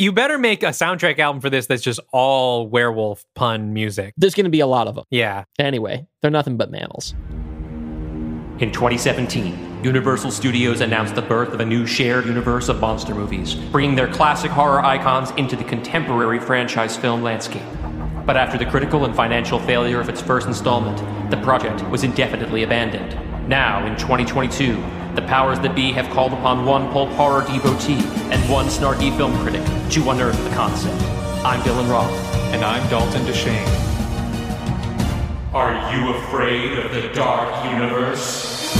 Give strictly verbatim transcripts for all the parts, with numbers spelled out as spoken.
You better make a soundtrack album for this that's just all werewolf pun music. There's going to be a lot of them. Yeah. Anyway, they're nothing but mammals. In twenty seventeen, Universal Studios announced the birth of a new shared universe of monster movies, bringing their classic horror icons into the contemporary franchise film landscape. But after the critical and financial failure of its first installment, the project was indefinitely abandoned. Now, in twenty twenty-two, the powers that be have called upon one pulp horror devotee and one snarky film critic to unearth the concept. I'm Dylan Roth. And I'm Dalton DeShane. Are you afraid of the dark universe?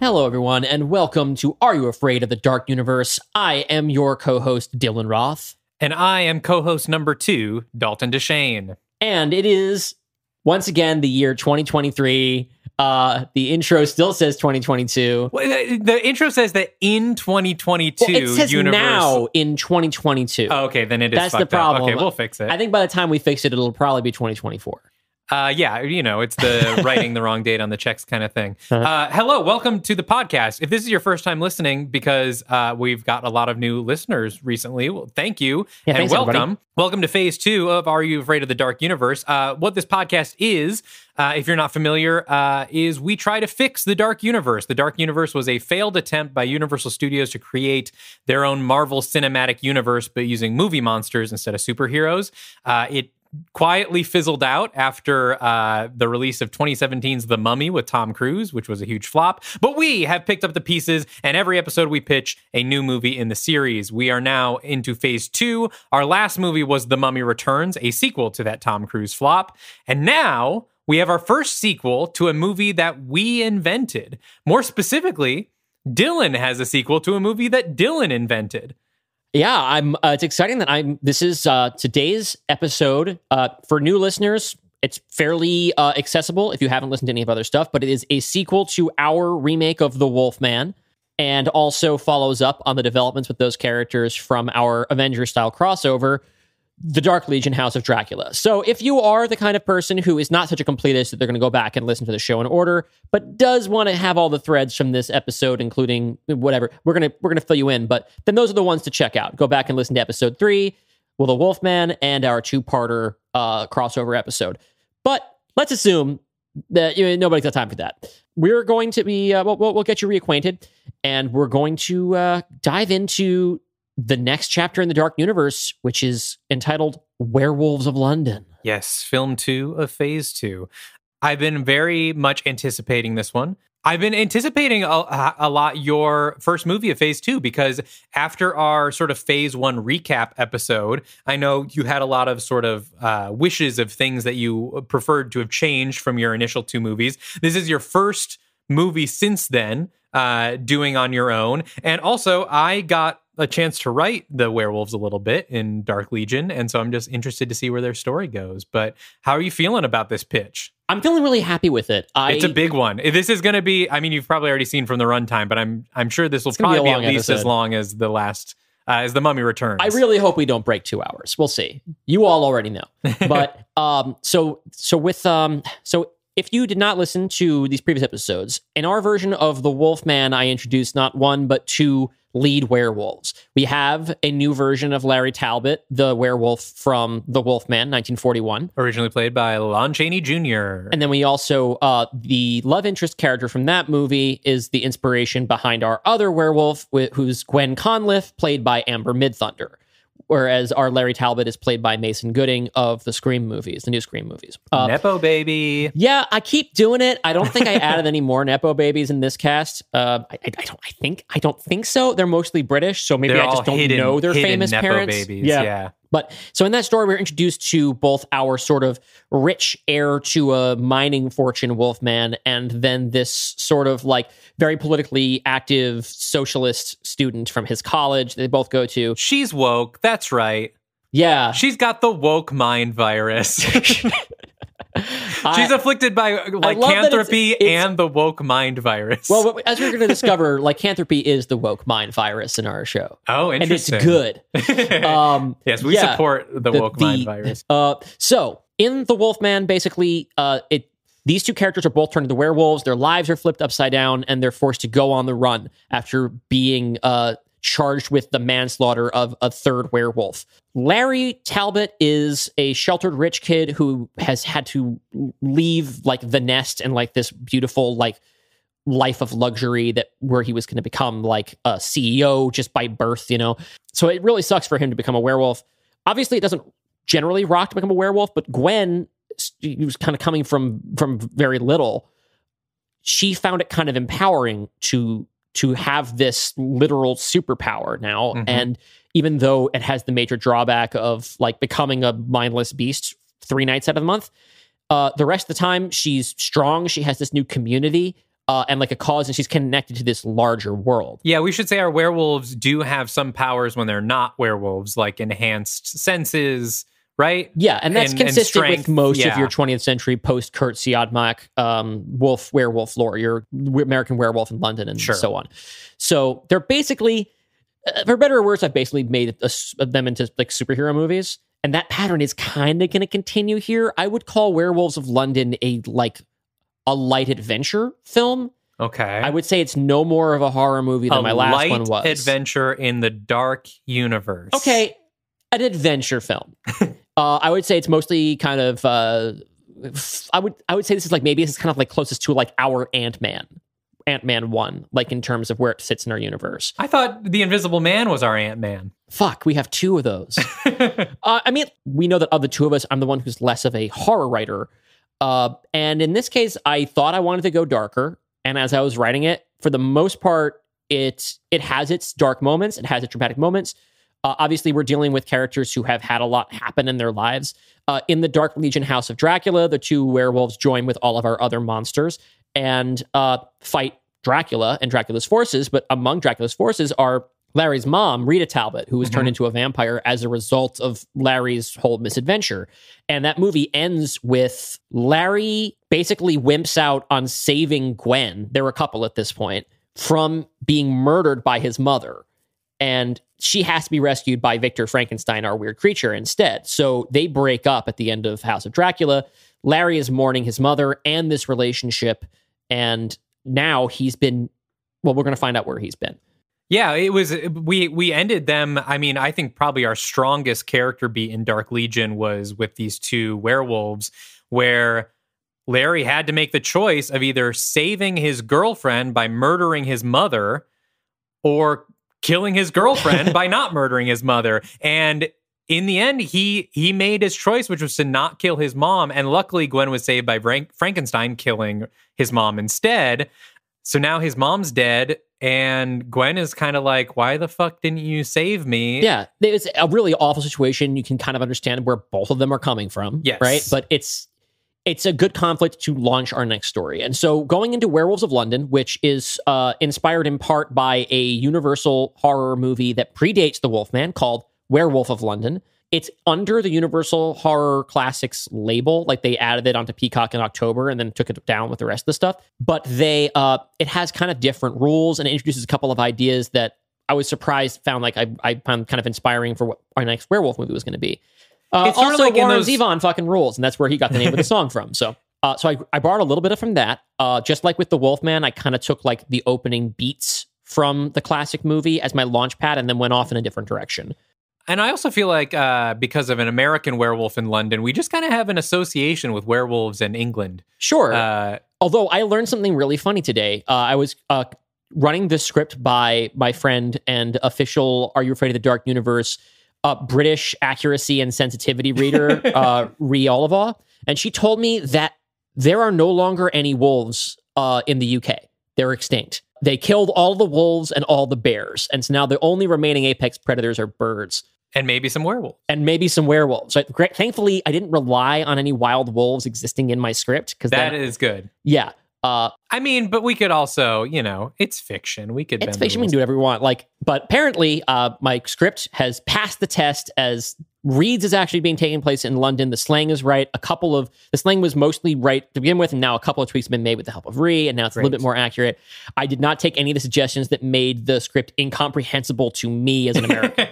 Hello, everyone, and welcome to Are You Afraid of the Dark Universe? I am your co-host, Dylan Roth. And I am co-host number two, Dalton DeShane. And it is... once again, the year twenty twenty-three, uh, the intro still says twenty twenty-two. Well, the, the intro says that in twenty twenty-two, well, it says Universal... now in twenty twenty-two. Oh, okay, then it is. That's the problem. Up. Okay, we'll fix it. I think by the time we fix it, it'll probably be twenty twenty-four. Uh, yeah, you know, it's the writing the wrong date on the checks kind of thing. Uh-huh. Uh, hello, welcome to the podcast. If this is your first time listening, because uh, we've got a lot of new listeners recently, well, thank you yeah, and thanks, welcome. Everybody. Welcome to phase two of Are You Afraid of the Dark Universe? Uh, what this podcast is... Uh, if you're not familiar, uh, is we try to fix the Dark Universe. The Dark Universe was a failed attempt by Universal Studios to create their own Marvel Cinematic Universe, but using movie monsters instead of superheroes. Uh, it quietly fizzled out after uh, the release of twenty seventeen's The Mummy with Tom Cruise, which was a huge flop. But we have picked up the pieces, and every episode we pitch a new movie in the series. We are now into phase two. Our last movie was The Mummy Returns, a sequel to that Tom Cruise flop. And now... we have our first sequel to a movie that we invented. More specifically, Dylan has a sequel to a movie that Dylan invented. Yeah, I'm. Uh, it's exciting that I'm. This is uh, today's episode. Uh, for new listeners, it's fairly uh, accessible if you haven't listened to any of other stuff, but it is a sequel to our remake of The Wolfman and also follows up on the developments with those characters from our Avengers-style crossover, The Dark Legion, House of Dracula. So if you are the kind of person who is not such a completist that they're going to go back and listen to the show in order, but does want to have all the threads from this episode, including whatever, we're going to we're going to fill you in. But then those are the ones to check out. Go back and listen to episode three, Will the Wolfman, and our two-parter uh, crossover episode. But let's assume that you know, nobody's got time for that. We're going to be, uh, we'll, we'll get you reacquainted, and we're going to uh, dive into... the next chapter in the Dark Universe, which is entitled Werewolves of London. Yes, film two of phase two. I've been very much anticipating this one. I've been anticipating a, a lot your first movie of phase two, because after our sort of phase one recap episode, I know you had a lot of sort of uh, wishes of things that you preferred to have changed from your initial two movies. This is your first movie since then, uh, doing on your own. And also I got a chance to write the werewolves a little bit in Dark Legion, and so I'm just interested to see where their story goes. But how are you feeling about this pitch? I'm feeling really happy with it. I, it's a big one. This is going to be, I mean, you've probably already seen from the runtime, but I'm I'm sure this will probably be, be at least episode. as long as the last, uh, as The Mummy Returns. I really hope we don't break two hours. We'll see. You all already know. But um, so so with um so. If you did not listen to these previous episodes, in our version of The Wolfman, I introduced not one, but two lead werewolves. We have a new version of Larry Talbot, the werewolf from The Wolfman, nineteen forty-one. Originally played by Lon Chaney Junior And then we also, uh, the love interest character from that movie is the inspiration behind our other werewolf, wh- who's Gwen Conliffe, played by Amber Midthunder. Whereas our Larry Talbot is played by Mason Gooding of the Scream movies, the new Scream movies. Uh, Nepo baby. Yeah, I keep doing it. I don't think I added any more Nepo babies in this cast. Uh, I, I don't. I think. I don't think so. They're mostly British, so maybe they're I just don't hidden, know their famous Nepo parents. Babies, yeah. yeah. But so in that story, we're introduced to both our sort of rich heir to a mining fortune, Wolfman, and then this sort of like very politically active socialist student from his college. They both go to. She's woke. That's right. Yeah. She's got the woke mind virus. She's I, afflicted by lycanthropy it's, it's, and the woke mind virus. Well, as we're going to discover, lycanthropy is the woke mind virus in our show. Oh, interesting. And it's good. Um, yes, we yeah, support the, the woke the, mind virus. Uh, so, in The Wolfman, basically, uh, it These two characters are both turned into werewolves. Their lives are flipped upside down, and they're forced to go on the run after being uh, charged with the manslaughter of a third werewolf. Larry Talbot is a sheltered rich kid who has had to leave like the nest and like this beautiful like life of luxury that where he was going to become like a C E O just by birth, you know. So it really sucks for him to become a werewolf. Obviously, it doesn't generally rock to become a werewolf, but Gwen, he was kind of coming from from very little. She found it kind of empowering to to have this literal superpower now. Mm-hmm. And even though it has the major drawback of like becoming a mindless beast three nights out of the month, uh, the rest of the time she's strong. She has this new community uh, and like a cause, and she's connected to this larger world. Yeah, we should say our werewolves do have some powers when they're not werewolves, like enhanced senses, right? Yeah, and that's and, consistent and with most yeah. of your twentieth century post-Kurt Siodmak, um, wolf, werewolf lore, your American Werewolf in London, and sure. so on. So they're basically, for better or worse, I've basically made a, a, them into like superhero movies, and that pattern is kind of going to continue here. I would call Werewolves of London a like a light adventure film. Okay. I would say it's no more of a horror movie than a my last one was. A light adventure in the dark universe. Okay, an adventure film. Uh, I would say it's mostly kind of. Uh, I would I would say this is like maybe this is kind of like closest to like our Ant-Man, Ant-Man one, like in terms of where it sits in our universe. I thought The Invisible Man was our Ant-Man. Fuck, we have two of those. uh, I mean, we know that of the two of us, I'm the one who's less of a horror writer, uh, and in this case, I thought I wanted to go darker, and as I was writing it, for the most part, it it has its dark moments, it has its dramatic moments. Uh, obviously, we're dealing with characters who have had a lot happen in their lives. Uh, in the Dark Legion House of Dracula, the two werewolves join with all of our other monsters and uh, fight Dracula and Dracula's forces. But among Dracula's forces are Larry's mom, Rita Talbot, who was mm-hmm. turned into a vampire as a result of Larry's whole misadventure. And that movie ends with Larry basically wimps out on saving Gwen. They're a couple at this point from being murdered by his mother. And she has to be rescued by Victor Frankenstein, our weird creature, instead. So they break up at the end of House of Dracula. Larry is mourning his mother and this relationship. And now he's been, well, we're going to find out where he's been. Yeah, it was, we we ended them. I mean, I think probably our strongest character beat in Dark Legion was with these two werewolves, where Larry had to make the choice of either saving his girlfriend by murdering his mother or killing his girlfriend by not murdering his mother. And in the end, he he made his choice, which was to not kill his mom. And luckily, Gwen was saved by Frank- Frankenstein killing his mom instead. So now his mom's dead. And Gwen is kind of like, why the fuck didn't you save me? Yeah, it's a really awful situation. You can kind of understand where both of them are coming from. Yes. Right? But it's it's a good conflict to launch our next story. And so going into Werewolves of London, which is uh, inspired in part by a Universal horror movie that predates The Wolfman called Werewolf of London. It's under the Universal Horror Classics label. Like they added it onto Peacock in October and then took it down with the rest of the stuff. But they uh, it has kind of different rules and it introduces a couple of ideas that I was surprised, found like I, I found kind of inspiring for what our next werewolf movie was going to be. Uh, it's also, like Warren those... Zevon fucking rules, and that's where he got the name of the song from. So, uh, so I, I borrowed a little bit of from that. Uh, just like with the Wolfman, I kind of took like the opening beats from the classic movie as my launch pad, and then went off in a different direction. And I also feel like uh, because of An American Werewolf in London, we just kind of have an association with werewolves in England. Sure. Uh, Although I learned something really funny today. Uh, I was uh, running this script by my friend and official Are You Afraid of the Dark Universe Uh, British accuracy and sensitivity reader, uh, Ree Oliva, and she told me that there are no longer any wolves uh, in the U K. They're extinct. They killed all the wolves and all the bears, and so now the only remaining apex predators are birds. And maybe some werewolves. And maybe some werewolves. So, great, thankfully, I didn't rely on any wild wolves existing in my script. Because That then, is good. Yeah. Uh, I mean, but we could also, you know, it's fiction. We could. It's fiction. We can do whatever we want. Like, but apparently, uh, my script has passed the test as Reeds is actually being taken place in London. The slang is right. A couple of the slang was mostly right to begin with, and now a couple of tweaks have been made with the help of Ree, and now it's Great. a little bit more accurate. I did not take any of the suggestions that made the script incomprehensible to me as an American.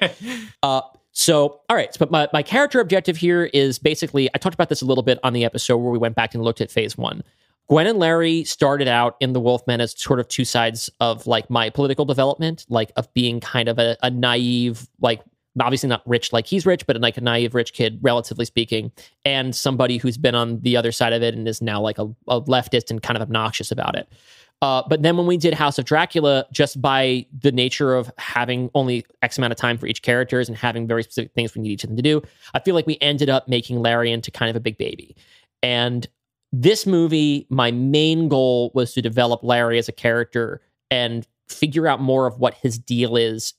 uh, So, all right, but my, my character objective here is basically, I talked about this a little bit on the episode where we went back and looked at phase one. Gwen and Larry started out in The Wolfman as sort of two sides of, like, my political development, like, of being kind of a, a naive, like, obviously not rich like he's rich, but like a naive rich kid, relatively speaking, and somebody who's been on the other side of it and is now, like, a, a leftist and kind of obnoxious about it. Uh, but then when we did House of Dracula, just by the nature of having only X amount of time for each characters and having very specific things we need each of them to do, I feel like we ended up making Larry into kind of a big baby. And this movie, my main goal was to develop Larry as a character and figure out more of what his deal is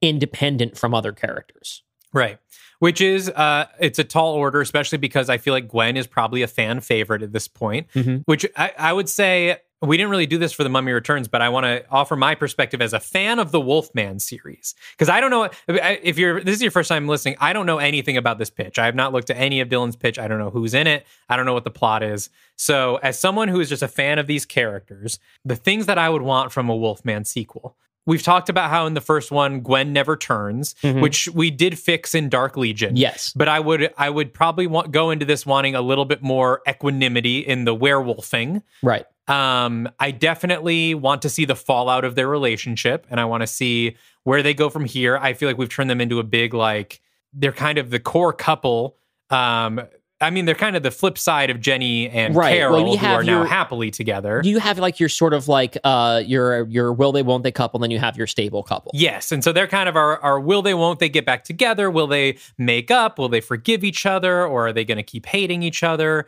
independent from other characters. Right. Which is, uh, it's a tall order, especially because I feel like Gwen is probably a fan favorite at this point, mm-hmm. which I, I would say... We didn't really do this for The Mummy Returns, but I want to offer my perspective as a fan of the Wolfman series. Because I don't know, if you're this is your first time listening, I don't know anything about this pitch. I have not looked at any of Dylan's pitch. I don't know who's in it. I don't know what the plot is. So as someone who is just a fan of these characters, the things that I would want from a Wolfman sequel. We've talked about how in the first one, Gwen never turns, mm-hmm. which we did fix in Dark Legion. Yes. But I would I would probably want go into this wanting a little bit more equanimity in the werewolfing. Right. Um, I definitely want to see the fallout of their relationship, and I want to see where they go from here. I feel like we've turned them into a big, like, they're kind of the core couple. Um, I mean, they're kind of the flip side of Jenny and right. Carol, well, who are your, now happily together. You have, like, your sort of, like, uh, your your will they, won't they couple, and then you have your stable couple. Yes, and so they're kind of our, our will they, won't they get back together? Will they make up? Will they forgive each other? Or are they going to keep hating each other?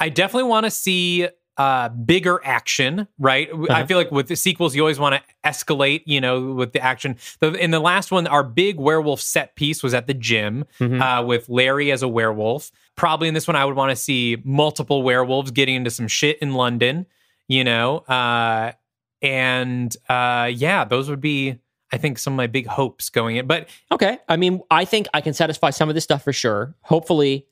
I definitely want to see... Uh, bigger action, right? Uh-huh. I feel like with the sequels, you always want to escalate, you know, with the action. The, in the last one, our big werewolf set piece was at the gym mm-hmm. uh, with Larry as a werewolf. Probably in this one, I would want to see multiple werewolves getting into some shit in London, you know? Uh, and uh, yeah, those would be, I think, some of my big hopes going in. But okay, I mean, I think I can satisfy some of this stuff for sure. Hopefully...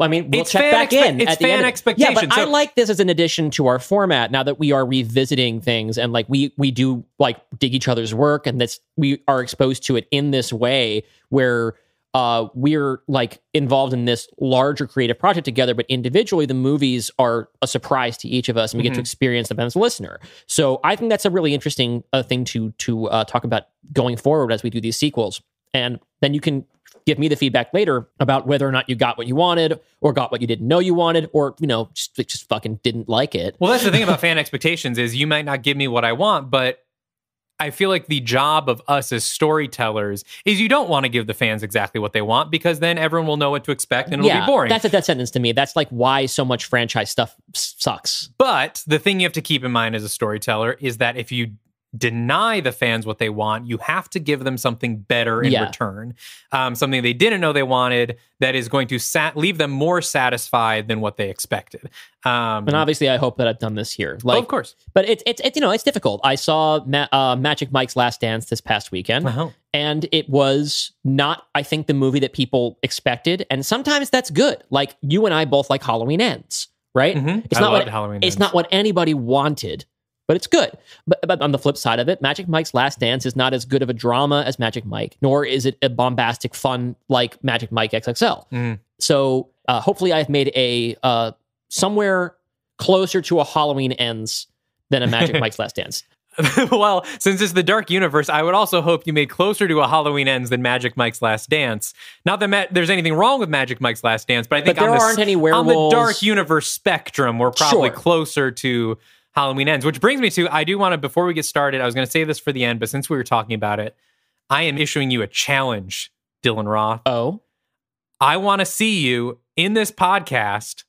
I mean, we'll it's check back expe- in. It's at the fan expectation. Yeah, but so, I like this as an addition to our format now that we are revisiting things and like we we do like dig each other's work and that's we are exposed to it in this way where uh, we're like involved in this larger creative project together, but individually the movies are a surprise to each of us and we mm-hmm. get to experience them as a listener. So I think that's a really interesting uh, thing to to uh, talk about going forward as we do these sequels. And then you can give me the feedback later about whether or not you got what you wanted or got what you didn't know you wanted or, you know, just, just fucking didn't like it. Well, that's the thing about fan expectations is you might not give me what I want, but I feel like the job of us as storytellers is you don't want to give the fans exactly what they want because then everyone will know what to expect and it'll yeah, be boring. That's a death sentence to me. That's like why so much franchise stuff sucks. But the thing you have to keep in mind as a storyteller is that if you deny the fans what they want, you have to give them something better in yeah. return. Um, something they didn't know they wanted that is going to sat- leave them more satisfied than what they expected. Um, and obviously I hope that I've done this here. Like, oh, of course. But it's, it's, it, you know, it's difficult. I saw Ma- uh, Magic Mike's Last Dance this past weekend. Uh-huh. And it was not, I think, the movie that people expected. And sometimes that's good. Like, you and I both like Halloween Ends, right? Mm-hmm. It's not I what Halloween It's Ends. Not what anybody wanted. But it's good. But, but on the flip side of it, Magic Mike's Last Dance is not as good of a drama as Magic Mike, nor is it a bombastic fun like Magic Mike X X L. Mm. So uh, hopefully I've made a uh, somewhere closer to a Halloween Ends than a Magic Mike's Last Dance. Well, since it's the Dark Universe, I would also hope you made closer to a Halloween Ends than Magic Mike's Last Dance. Not that Ma- there's anything wrong with Magic Mike's Last Dance, but I think but there on, aren't the, any werewolves. On the Dark Universe spectrum, we're probably sure. closer to... Halloween Ends, which brings me to, I do want to, before we get started, I was going to say this for the end, but since we were talking about it, I am issuing you a challenge, Dylan Roth. Oh? I want to see you, in this podcast,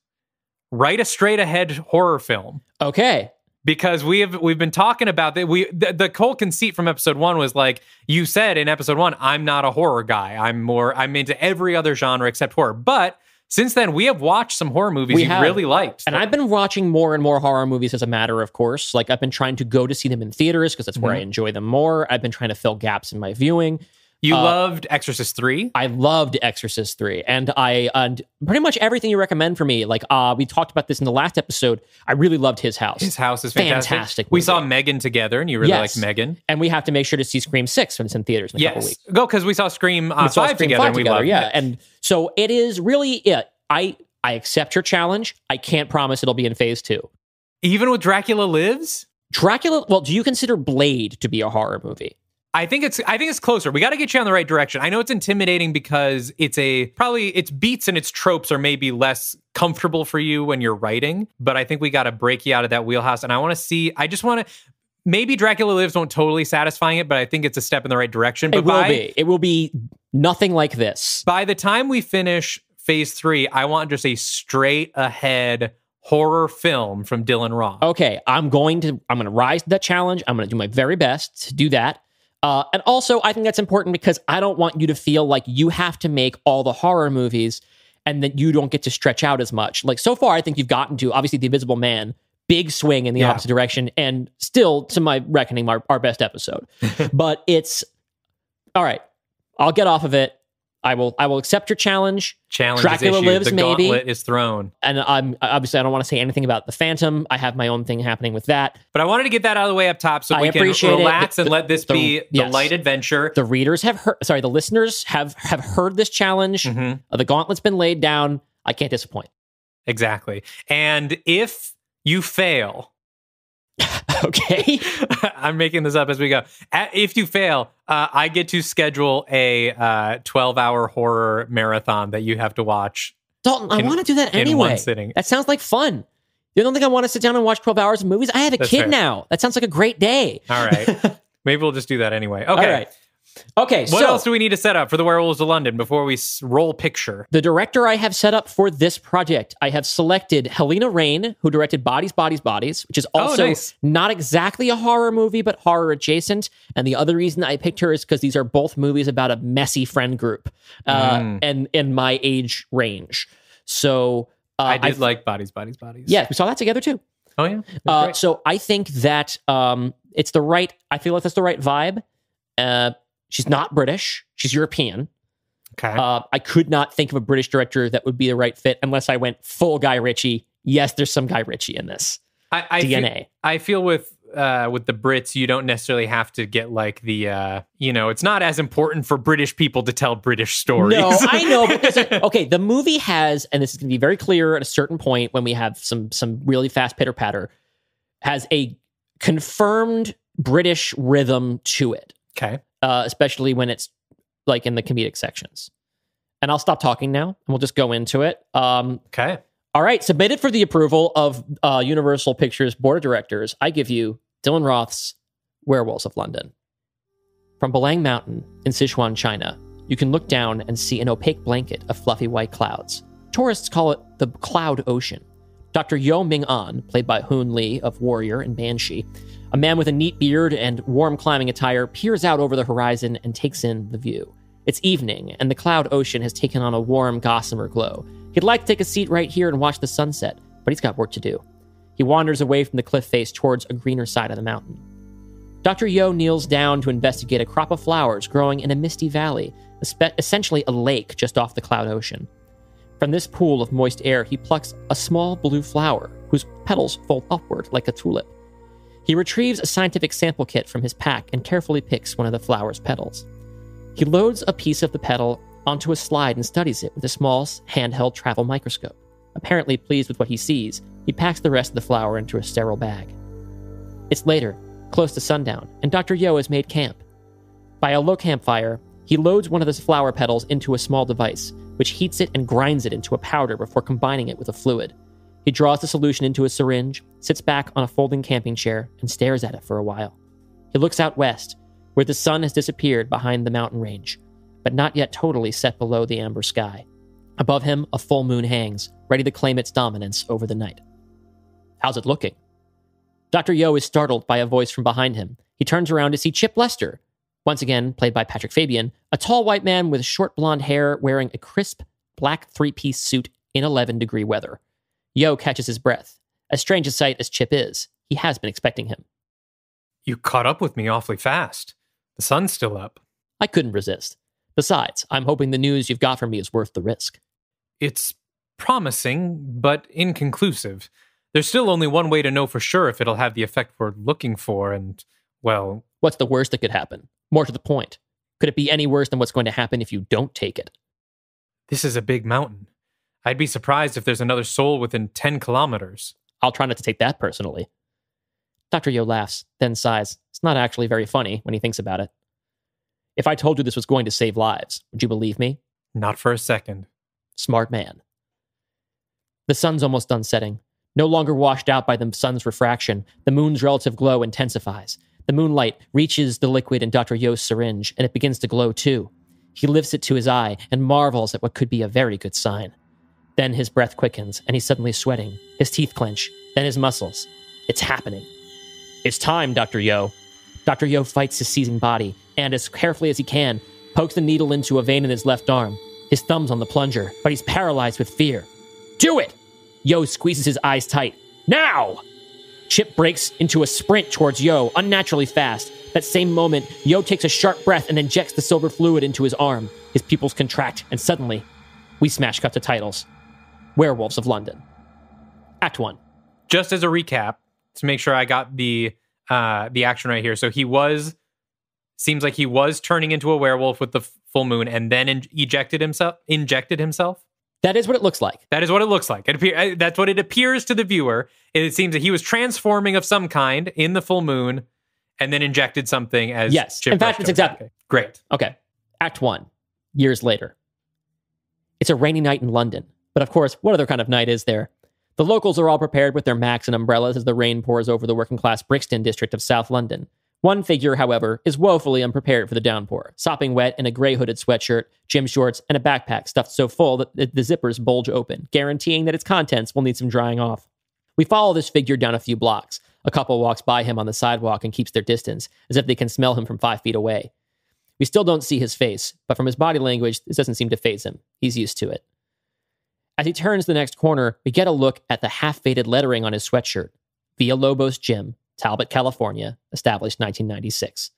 write a straight-ahead horror film. Okay. Because we have, we've been talking about that. We the, the whole conceit from episode one was like, you said in episode one, I'm not a horror guy. I'm more, I'm into every other genre except horror, but... Since then, we have watched some horror movies you really liked. And I've been watching more and more horror movies as a matter of course. Like, I've been trying to go to see them in theaters because that's where mm-hmm. I enjoy them more. I've been trying to fill gaps in my viewing. You uh, loved Exorcist three? I loved Exorcist three. And I and pretty much everything you recommend for me. Like, uh, we talked about this in the last episode. I really loved His House. His House is fantastic. fantastic we saw Megan together, and you really yes. like Megan. And we have to make sure to see Scream six when it's in theaters in a yes. couple weeks. Yes, because we saw Scream uh, we saw five Scream together, five and we together, loved yeah. it. And so it is really... Yeah, I I accept your challenge. I can't promise it'll be in phase two. Even with Dracula Lives? Dracula, well, do you consider Blade to be a horror movie? I think it's I think it's closer. We got to get you on the right direction. I know it's intimidating because it's a probably its beats and its tropes are maybe less comfortable for you when you're writing, but I think we got to break you out of that wheelhouse. And I want to see, I just want to, maybe Dracula Lives won't totally satisfy it, but I think it's a step in the right direction. But it will by, be. It will be nothing like this. By the time we finish phase three, I want just a straight ahead horror film from Dylan Roth. Okay, I'm going to, I'm going to rise to that challenge. I'm going to do my very best to do that. Uh, and also, I think that's important because I don't want you to feel like you have to make all the horror movies and that you don't get to stretch out as much. Like, so far, I think you've gotten to, obviously, The Invisible Man, big swing in the yeah. opposite direction, and still, to my reckoning, our, our best episode. But it's, all right, I'll get off of it. I will I will accept your challenge. Challenge Dracula is Lives, the maybe. Gauntlet is thrown. And I'm obviously, I don't want to say anything about the Phantom. I have my own thing happening with that. But I wanted to get that out of the way up top so I we can relax it. and the, let this the, be the yes. light adventure. The readers have heard, sorry, the listeners have, have heard this challenge. Mm-hmm. Uh, the gauntlet's been laid down. I can't disappoint. Exactly. And if you fail... Okay. I'm making this up as we go. If you fail, uh, I get to schedule a uh, twelve hour horror marathon that you have to watch. Dalton, in, I want to do that anyway. In one sitting. That sounds like fun. You don't think I want to sit down and watch twelve hours of movies? I have a That's kid fair. now. That sounds like a great day. All right. Maybe we'll just do that anyway. Okay. All right. Okay. What so, else do we need to set up for the Werewolves of London before we roll picture? The director I have set up for this project, I have selected Helena Raine, who directed Bodies, Bodies, Bodies, which is also oh, nice. not exactly a horror movie, but horror adjacent. And the other reason I picked her is because these are both movies about a messy friend group uh, mm. and in my age range. So uh, I did I've, like Bodies, Bodies, Bodies. Yeah, we saw that together too. Oh, yeah. Uh, so I think that um, it's the right, I feel like that's the right vibe. Uh, She's not British. She's European. Okay. Uh, I could not think of a British director that would be the right fit unless I went full Guy Ritchie. Yes, there's some Guy Ritchie in this. I, I D N A. Feel, I feel with uh, with the Brits, you don't necessarily have to get like the, uh, you know, it's not as important for British people to tell British stories. No, I know. But there's a, okay, the movie has, and this is going to be very clear at a certain point when we have some some really fast pitter-patter, has a confirmed British rhythm to it. Okay. Uh, especially when it's like in the comedic sections. And I'll stop talking now and we'll just go into it. Um, okay. All right. Submitted for the approval of uh, Universal Pictures Board of Directors, I give you Dylan Roth's Werewolves of London. From Bolang Mountain in Sichuan, China, you can look down and see an opaque blanket of fluffy white clouds. Tourists call it the Cloud Ocean. Doctor Yo Ming An, played by Hoon Lee of Warrior and Banshee, a man with a neat beard and warm climbing attire, peers out over the horizon and takes in the view. It's evening, and the Cloud Ocean has taken on a warm gossamer glow. He'd like to take a seat right here and watch the sunset, but he's got work to do. He wanders away from the cliff face towards a greener side of the mountain. Doctor Yo kneels down to investigate a crop of flowers growing in a misty valley, essentially a lake just off the Cloud Ocean. From this pool of moist air, he plucks a small blue flower, whose petals fold upward like a tulip. He retrieves a scientific sample kit from his pack and carefully picks one of the flower's petals. He loads a piece of the petal onto a slide and studies it with a small handheld travel microscope. Apparently pleased with what he sees, he packs the rest of the flower into a sterile bag. It's later, close to sundown, and Doctor Yo has made camp. By a low campfire, he loads one of the flower petals into a small device, which heats it and grinds it into a powder before combining it with a fluid. He draws the solution into a syringe, sits back on a folding camping chair, and stares at it for a while. He looks out west, where the sun has disappeared behind the mountain range, but not yet totally set below the amber sky. Above him, a full moon hangs, ready to claim its dominance over the night. How's it looking? Doctor Yo is startled by a voice from behind him. He turns around to see Chip Lester, once again played by Patrick Fabian, a tall white man with short blonde hair wearing a crisp black three-piece suit in eleven-degree weather. Yo catches his breath. As strange a sight as Chip is, he has been expecting him. You caught up with me awfully fast. The sun's still up. I couldn't resist. Besides, I'm hoping the news you've got for me is worth the risk. It's promising, but inconclusive. There's still only one way to know for sure if it'll have the effect we're looking for, and, well... What's the worst that could happen? More to the point, could it be any worse than what's going to happen if you don't take it? This is a big mountain. I'd be surprised if there's another soul within ten kilometers. I'll try not to take that personally. Doctor Yo laughs, then sighs. It's not actually very funny when he thinks about it. If I told you this was going to save lives, would you believe me? Not for a second. Smart man. The sun's almost done setting. No longer washed out by the sun's refraction, the moon's relative glow intensifies. The moonlight reaches the liquid in Doctor Yo's syringe, and it begins to glow too. He lifts it to his eye and marvels at what could be a very good sign. Then his breath quickens, and he's suddenly sweating. His teeth clench, then his muscles. It's happening. It's time, Doctor Yo. Doctor Yo fights his seizing body, and as carefully as he can, pokes the needle into a vein in his left arm. His thumb's on the plunger, but he's paralyzed with fear. Do it! Yo squeezes his eyes tight. Now! Chip breaks into a sprint towards Yo, unnaturally fast. That same moment, Yo takes a sharp breath and injects the silver fluid into his arm. His pupils contract, and suddenly, we smash cut to titles. Werewolves of London. Act one. Just as a recap, to make sure I got the uh, the action right here. So he was, seems like he was turning into a werewolf with the f- full moon and then in- ejected himself, injected himself. That is what it looks like. That is what it looks like. It appear, that's what it appears to the viewer. It seems that he was transforming of some kind in the full moon and then injected something as... Yes, Chip in fact, it's exactly... Okay. Great. Okay. Act one. Years later. It's a rainy night in London. But of course, what other kind of night is there? The locals are all prepared with their macs and umbrellas as the rain pours over the working-class Brixton district of South London. One figure, however, is woefully unprepared for the downpour, sopping wet in a grey-hooded sweatshirt, gym shorts, and a backpack stuffed so full that the zippers bulge open, guaranteeing that its contents will need some drying off. We follow this figure down a few blocks. A couple walks by him on the sidewalk and keeps their distance, as if they can smell him from five feet away. We still don't see his face, but from his body language, this doesn't seem to faze him. He's used to it. As he turns the next corner, we get a look at the half-faded lettering on his sweatshirt. Via Lobos Gym, Talbot, California, established nineteen ninety-six.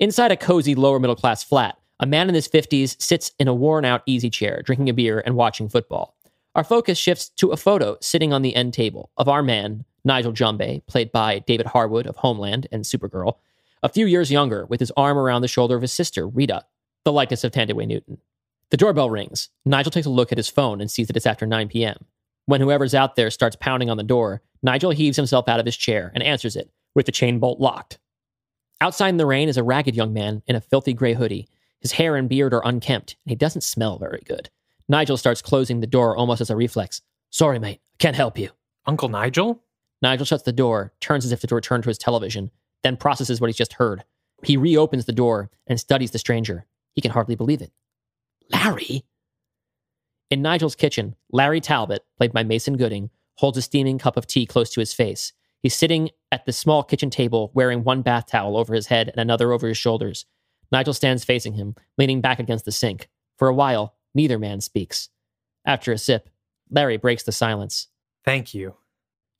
Inside a cozy lower-middle-class flat, a man in his fifties sits in a worn-out easy chair, drinking a beer and watching football. Our focus shifts to a photo sitting on the end table of our man, Nigel Jumbe, played by David Harwood of Homeland and Supergirl, a few years younger, with his arm around the shoulder of his sister, Rita, the likeness of Thandiwe Newton. The doorbell rings. Nigel takes a look at his phone and sees that it's after nine p.m. When whoever's out there starts pounding on the door, Nigel heaves himself out of his chair and answers it, with the chain bolt locked. Outside in the rain is a ragged young man in a filthy gray hoodie. His hair and beard are unkempt, and he doesn't smell very good. Nigel starts closing the door almost as a reflex. Sorry, mate. Can't help you. Uncle Nigel? Nigel shuts the door, turns as if to return to his television, then processes what he's just heard. He reopens the door and studies the stranger. He can hardly believe it. Larry? In Nigel's kitchen, Larry Talbot, played by Mason Gooding, holds a steaming cup of tea close to his face. He's sitting at the small kitchen table, wearing one bath towel over his head and another over his shoulders. Nigel stands facing him, leaning back against the sink. For a while, neither man speaks. After a sip, Larry breaks the silence. Thank you.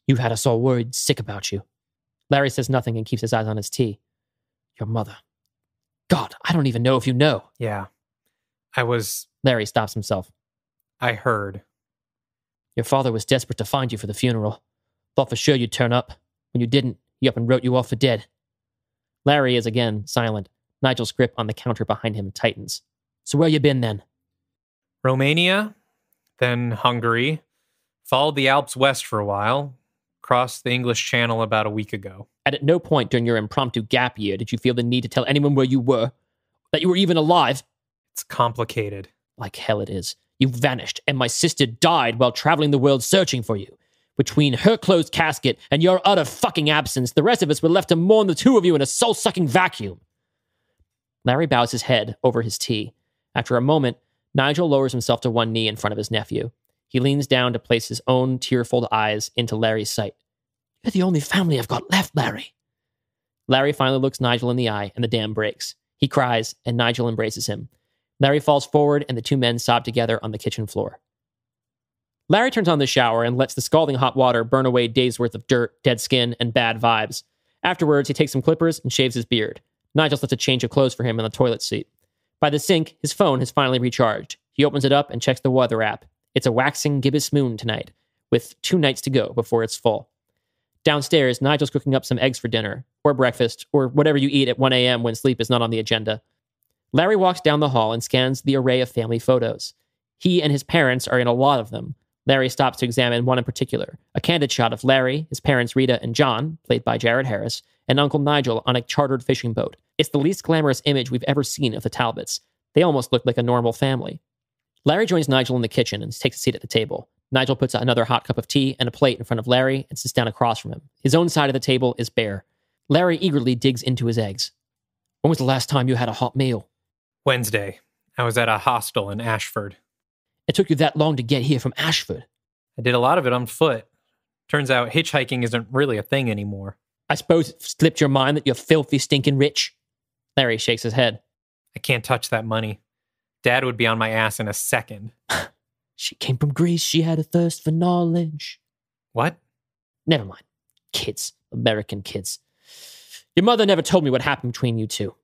You had us all worried sick about you. Larry says nothing and keeps his eyes on his tea. Your mother. God, I don't even know if you know. Yeah. I was... Larry stops himself. I heard. Your father was desperate to find you for the funeral. Thought for sure you'd turn up. When you didn't, he up and wrote you off for dead. Larry is again silent. Nigel's grip on the counter behind him tightens. So where you been then? Romania, then Hungary. Followed the Alps west for a while. Crossed the English Channel about a week ago. And at no point during your impromptu gap year did you feel the need to tell anyone where you were, that you were even alive. It's complicated. Like hell it is. You vanished, and my sister died while traveling the world searching for you. Between her closed casket and your utter fucking absence, the rest of us were left to mourn the two of you in a soul-sucking vacuum. Larry bows his head over his tea. After a moment, Nigel lowers himself to one knee in front of his nephew. He leans down to place his own tearful eyes into Larry's sight. You're the only family I've got left, Larry. Larry finally looks Nigel in the eye, and the dam breaks. He cries, and Nigel embraces him. Larry falls forward, and the two men sob together on the kitchen floor. Larry turns on the shower and lets the scalding hot water burn away days' worth of dirt, dead skin, and bad vibes. Afterwards, he takes some clippers and shaves his beard. Nigel left a change of clothes for him in the toilet seat. By the sink, his phone has finally recharged. He opens it up and checks the weather app. It's a waxing gibbous moon tonight, with two nights to go before it's full. Downstairs, Nigel's cooking up some eggs for dinner, or breakfast, or whatever you eat at one a.m. when sleep is not on the agenda. Larry walks down the hall and scans the array of family photos. He and his parents are in a lot of them. Larry stops to examine one in particular. A candid shot of Larry, his parents Rita and John, played by Jared Harris, and Uncle Nigel on a chartered fishing boat. It's the least glamorous image we've ever seen of the Talbots. They almost look like a normal family. Larry joins Nigel in the kitchen and takes a seat at the table. Nigel puts out another hot cup of tea and a plate in front of Larry and sits down across from him. His own side of the table is bare. Larry eagerly digs into his eggs. When was the last time you had a hot meal? Wednesday. I was at a hostel in Ashford. It took you that long to get here from Ashford? I did a lot of it on foot. Turns out hitchhiking isn't really a thing anymore. I suppose it slipped your mind that you're filthy, stinking rich? Larry shakes his head. I can't touch that money. Dad would be on my ass in a second. She came from Greece. She had a thirst for knowledge. What? Never mind. Kids. American kids. Your mother never told me what happened between you two.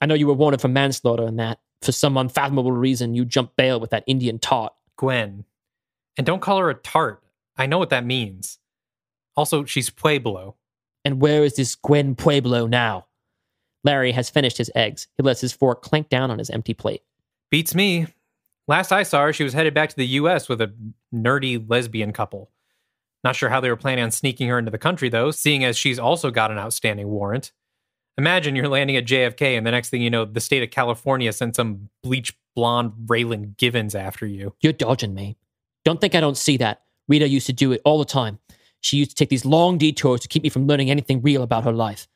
I know you were wanted for manslaughter and that, for some unfathomable reason, you jumped bail with that Indian tart. Gwen. And don't call her a tart. I know what that means. Also, she's Pueblo. And where is this Gwen Pueblo now? Larry has finished his eggs. He lets his fork clank down on his empty plate. Beats me. Last I saw her, she was headed back to the U S with a nerdy lesbian couple. Not sure how they were planning on sneaking her into the country, though, seeing as she's also got an outstanding warrant. Imagine you're landing at J F K, and the next thing you know, the state of California sent some bleach-blonde Raylan Givens after you. You're dodging me. Don't think I don't see that. Rita used to do it all the time. She used to take these long detours to keep me from learning anything real about her life.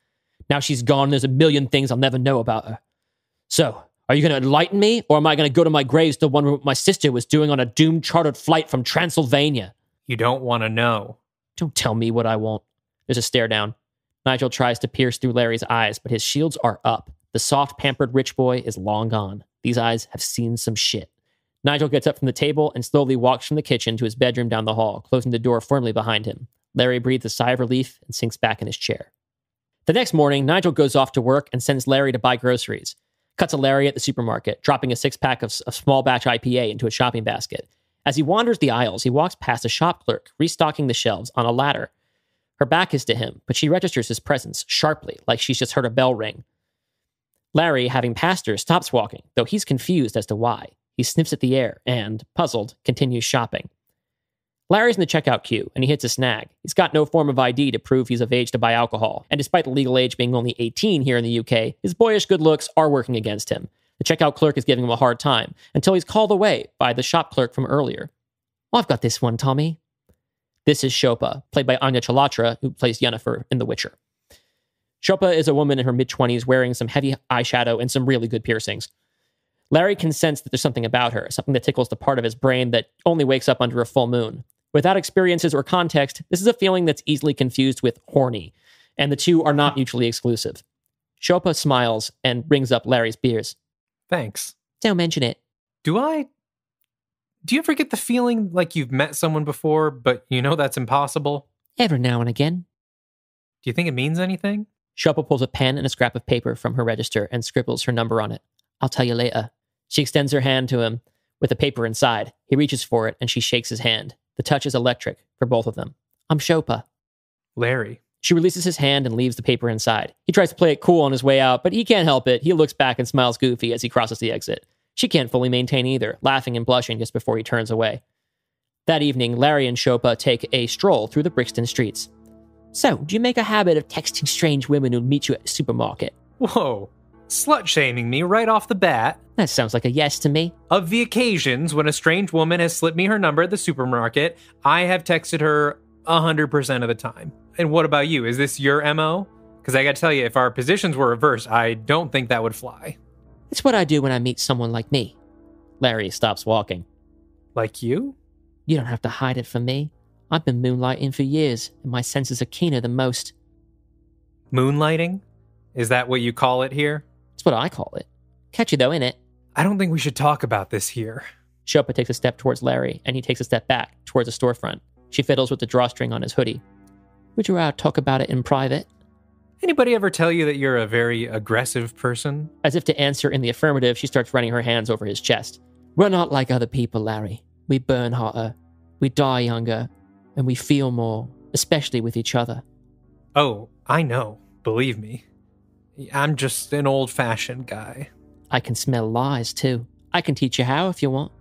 Now she's gone, there's a million things I'll never know about her. So... are you going to enlighten me, or am I going to go to my grave still wondering what my sister was doing on a doomed-chartered flight from Transylvania? You don't want to know. Don't tell me what I won't. There's a stare down. Nigel tries to pierce through Larry's eyes, but his shields are up. The soft, pampered rich boy is long gone. These eyes have seen some shit. Nigel gets up from the table and slowly walks from the kitchen to his bedroom down the hall, closing the door firmly behind him. Larry breathes a sigh of relief and sinks back in his chair. The next morning, Nigel goes off to work and sends Larry to buy groceries. Cuts a Larry at the supermarket, dropping a six-pack of, of small-batch I P A into a shopping basket. As he wanders the aisles, he walks past a shop clerk, restocking the shelves on a ladder. Her back is to him, but she registers his presence sharply, like she's just heard a bell ring. Larry, having passed her, stops walking, though he's confused as to why. He sniffs at the air and, puzzled, continues shopping. Larry's in the checkout queue, and he hits a snag. He's got no form of I D to prove he's of age to buy alcohol, and despite the legal age being only eighteen here in the U K, his boyish good looks are working against him. The checkout clerk is giving him a hard time, until he's called away by the shop clerk from earlier. Well, I've got this one, Tommy. This is Shopa, played by Anya Chilatra, who plays Yennefer in The Witcher. Shopa is a woman in her mid-twenties wearing some heavy eyeshadow and some really good piercings. Larry can sense that there's something about her, something that tickles the part of his brain that only wakes up under a full moon. Without experiences or context, this is a feeling that's easily confused with horny, and the two are not mutually exclusive. Shopa smiles and brings up Larry's beers. Thanks. Don't mention it. Do I... Do you ever get the feeling like you've met someone before, but you know that's impossible? Every now and again. Do you think it means anything? Shopa pulls a pen and a scrap of paper from her register and scribbles her number on it. I'll tell you later. She extends her hand to him with the paper inside. He reaches for it, and she shakes his hand. The touch is electric for both of them. I'm Shopa. Larry. She releases his hand and leaves the paper inside. He tries to play it cool on his way out, but he can't help it. He looks back and smiles goofy as he crosses the exit. She can't fully maintain either, laughing and blushing just before he turns away. That evening, Larry and Shopa take a stroll through the Brixton streets. So, do you make a habit of texting strange women who meet you at the supermarket? Whoa. Slut-shaming me right off the bat. That sounds like a yes to me. Of the occasions when a strange woman has slipped me her number at the supermarket, I have texted her one hundred percent of the time. And what about you? Is this your M O? Because I gotta tell you, if our positions were reversed, I don't think that would fly. It's what I do when I meet someone like me. Larry stops walking. Like you? You don't have to hide it from me. I've been moonlighting for years, and my senses are keener than most. Moonlighting? Is that what you call it here? That's what I call it. Catchy though, innit? I don't think we should talk about this here. Shopa takes a step towards Larry, and he takes a step back towards a storefront. She fiddles with the drawstring on his hoodie. Would you rather talk about it in private? Anybody ever tell you that you're a very aggressive person? As if to answer in the affirmative, she starts running her hands over his chest. We're not like other people, Larry. We burn hotter, we die younger, and we feel more, especially with each other. Oh, I know. Believe me. I'm just an old-fashioned guy. I can smell lies, too. I can teach you how if you want.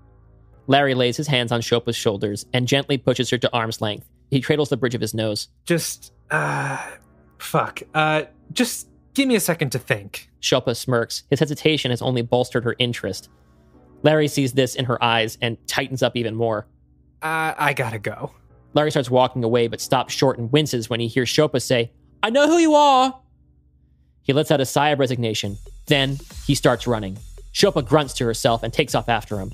Larry lays his hands on Shopa's shoulders and gently pushes her to arm's length. He cradles the bridge of his nose. Just, uh, fuck. Uh, just give me a second to think. Shopa smirks. His hesitation has only bolstered her interest. Larry sees this in her eyes and tightens up even more. Uh, I gotta go. Larry starts walking away, but stops short and winces when he hears Shopa say, "I know who you are." He lets out a sigh of resignation. Then he starts running. Shopa grunts to herself and takes off after him.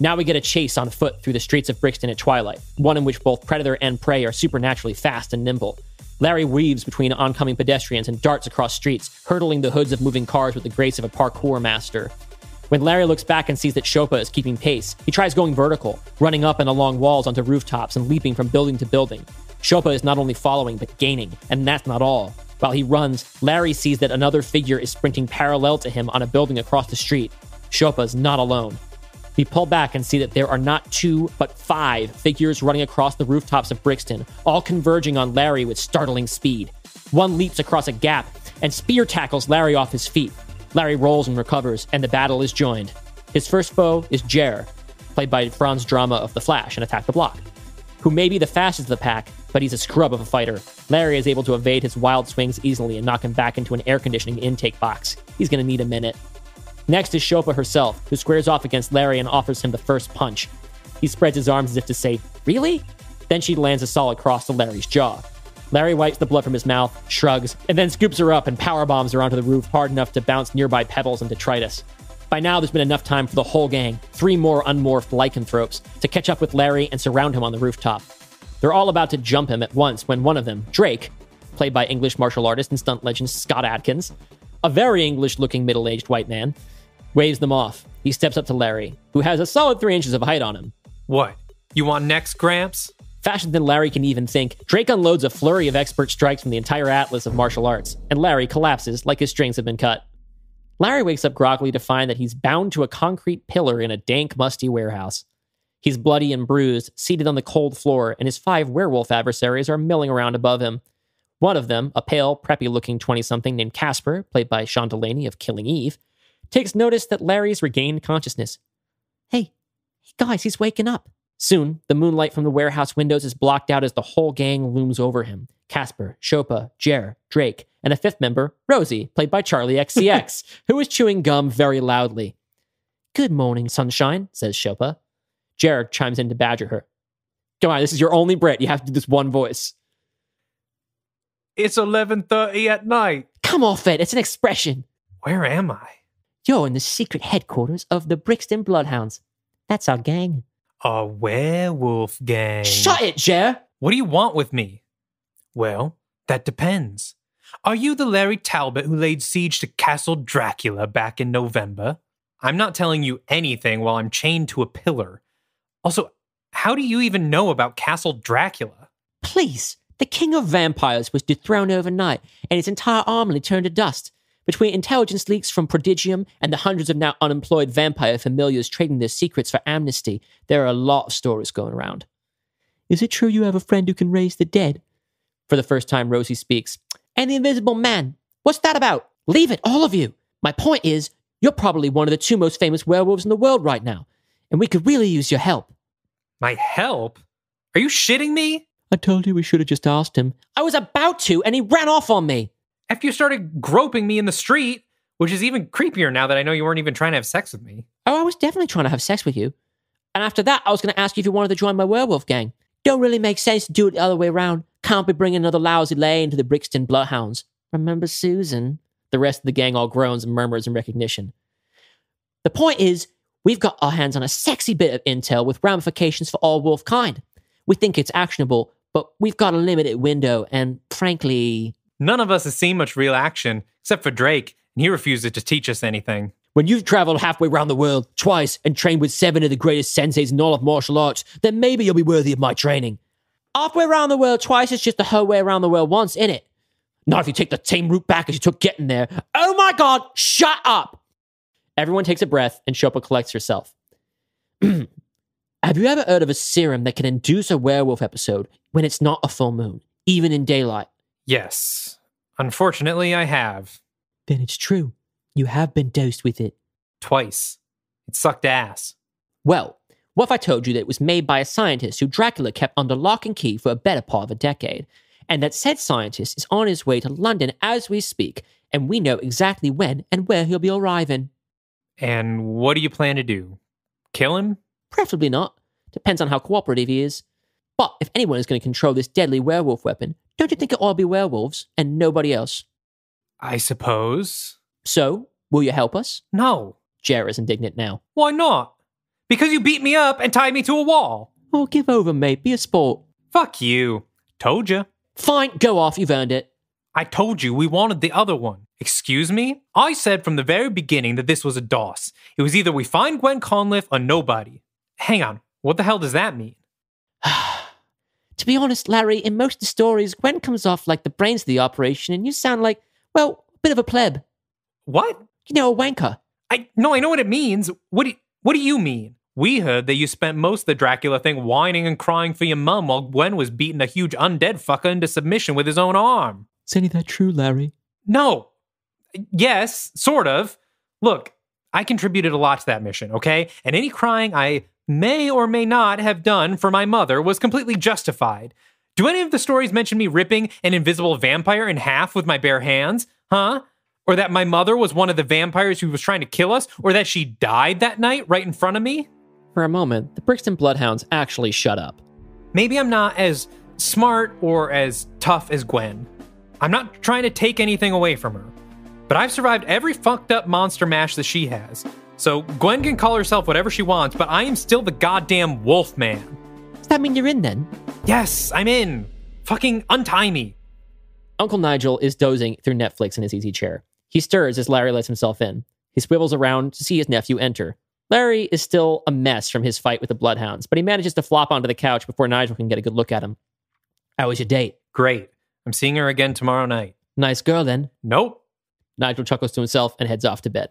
Now we get a chase on foot through the streets of Brixton at twilight, one in which both predator and prey are supernaturally fast and nimble. Larry weaves between oncoming pedestrians and darts across streets, hurtling the hoods of moving cars with the grace of a parkour master. When Larry looks back and sees that Shopa is keeping pace, he tries going vertical, running up and along walls onto rooftops and leaping from building to building. Shopa is not only following, but gaining, and that's not all. While he runs, Larry sees that another figure is sprinting parallel to him on a building across the street. Shopa's not alone. We pull back and see that there are not two, but five figures running across the rooftops of Brixton, all converging on Larry with startling speed. One leaps across a gap and spear tackles Larry off his feet. Larry rolls and recovers, and the battle is joined. His first foe is Jer, played by Franz Drama of The Flash and Attack the Block, who may be the fastest of the pack, but he's a scrub of a fighter. Larry is able to evade his wild swings easily and knock him back into an air conditioning intake box. He's going to need a minute. Next is Shopa herself, who squares off against Larry and offers him the first punch. He spreads his arms as if to say, "Really?" Then she lands a solid cross to Larry's jaw. Larry wipes the blood from his mouth, shrugs, and then scoops her up and powerbombs her onto the roof hard enough to bounce nearby pebbles and detritus. By now, there's been enough time for the whole gang, three more unmorphed lycanthropes, to catch up with Larry and surround him on the rooftop. They're all about to jump him at once when one of them, Drake, played by English martial artist and stunt legend Scott Adkins, a very English-looking middle-aged white man, waves them off. He steps up to Larry, who has a solid three inches of height on him. "What? You want next, Gramps?" Faster than Larry can even think, Drake unloads a flurry of expert strikes from the entire atlas of martial arts, and Larry collapses like his strings have been cut. Larry wakes up groggily to find that he's bound to a concrete pillar in a dank, musty warehouse. He's bloody and bruised, seated on the cold floor, and his five werewolf adversaries are milling around above him. One of them, a pale, preppy-looking twenty-something named Casper, played by Sean Delaney of Killing Eve, takes notice that Larry's regained consciousness. "Hey, hey guys, he's waking up." Soon, the moonlight from the warehouse windows is blocked out as the whole gang looms over him. Casper, Shopa, Jer, Drake, and a fifth member, Rosie, played by Charli X C X, who is chewing gum very loudly. "Good morning, sunshine," says Shopa. Jer chimes in to badger her. "Come on, this is your only Brit. You have to do this one voice." "It's eleven thirty at night." "Come off it. It's an expression." "Where am I?" "You're in the secret headquarters of the Brixton Bloodhounds. That's our gang." "Our werewolf gang." "Shut it, Jer!" "What do you want with me?" "Well, that depends. Are you the Larry Talbot who laid siege to Castle Dracula back in November? I'm not telling you anything while I'm chained to a pillar. Also, how do you even know about Castle Dracula?" "Please, the king of vampires was dethroned overnight, and his entire army turned to dust. Between intelligence leaks from Prodigium and the hundreds of now unemployed vampire familiars trading their secrets for amnesty, there are a lot of stories going around." "Is it true you have a friend who can raise the dead?" For the first time, Rosie speaks. "And the Invisible Man. What's that about? Leave it, all of you. My point is, you're probably one of the two most famous werewolves in the world right now, and we could really use your help." "My help? Are you shitting me?" "I told you we should have just asked him." "I was about to, and he ran off on me." "After you started groping me in the street, which is even creepier now that I know you weren't even trying to have sex with me." "Oh, I was definitely trying to have sex with you. And after that, I was going to ask you if you wanted to join my werewolf gang. Don't really make sense to do it the other way around. Can't be bringing another lousy lay into the Brixton Bloodhounds. Remember Susan?" The rest of the gang all groans and murmurs in recognition. "The point is, we've got our hands on a sexy bit of intel with ramifications for all wolf kind. We think it's actionable, but we've got a limited window, and frankly... None of us has seen much real action, except for Drake, and he refuses to teach us anything." "When you've traveled halfway around the world twice and trained with seven of the greatest senseis in all of martial arts, then maybe you'll be worthy of my training." "Halfway around the world twice is just the whole way around the world once, innit? Not if you take the same route back as you took getting there." "Oh my God, shut up!" Everyone takes a breath, and Shopa collects herself. "Have you ever heard of a serum that can induce a werewolf episode when it's not a full moon, even in daylight?" "Yes. Unfortunately, I have." "Then it's true. You have been dosed with it." "Twice. It sucked ass." "Well, What if I told you that it was made by a scientist who Dracula kept under lock and key for a better part of a decade, and that said scientist is on his way to London as we speak, and we know exactly when and where he'll be arriving. And what do you plan to do? Kill him? Preferably not. Depends on how cooperative he is. But if anyone is going to control this deadly werewolf weapon, don't you think it ought to be werewolves and nobody else? I suppose. So, will you help us? No. Jer is indignant now. Why not? Because you beat me up and tied me to a wall. Oh, give over, mate. Be a sport. Fuck you. Told you. Fine, go off. You've earned it. I told you we wanted the other one. Excuse me? I said from the very beginning that this was a doss. It was either we find Gwen Conliffe or nobody. Hang on. What the hell does that mean? To be honest, Larry, in most of the stories, Gwen comes off like the brains of the operation, and you sound like, well, a bit of a pleb. What? You know, a wanker. I No, I know what it means. What do, what do you mean? We heard that you spent most of the Dracula thing whining and crying for your mum while Gwen was beating a huge undead fucker into submission with his own arm. Is any of that true, Larry? No. Yes, sort of. Look, I contributed a lot to that mission, okay? And any crying I may or may not have done for my mother was completely justified. Do any of the stories mention me ripping an invisible vampire in half with my bare hands? Huh? Or that my mother was one of the vampires who was trying to kill us? Or that she died that night right in front of me? For a moment, the Brixton Bloodhounds actually shut up. Maybe I'm not as smart or as tough as Gwen. I'm not trying to take anything away from her. But I've survived every fucked up monster mash that she has. So Gwen can call herself whatever she wants, but I am still the goddamn Wolfman. Does that mean you're in then? Yes, I'm in. Fucking untie me. Uncle Nigel is dozing through Netflix in his easy chair. He stirs as Larry lets himself in. He swivels around to see his nephew enter. Larry is still a mess from his fight with the Bloodhounds, but he manages to flop onto the couch before Nigel can get a good look at him. How was your date? Great. I'm seeing her again tomorrow night. Nice girl, then. Nope. Nigel chuckles to himself and heads off to bed.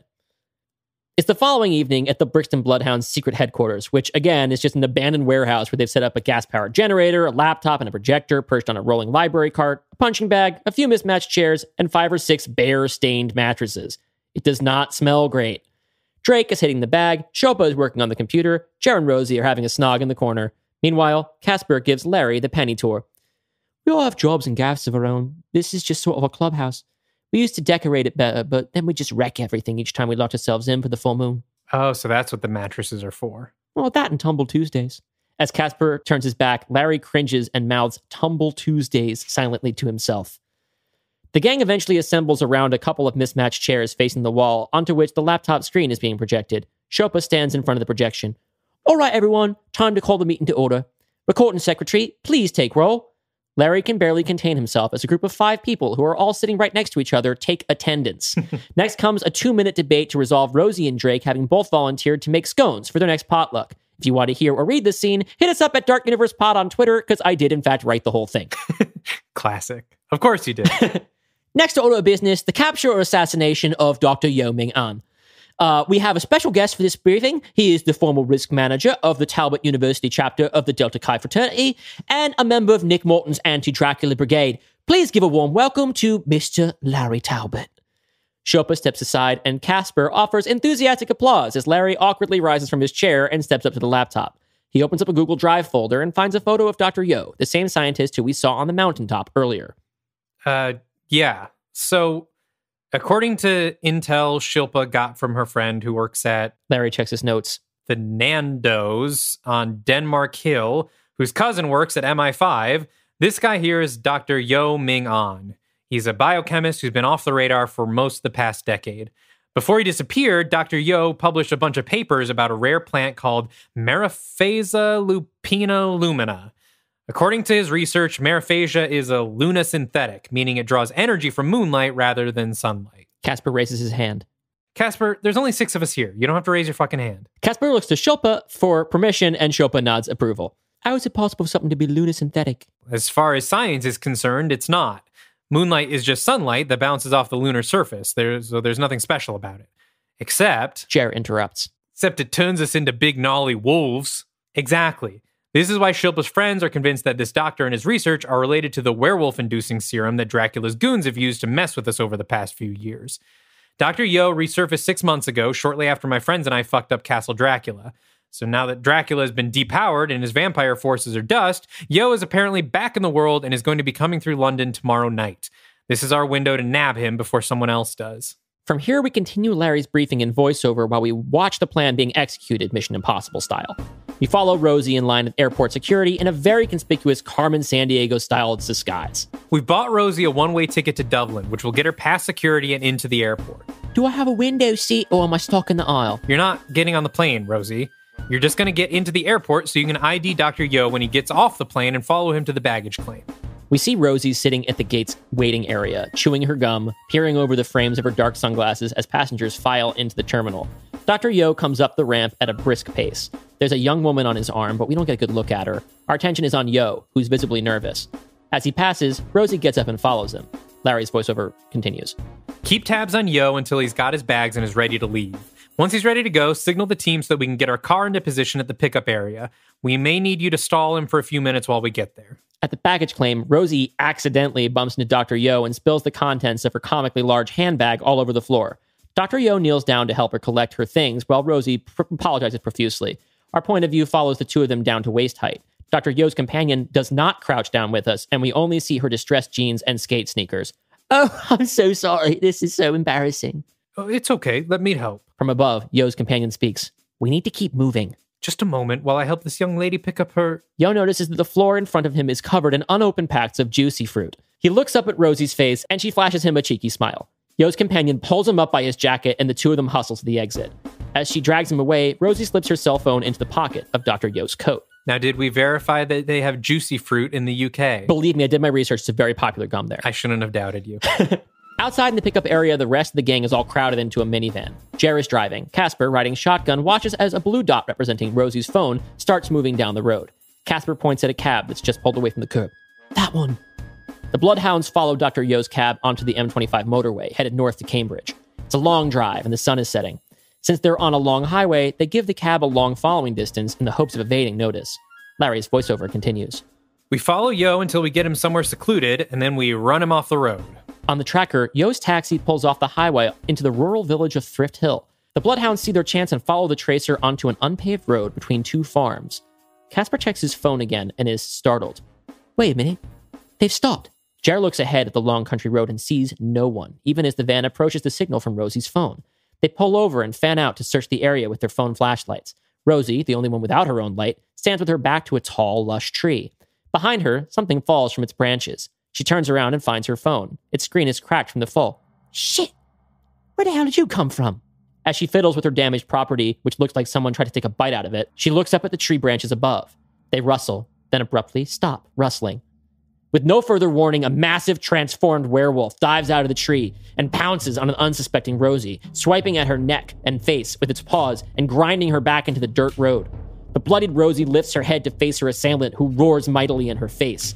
It's the following evening at the Brixton Bloodhounds' secret headquarters, which, again, is just an abandoned warehouse where they've set up a gas-powered generator, a laptop, and a projector perched on a rolling library cart, a punching bag, a few mismatched chairs, and five or six bear-stained mattresses. It does not smell great. Drake is hitting the bag, Shopo is working on the computer, Jer and Rosie are having a snog in the corner. Meanwhile, Casper gives Larry the penny tour. We all have jobs and gaffes of our own. This is just sort of a clubhouse. We used to decorate it better, but then we just wreck everything each time we locked ourselves in for the full moon. Oh, so that's what the mattresses are for. Well, that and Tumble Tuesdays. As Casper turns his back, Larry cringes and mouths Tumble Tuesdays silently to himself. The gang eventually assembles around a couple of mismatched chairs facing the wall, onto which the laptop screen is being projected. Shopa stands in front of the projection. All right, everyone, time to call the meeting to order. Recording secretary, please take roll. Larry can barely contain himself as a group of five people who are all sitting right next to each other take attendance. Next comes a two-minute debate to resolve Rosie and Drake having both volunteered to make scones for their next potluck. If you want to hear or read this scene, hit us up at Dark Universe Pod on Twitter, because I did, in fact, write the whole thing. Classic. Of course you did. Next order of business, the capture or assassination of Doctor Yeo Ming An. Uh, we have a special guest for this briefing. He is the former risk manager of the Talbot University chapter of the Delta Chi fraternity and a member of Nick Morton's anti-Dracula brigade. Please give a warm welcome to Mister Larry Talbot. Shopa steps aside and Casper offers enthusiastic applause as Larry awkwardly rises from his chair and steps up to the laptop. He opens up a Google Drive folder and finds a photo of Doctor Yeo, the same scientist who we saw on the mountaintop earlier. Uh, yeah. So... According to intel Shilpa got from her friend who works at... Larry checks his notes. The Nando's on Denmark Hill, whose cousin works at M I five, this guy here is Doctor Yeo Ming An. He's a biochemist who's been off the radar for most of the past decade. Before he disappeared, Doctor Yeo published a bunch of papers about a rare plant called Mariphasa lupina lumina. According to his research, Mariphasia is a lunosynthetic, meaning it draws energy from moonlight rather than sunlight. Casper raises his hand. Casper, there's only six of us here. You don't have to raise your fucking hand. Casper looks to Shilpa for permission, and Shilpa nods approval. How is it possible for something to be lunosynthetic? As far as science is concerned, it's not. Moonlight is just sunlight that bounces off the lunar surface, there's, so there's nothing special about it. Except... Jer interrupts. Except it turns us into big gnarly wolves. Exactly. This is why Shilpa's friends are convinced that this doctor and his research are related to the werewolf-inducing serum that Dracula's goons have used to mess with us over the past few years. Doctor Yeo resurfaced six months ago, shortly after my friends and I fucked up Castle Dracula. So now that Dracula has been depowered and his vampire forces are dust, Yo is apparently back in the world and is going to be coming through London tomorrow night. This is our window to nab him before someone else does. From here, we continue Larry's briefing in voiceover while we watch the plan being executed Mission Impossible style. We follow Rosie in line at airport security in a very conspicuous Carmen Sandiego style disguise. We bought Rosie a one-way ticket to Dublin, which will get her past security and into the airport. Do I have a window seat or am I stuck in the aisle? You're not getting on the plane, Rosie. You're just going to get into the airport so you can I D Doctor Yo when he gets off the plane and follow him to the baggage claim. We see Rosie sitting at the gate's waiting area, chewing her gum, peering over the frames of her dark sunglasses as passengers file into the terminal. Doctor Yo comes up the ramp at a brisk pace. There's a young woman on his arm, but we don't get a good look at her. Our attention is on Yo, who's visibly nervous. As he passes, Rosie gets up and follows him. Larry's voiceover continues. Keep tabs on Yo until he's got his bags and is ready to leave. Once he's ready to go, signal the team so that we can get our car into position at the pickup area. We may need you to stall him for a few minutes while we get there. At the baggage claim, Rosie accidentally bumps into Doctor Yo and spills the contents of her comically large handbag all over the floor. Doctor Yo kneels down to help her collect her things while Rosie pr- apologizes profusely. Our point of view follows the two of them down to waist height. Doctor Yo's companion does not crouch down with us, and we only see her distressed jeans and skate sneakers. Oh, I'm so sorry. This is so embarrassing. Oh, it's okay. Let me help. From above, Yo's companion speaks. We need to keep moving. Just a moment while I help this young lady pick up her... Yo notices that the floor in front of him is covered in unopened packs of juicy fruit. He looks up at Rosie's face, and she flashes him a cheeky smile. Yo's companion pulls him up by his jacket, and the two of them hustle to the exit. As she drags him away, Rosie slips her cell phone into the pocket of Doctor Yo's coat. Now, did we verify that they have juicy fruit in the U K? Believe me, I did my research. It's a very popular gum there. I shouldn't have doubted you. Outside in the pickup area, the rest of the gang is all crowded into a minivan. Jer is driving. Casper, riding shotgun, watches as a blue dot representing Rosie's phone starts moving down the road. Casper points at a cab that's just pulled away from the curb. That one. The Bloodhounds follow Doctor Yo's cab onto the M twenty-five motorway, headed north to Cambridge. It's a long drive, and the sun is setting. Since they're on a long highway, they give the cab a long following distance in the hopes of evading notice. Larry's voiceover continues. We follow Yo until we get him somewhere secluded, and then we run him off the road. On the tracker, Yo's taxi pulls off the highway into the rural village of Thrift Hill. The Bloodhounds see their chance and follow the tracer onto an unpaved road between two farms. Casper checks his phone again and is startled. Wait a minute. They've stopped. Jer looks ahead at the long country road and sees no one, even as the van approaches the signal from Rosie's phone. They pull over and fan out to search the area with their phone flashlights. Rosie, the only one without her own light, stands with her back to a tall, lush tree. Behind her, something falls from its branches. She turns around and finds her phone. Its screen is cracked from the fall. Shit! Where the hell did you come from? As she fiddles with her damaged property, which looks like someone tried to take a bite out of it, she looks up at the tree branches above. They rustle, then abruptly stop rustling. With no further warning, a massive transformed werewolf dives out of the tree and pounces on an unsuspecting Rosie, swiping at her neck and face with its paws and grinding her back into the dirt road. The bloodied Rosie lifts her head to face her assailant, who roars mightily in her face.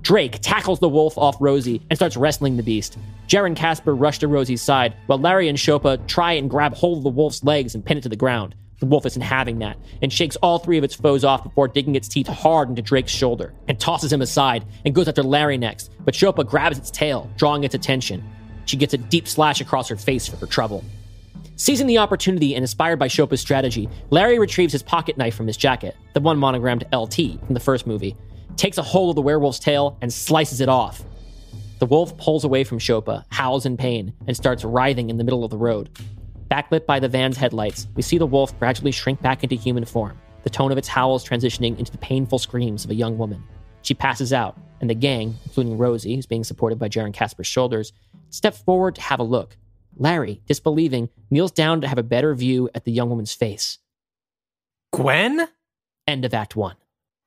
Drake tackles the wolf off Rosie and starts wrestling the beast. Jer and Casper rush to Rosie's side, while Larry and Shopa try and grab hold of the wolf's legs and pin it to the ground. The wolf isn't having that, and shakes all three of its foes off before digging its teeth hard into Drake's shoulder, and tosses him aside, and goes after Larry next, but Shopa grabs its tail, drawing its attention. She gets a deep slash across her face for her trouble. Seizing the opportunity and inspired by Shopa's strategy, Larry retrieves his pocket knife from his jacket, the one monogrammed L T from the first movie, takes a hold of the werewolf's tail, and slices it off. The wolf pulls away from Shopa, howls in pain, and starts writhing in the middle of the road. Backlit by the van's headlights, we see the wolf gradually shrink back into human form, the tone of its howls transitioning into the painful screams of a young woman. She passes out, and the gang, including Rosie, who's being supported by Jer and Casper's shoulders, step forward to have a look. Larry, disbelieving, kneels down to have a better view at the young woman's face. Gwen? End of Act One.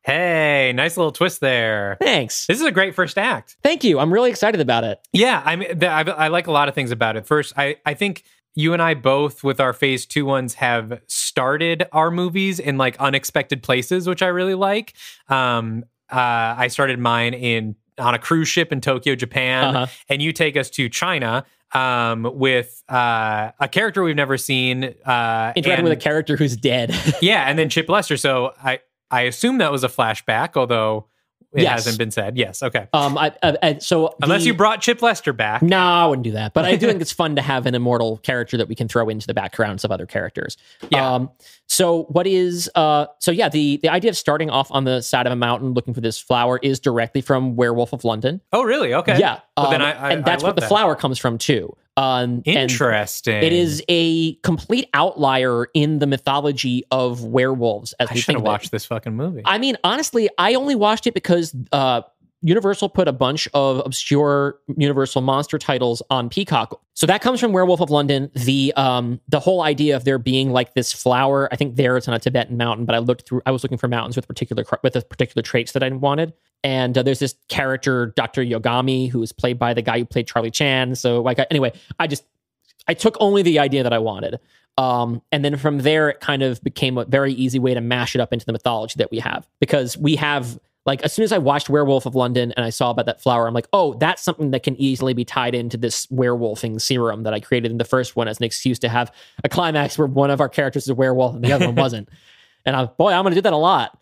Hey, nice little twist there. Thanks. This is a great first act. Thank you. I'm really excited about it. Yeah, I mean, I, I like a lot of things about it. First, I, I think... you and I both, with our phase two ones, have started our movies in like unexpected places, which I really like. Um, uh, I started mine in on a cruise ship in Tokyo, Japan, uh-huh. and you take us to China um, with uh, a character we've never seen. Uh, Interacting with a character who's dead. yeah, and then Chip Lester. So I, I assume that was a flashback, although... It yes. hasn't been said. Yes. Okay. Um. I, I, I, so unless the, you brought Chip Lester back, no, I wouldn't do that. But I do think it's fun to have an immortal character that we can throw into the backgrounds of other characters. Yeah. Um. So what is uh? So yeah, the the idea of starting off on the side of a mountain looking for this flower is directly from Werewolf of London. Oh, really? Okay. Yeah. Well, um, then I, I, and that's I love what the that. flower comes from too. Um, Interesting. And it is a complete outlier in the mythology of werewolves. As I we should have watched this fucking movie. I mean, honestly, I only watched it because uh, Universal put a bunch of obscure Universal monster titles on Peacock. So that comes from Werewolf of London. The um, the whole idea of there being like this flower. I think there it's on a Tibetan mountain, but I looked through. I was looking for mountains with particular with the particular traits that I wanted. And uh, there's this character, Doctor Yogami, who is played by the guy who played Charlie Chan. So like, anyway, I just, I took only the idea that I wanted. Um, and then from there, it kind of became a very easy way to mash it up into the mythology that we have. Because we have, like, as soon as I watched Werewolf of London and I saw about that flower, I'm like, oh, that's something that can easily be tied into this werewolfing serum that I created in the first one as an excuse to have a climax where one of our characters is a werewolf and the other one wasn't. And I, boy, I'm going to do that a lot.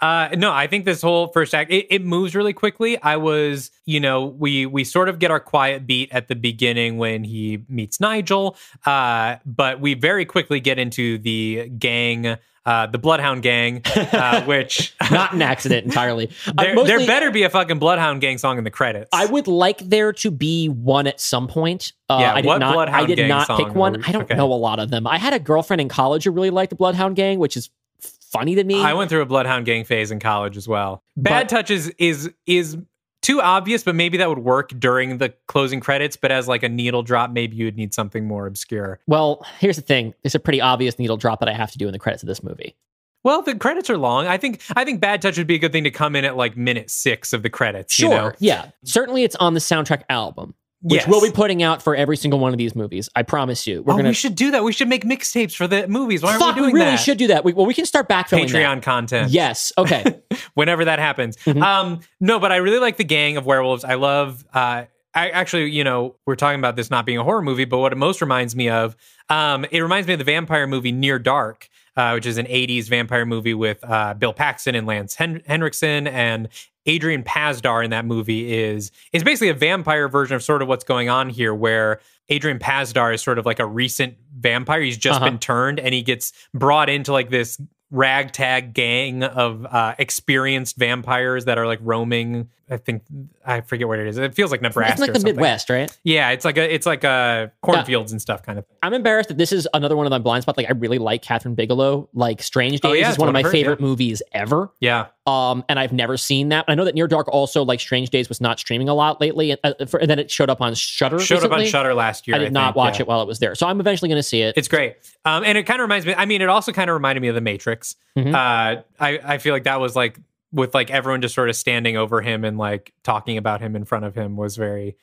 uh, no, I think this whole first act, it, it moves really quickly. I was, you know, we we sort of get our quiet beat at the beginning when he meets Nigel. Uh, but we very quickly get into the gang, uh, the Bloodhound gang, uh, which... Not an accident entirely. there, uh, mostly, there better be a fucking Bloodhound gang song in the credits. I would like there to be one at some point. Uh, yeah, I did what not, Bloodhound I did gang not song pick one. We, I don't okay. know a lot of them. I had a girlfriend in college who really liked the Bloodhound gang, which is funny to me. I went through a Bloodhound gang phase in college as well. Bad but, Touch is, is is too obvious, but maybe that would work during the closing credits. But as like a needle drop, maybe you would need something more obscure. Well, here's the thing. It's a pretty obvious needle drop that I have to do in the credits of this movie. Well, the credits are long. I think I think Bad Touch would be a good thing to come in at like minute six of the credits. Sure, you know? Yeah. Certainly it's on the soundtrack album. Which yes. we'll be putting out for every single one of these movies. I promise you. We're oh, gonna... We should do that. We should make mixtapes for the movies. Why Fuck, aren't we doing that? We really that? should do that. We, well, we can start backfilling Patreon that. content. Yes. Okay. Whenever that happens. Mm-hmm. Um, no, but I really like the gang of werewolves. I love... Uh, I actually, you know, we're talking about this not being a horror movie, but what it most reminds me of, um, it reminds me of the vampire movie Near Dark, uh, which is an eighties vampire movie with uh, Bill Paxton and Lance Hen- Henriksen and... Adrian Pazdar in that movie is is basically a vampire version of sort of what's going on here, where Adrian Pazdar is sort of like a recent vampire. He's just uh-huh. been turned, and he gets brought into like this ragtag gang of uh, experienced vampires that are like roaming. I think I forget what it is. It feels like Nebraska. It's like the or something. Midwest, right? Yeah, it's like a it's like a cornfields yeah. and stuff kind of thing. I'm embarrassed that this is another one of my blind spots. Like I really like Catherine Bigelow. Like Strange Days oh, yeah, is one of my hers, favorite yeah. movies ever. Yeah. Um, and I've never seen that. I know that Near Dark also like Strange Days was not streaming a lot lately, and, uh, for, and then it showed up on Shudder. Showed recently. up on Shudder last year. I did I not think, watch yeah. it while it was there, so I'm eventually going to see it. It's great, um, and it kind of reminds me. I mean, it also kind of reminded me of The Matrix. Mm-hmm. Uh, I I feel like that was like. With like everyone just sort of standing over him and like talking about him in front of him was very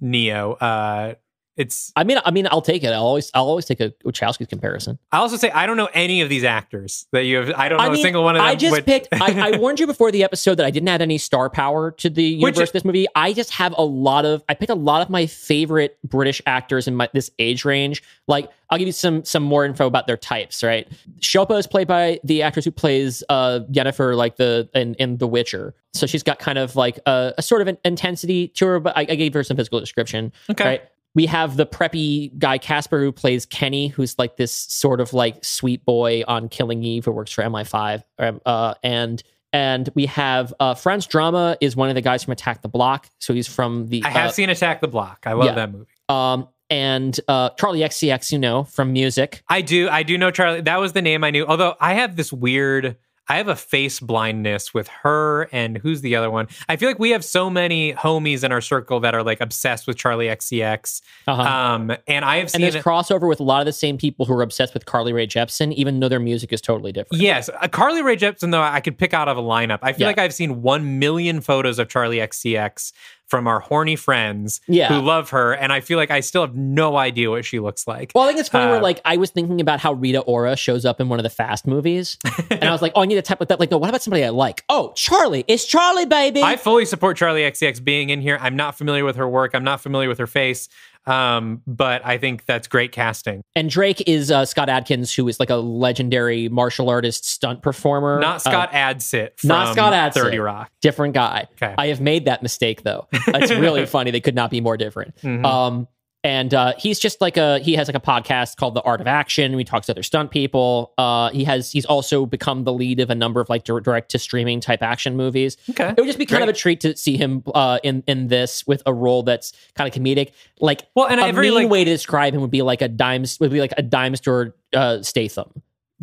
Neo. Uh, it's. I mean, I mean, I'll take it. I'll always, I'll always take a Wachowski comparison. I also say I don't know any of these actors that you have. I don't know I mean, a single one of them. I just would... picked. I, I warned you before the episode that I didn't add any star power to the universe. Which, of this movie, I just have a lot of. I picked a lot of my favorite British actors in my, this age range. Like I'll give you some some more info about their types. Right, Shilpa is played by the actress who plays uh, Yennefer, like the in, in The Witcher. So she's got kind of like a, a sort of an intensity to her. But I, I gave her some physical description. Okay. Right? We have the preppy guy, Casper, who plays Kenny, who's like this sort of like sweet boy on Killing Eve who works for M I five. Uh, and and we have uh, Franz Drama is one of the guys from Attack the Block. So he's from the... I have uh, seen Attack the Block. I love yeah. that movie. Um, and uh, Charli X C X, you know, from music. I do. I do know Charli. That was the name I knew. Although I have this weird... I have a face blindness with her and who's the other one? I feel like we have so many homies in our circle that are like obsessed with Charli X C X. Uh-huh. Um, and I have seen... And there's crossover with a lot of the same people who are obsessed with Carly Rae Jepsen, even though their music is totally different. Yes. Uh, Carly Rae Jepsen, though, I could pick out of a lineup. I feel yeah. like I've seen one million photos of Charli X C X from our horny friends yeah. who love her. And I feel like I still have no idea what she looks like. Well, I think it's funny uh, where like I was thinking about how Rita Ora shows up in one of the Fast movies. And I was like, oh, I need to type with that. Like, no, what about somebody I like? Oh, Charli. It's Charli, baby. I fully support Charli X C X being in here. I'm not familiar with her work. I'm not familiar with her face. Um, but I think that's great casting. And Drake is uh, Scott Adkins, who is like a legendary martial artist stunt performer. Not Scott uh, Adsit from not Scott Adsit, thirty Rock. Different guy. Okay. I have made that mistake, though. It's really funny. They could not be more different. Mm-hmm. Um, and uh, he's just like a, he has like a podcast called The Art of Action. He talks to other stunt people. Uh, he has, he's also become the lead of a number of like direct to streaming type action movies. Okay. It would just be kind Great. of a treat to see him uh, in, in this with a role that's kind of comedic. Like well, and a every, mean like, way to describe him would be like a dime, would be like a dime store uh, Statham.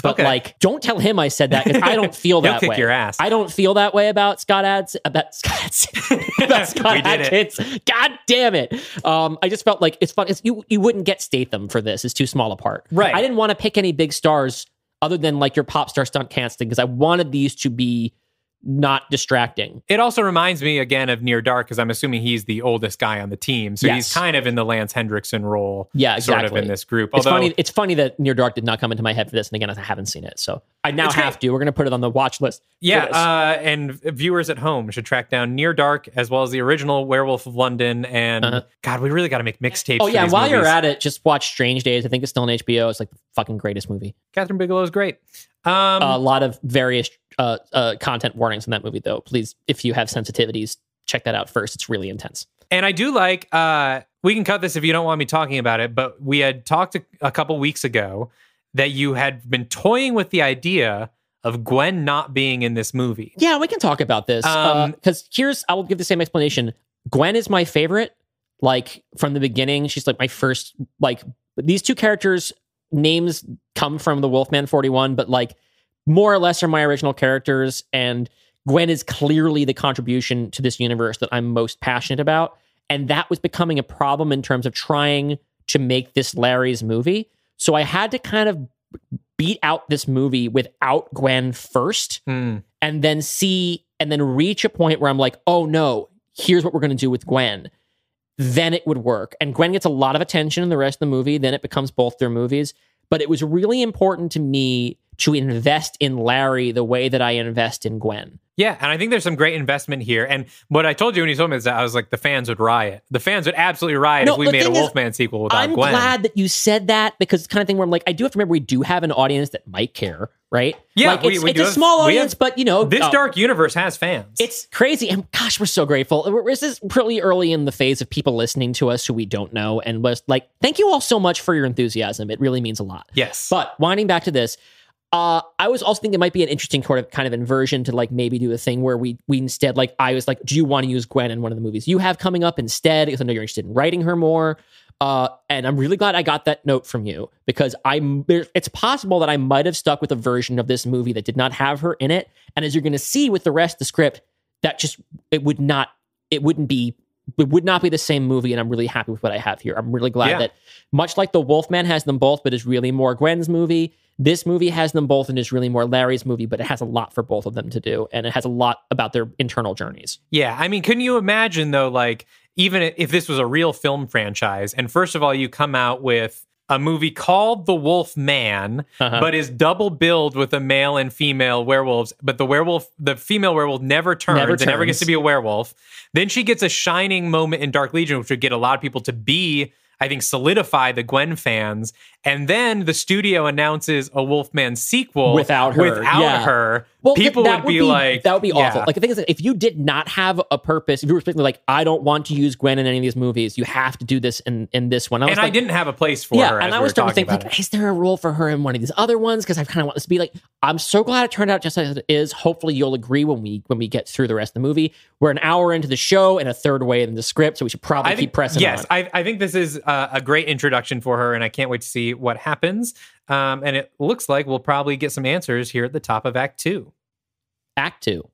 But okay. like, don't tell him I said that because I don't feel that kick way. Your ass. I don't feel that way about Scott Ads. About Scott. About Scott Adkins. God damn it! Um, I just felt like it's fun. It's, you you wouldn't get Statham for this. It's too small a part. Right. I didn't want to pick any big stars other than like your pop star stunt casting because I wanted these to be not distracting. It also reminds me again of Near Dark because I'm assuming he's the oldest guy on the team, so yes. he's kind of in the Lance Henriksen role, yeah, exactly. sort of in this group. Although, it's funny, it's funny that Near Dark did not come into my head for this, and again, I haven't seen it, so I now have great. to. We're going to put it on the watch list. Yeah, uh, and viewers at home should track down Near Dark as well as the original Werewolf of London. And uh-huh. God, we really got to make mixtapes. Oh yeah, and while movies. you're at it, just watch Strange Days. I think it's still on H B O. It's like the fucking greatest movie. Catherine Bigelow is great. Um, a lot of various uh, uh, content warnings in that movie, though. Please, if you have sensitivities, check that out first. It's really intense. And I do like, uh, we can cut this if you don't want me talking about it, but we had talked a, a couple weeks ago that you had been toying with the idea of Gwen not being in this movie. Yeah, we can talk about this. Um, uh, 'cause here's, I will give the same explanation. Gwen is my favorite, like, from the beginning. She's, like, my first, like, these two characters... names come from the Wolfman forty-one, but like more or less are my original characters. And Gwen is clearly the contribution to this universe that I'm most passionate about. And that was becoming a problem in terms of trying to make this Larry's movie. So I had to kind of beat out this movie without Gwen first mm. and then see, and then reach a point where I'm like, oh no, here's what we're going to do with Gwen. Then it would work. And Gwen gets a lot of attention in the rest of the movie. Then it becomes both their movies. But it was really important to me to invest in Larry the way that I invest in Gwen. Yeah, and I think there's some great investment here. And what I told you when you told me is that I was like, the fans would riot. The fans would absolutely riot no, if we made a Wolfman is, sequel without I'm Gwen. I'm glad that you said that because it's the kind of thing where I'm like, I do have to remember we do have an audience that might care, right? Yeah, like, we, it's, we it's do a have, small audience, have, but you know. This uh, dark universe has fans. It's crazy. And gosh, we're so grateful. This is pretty early in the phase of people listening to us who we don't know. And was like, thank you all so much for your enthusiasm. It really means a lot. Yes. But winding back to this, Uh, I was also thinking it might be an interesting kind of kind of inversion to like maybe do a thing where we we instead like I was like, do you want to use Gwen in one of the movies you have coming up instead? Because I know you're interested in writing her more. Uh, and I'm really glad I got that note from you because I'm it's possible that I might have stuck with a version of this movie that did not have her in it. And as you're going to see with the rest of the script, that just it would not it wouldn't be it would not be the same movie. And I'm really happy with what I have here. I'm really glad yeah. that much like the Wolfman has them both, but is really more Gwen's movie. This movie has them both and is really more Larry's movie, but it has a lot for both of them to do. And it has a lot about their internal journeys. Yeah. I mean, couldn't you imagine though, like even if this was a real film franchise and first of all, you come out with a movie called The Wolf Man, uh-huh. but is double billed with a male and female werewolves, but the werewolf, the female werewolf never turns, never turns. and never gets to be a werewolf. Then she gets a shining moment in Dark Legion, which would get a lot of people to be I think, solidify the Gwen fans. And then the studio announces a Wolfman sequel without her. Without yeah. her well, people would be, be like... That would be yeah. awful. Like, the thing is, if you did not have a purpose, if you were specifically like, I don't want to use Gwen in any of these movies, you have to do this in, in this one. I was and like, I didn't have a place for yeah, her. And I was we starting to think, like, is there a role for her in one of these other ones? Because I kind of want this to be like, I'm so glad it turned out just as it is. Hopefully you'll agree when we when we get through the rest of the movie. We're an hour into the show and a third way in the script, so we should probably I keep think, pressing yes, on. Yes, I, I think this is... Uh, a great introduction for her, and I can't wait to see what happens. Um, and it looks like we'll probably get some answers here at the top of Act Two. Act Two.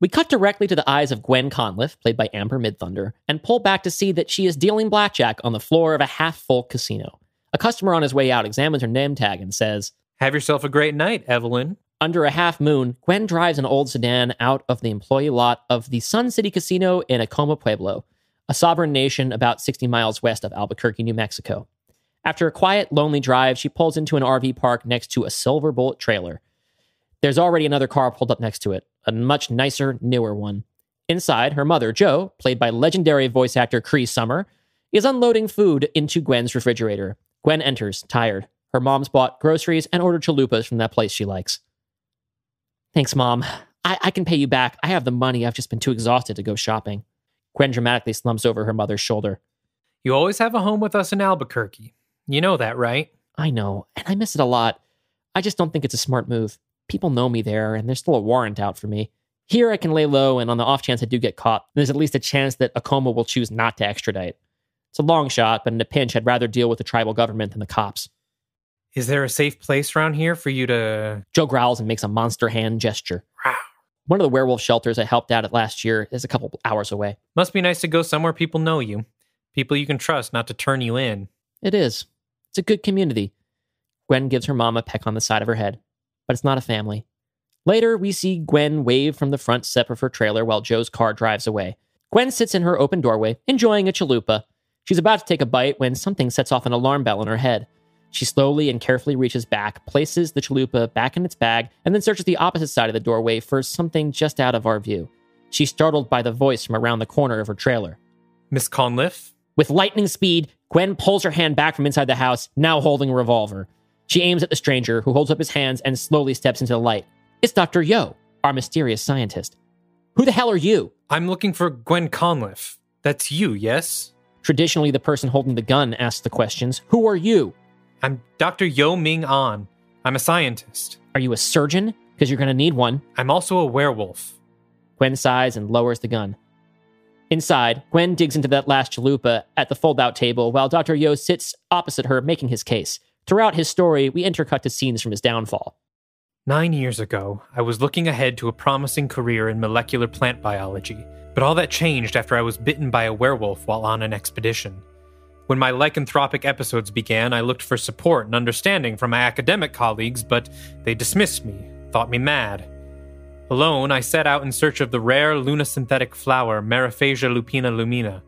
We cut directly to the eyes of Gwen Conliffe, played by Amber Midthunder, and pull back to see that she is dealing blackjack on the floor of a half-full casino. A customer on his way out examines her name tag and says, "Have yourself a great night, Evelyn." Under a half moon, Gwen drives an old sedan out of the employee lot of the Sun City Casino in Acoma Pueblo, a sovereign nation about sixty miles west of Albuquerque, New Mexico. After a quiet, lonely drive, she pulls into an R V park next to a Silver Bullet trailer. There's already another car pulled up next to it, a much nicer, newer one. Inside, her mother, Jo, played by legendary voice actor Cree Summer, is unloading food into Gwen's refrigerator. Gwen enters, tired. Her mom's bought groceries and ordered chalupas from that place she likes. Thanks, Mom. I, I can pay you back. I have the money. I've just been too exhausted to go shopping. Gwen dramatically slumps over her mother's shoulder. You always have a home with us in Albuquerque. You know that, right? I know, and I miss it a lot. I just don't think it's a smart move. People know me there, and there's still a warrant out for me. Here I can lay low, and on the off chance I do get caught, there's at least a chance that Acoma will choose not to extradite. It's a long shot, but in a pinch, I'd rather deal with the tribal government than the cops. Is there a safe place around here for you to... Joe growls and makes a monster hand gesture. Wow. One of the werewolf shelters I helped out at last year is a couple hours away. Must be nice to go somewhere people know you. People you can trust not to turn you in. It is. It's a good community. Gwen gives her mom a peck on the side of her head. But it's not a family. Later, we see Gwen wave from the front step of her trailer while Joe's car drives away. Gwen sits in her open doorway, enjoying a chalupa. She's about to take a bite when something sets off an alarm bell in her head. She slowly and carefully reaches back, places the chalupa back in its bag, and then searches the opposite side of the doorway for something just out of our view. She's startled by the voice from around the corner of her trailer. Miss Conliffe? With lightning speed, Gwen pulls her hand back from inside the house, now holding a revolver. She aims at the stranger, who holds up his hands and slowly steps into the light. It's Doctor Yo, our mysterious scientist. Who the hell are you? I'm looking for Gwen Conliffe. That's you, yes? Traditionally, the person holding the gun asks the questions, who are you? I'm Doctor Yo Ming An. I'm a scientist. Are you a surgeon? Because you're going to need one. I'm also a werewolf. Gwen sighs and lowers the gun. Inside, Gwen digs into that last chalupa at the fold-out table while Doctor Yo sits opposite her making his case. Throughout his story, we intercut to scenes from his downfall. Nine years ago, I was looking ahead to a promising career in molecular plant biology, but all that changed after I was bitten by a werewolf while on an expedition. When my lycanthropic episodes began, I looked for support and understanding from my academic colleagues, but they dismissed me, thought me mad. Alone, I set out in search of the rare lunasynthetic flower Mariphasa lupina lumina,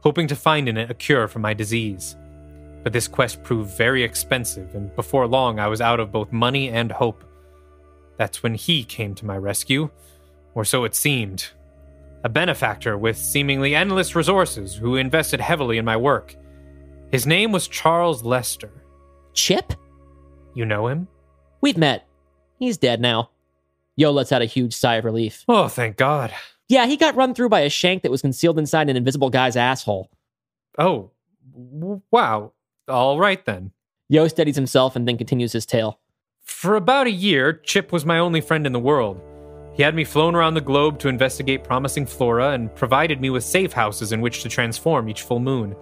hoping to find in it a cure for my disease. But this quest proved very expensive, and before long I was out of both money and hope. That's when he came to my rescue, or so it seemed. A benefactor with seemingly endless resources who invested heavily in my work. His name was Charles Lester. Chip? You know him? We've met. He's dead now. Yo lets out a huge sigh of relief. Oh, thank God. Yeah, he got run through by a shank that was concealed inside an invisible guy's asshole. Oh, wow. All right, then. Yo steadies himself and then continues his tale. For about a year, Chip was my only friend in the world. He had me flown around the globe to investigate promising flora and provided me with safe houses in which to transform each full moon.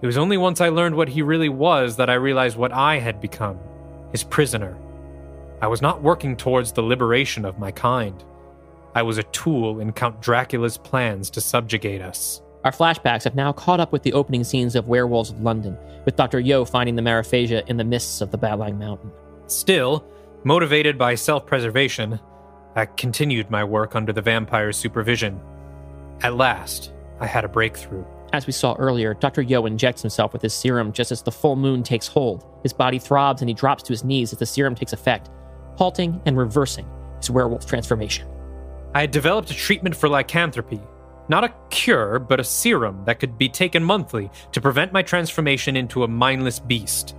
It was only once I learned what he really was that I realized what I had become, his prisoner. I was not working towards the liberation of my kind. I was a tool in Count Dracula's plans to subjugate us. Our flashbacks have now caught up with the opening scenes of Werewolves of London, with Doctor Yo finding the Mariphasa in the mists of the Bolang Mountain. Still, motivated by self-preservation, I continued my work under the vampire's supervision. At last, I had a breakthrough. As we saw earlier, Doctor Yo injects himself with his serum just as the full moon takes hold. His body throbs and he drops to his knees as the serum takes effect, halting and reversing his werewolf transformation. I had developed a treatment for lycanthropy. Not a cure, but a serum that could be taken monthly to prevent my transformation into a mindless beast.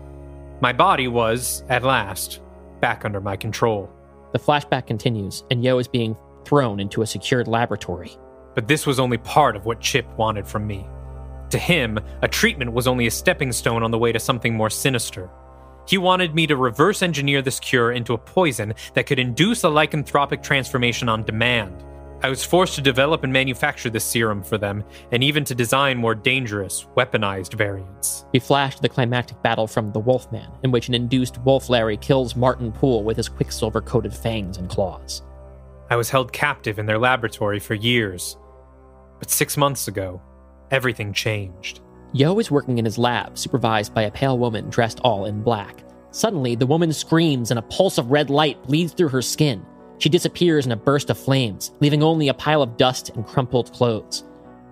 My body was, at last, back under my control. The flashback continues, and Yo is being thrown into a secured laboratory. But this was only part of what Chip wanted from me. To him, a treatment was only a stepping stone on the way to something more sinister. He wanted me to reverse engineer this cure into a poison that could induce a lycanthropic transformation on demand. I was forced to develop and manufacture this serum for them, and even to design more dangerous, weaponized variants. We flash to the climactic battle from The Wolfman, in which an induced Wolf Larry kills Martin Poole with his quicksilver-coated fangs and claws. I was held captive in their laboratory for years. But six months ago, everything changed. Yo is working in his lab, supervised by a pale woman dressed all in black. Suddenly, the woman screams and a pulse of red light bleeds through her skin. She disappears in a burst of flames, leaving only a pile of dust and crumpled clothes.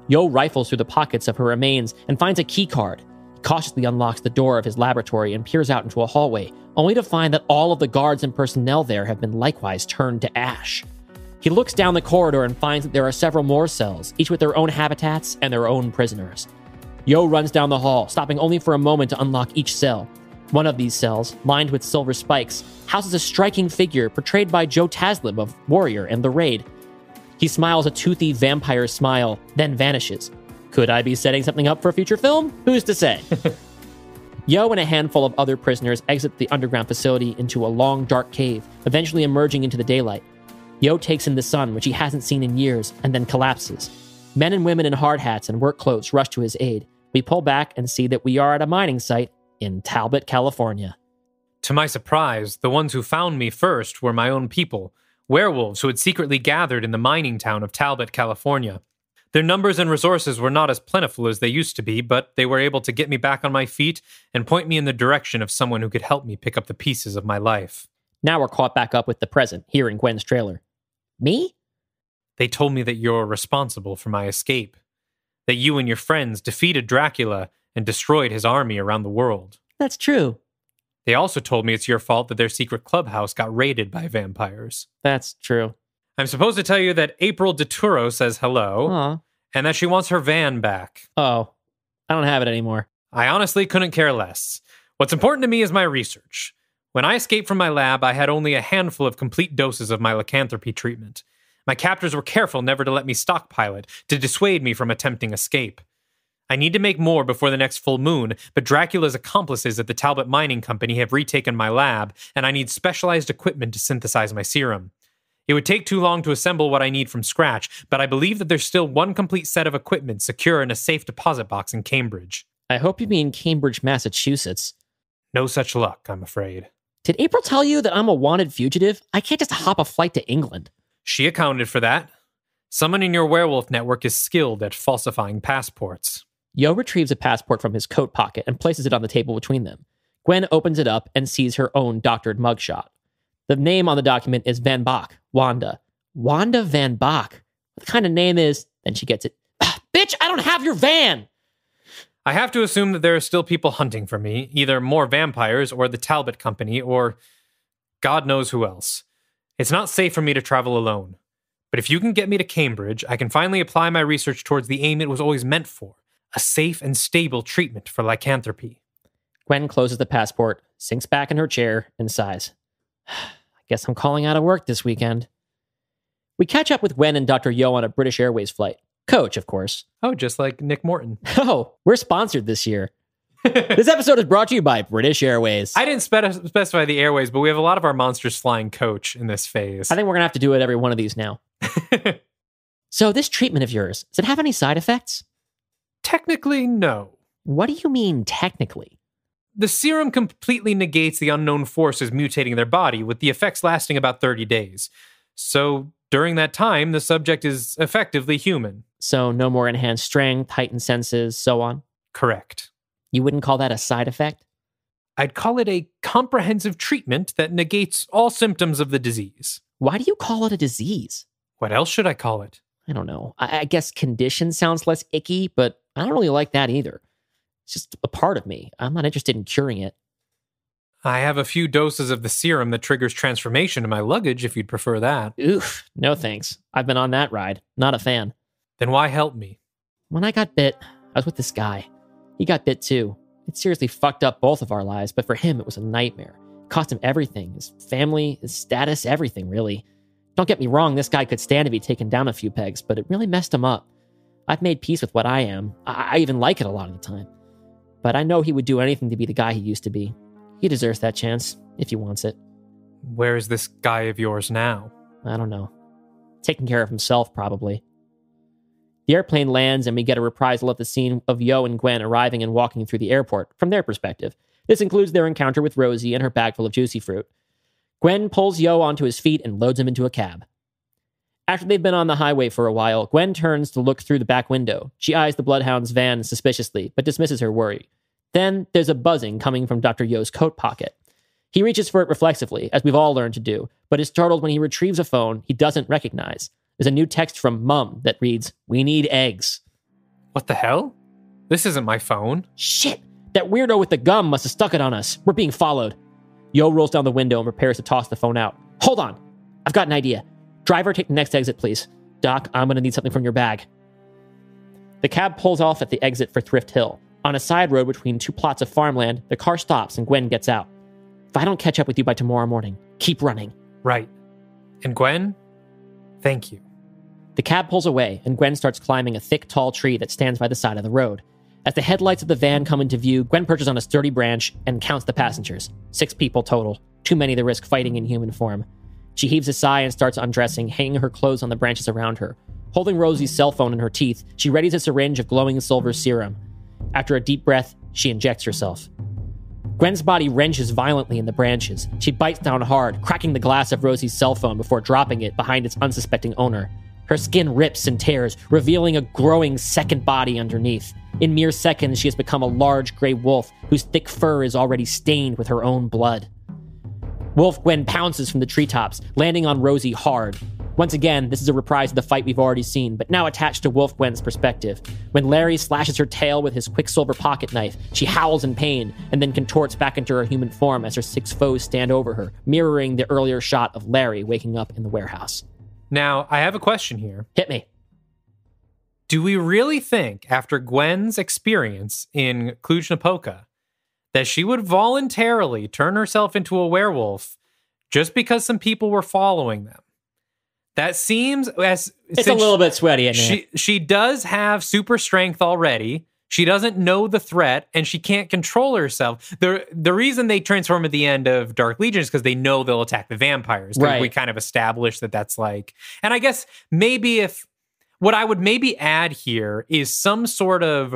Yo rifles through the pockets of her remains and finds a keycard. He cautiously unlocks the door of his laboratory and peers out into a hallway, only to find that all of the guards and personnel there have been likewise turned to ash. He looks down the corridor and finds that there are several more cells, each with their own habitats and their own prisoners. Yo runs down the hall, stopping only for a moment to unlock each cell. One of these cells, lined with silver spikes, houses a striking figure portrayed by Joe Taslim of Warrior and The Raid. He smiles a toothy vampire smile, then vanishes. Could I be setting something up for a future film? Who's to say? Yo and a handful of other prisoners exit the underground facility into a long, dark cave, eventually emerging into the daylight. Yo takes in the sun, which he hasn't seen in years, and then collapses. Men and women in hard hats and work clothes rush to his aid. We pull back and see that we are at a mining site in Talbot, California. To my surprise, the ones who found me first were my own people, werewolves who had secretly gathered in the mining town of Talbot, California. Their numbers and resources were not as plentiful as they used to be, but they were able to get me back on my feet and point me in the direction of someone who could help me pick up the pieces of my life. Now we're caught back up with the present, here in Gwen's trailer. Me? They told me that you're responsible for my escape. That you and your friends defeated Dracula and destroyed his army around the world. That's true. They also told me it's your fault that their secret clubhouse got raided by vampires. That's true. I'm supposed to tell you that April DeTuro says hello, aww, and that she wants her van back. Oh, I don't have it anymore. I honestly couldn't care less. What's important to me is my research. When I escaped from my lab, I had only a handful of complete doses of my lycanthropy treatment. My captors were careful never to let me stockpile it, to dissuade me from attempting escape. I need to make more before the next full moon, but Dracula's accomplices at the Talbot Mining Company have retaken my lab, and I need specialized equipment to synthesize my serum. It would take too long to assemble what I need from scratch, but I believe that there's still one complete set of equipment secure in a safe deposit box in Cambridge. I hope you mean Cambridge, Massachusetts. No such luck, I'm afraid. Did April tell you that I'm a wanted fugitive? I can't just hop a flight to England. She accounted for that. Someone in your werewolf network is skilled at falsifying passports. Yo retrieves a passport from his coat pocket and places it on the table between them. Gwen opens it up and sees her own doctored mugshot. The name on the document is Van Bach, Wanda. Wanda Van Bach. What the kind of name is? Then she gets it. Bitch, I don't have your van! I have to assume that there are still people hunting for me, either more vampires or the Talbot Company or God knows who else. It's not safe for me to travel alone. But if you can get me to Cambridge, I can finally apply my research towards the aim it was always meant for. A safe and stable treatment for lycanthropy. Gwen closes the passport, sinks back in her chair, and sighs. I guess I'm calling out of work this weekend. We catch up with Gwen and Doctor Yo on a British Airways flight. Coach, of course. Oh, just like Nick Morton. Oh, we're sponsored this year. This episode is brought to you by British Airways. I didn't spe- specify the airways, but we have a lot of our monsters flying coach in this phase. I think we're going to have to do it every one of these now. So this treatment of yours, does it have any side effects? Technically, no. What do you mean, technically? The serum completely negates the unknown forces mutating their body, with the effects lasting about thirty days. So, during that time, the subject is effectively human. So, no more enhanced strength, heightened senses, so on? Correct. You wouldn't call that a side effect? I'd call it a comprehensive treatment that negates all symptoms of the disease. Why do you call it a disease? What else should I call it? I don't know. I, I guess condition sounds less icky, but I don't really like that either. It's just a part of me. I'm not interested in curing it. I have a few doses of the serum that triggers transformation in my luggage, if you'd prefer that. Oof, no thanks. I've been on that ride. Not a fan. Then why help me? When I got bit, I was with this guy. He got bit too. It seriously fucked up both of our lives, but for him, it was a nightmare. It cost him everything. His family, his status, everything, really. Don't get me wrong, this guy could stand to be taken down a few pegs, but it really messed him up. I've made peace with what I am. I, I even like it a lot of the time. But I know he would do anything to be the guy he used to be. He deserves that chance, if he wants it. Where is this guy of yours now? I don't know. Taking care of himself, probably. The airplane lands and we get a reprisal of the scene of Yo and Gwen arriving and walking through the airport, from their perspective. This includes their encounter with Rosie and her bag full of juicy fruit. Gwen pulls Yo onto his feet and loads him into a cab. After they've been on the highway for a while, Gwen turns to look through the back window. She eyes the Bloodhound's van suspiciously, but dismisses her worry. Then, there's a buzzing coming from Doctor Yo's coat pocket. He reaches for it reflexively, as we've all learned to do, but is startled when he retrieves a phone he doesn't recognize. There's a new text from Mum that reads, "We need eggs." What the hell? This isn't my phone. Shit! That weirdo with the gum must have stuck it on us. We're being followed. Yo rolls down the window and prepares to toss the phone out. Hold on! I've got an idea. Driver, take the next exit, please. Doc, I'm going to need something from your bag. The cab pulls off at the exit for Thrift Hill. On a side road between two plots of farmland, the car stops and Gwen gets out. If I don't catch up with you by tomorrow morning, keep running. Right. And Gwen, thank you. The cab pulls away, and Gwen starts climbing a thick, tall tree that stands by the side of the road. As the headlights of the van come into view, Gwen perches on a sturdy branch and counts the passengers. Six people total. Too many to risk fighting in human form. She heaves a sigh and starts undressing, hanging her clothes on the branches around her. Holding Rosie's cell phone in her teeth, she readies a syringe of glowing silver serum. After a deep breath, she injects herself. Gwen's body wrenches violently in the branches. She bites down hard, cracking the glass of Rosie's cell phone before dropping it behind its unsuspecting owner. Her skin rips and tears, revealing a growing second body underneath. In mere seconds, she has become a large gray wolf whose thick fur is already stained with her own blood. Wolf Gwen pounces from the treetops, landing on Rosie hard. Once again, this is a reprise of the fight we've already seen, but now attached to Wolf Gwen's perspective. When Larry slashes her tail with his quicksilver pocket knife, she howls in pain and then contorts back into her human form as her six foes stand over her, mirroring the earlier shot of Larry waking up in the warehouse. Now, I have a question here. Hit me. Do we really think, after Gwen's experience in Cluj-Napoca, that she would voluntarily turn herself into a werewolf just because some people were following them? That seems as it's a little bit sweaty. She she does have super strength already. She doesn't know the threat, and she can't control herself. the The reason they transform at the end of Dark Legion is because they know they'll attack the vampires. Right. We kind of established that that's like. And I guess maybe if what I would maybe add here is some sort of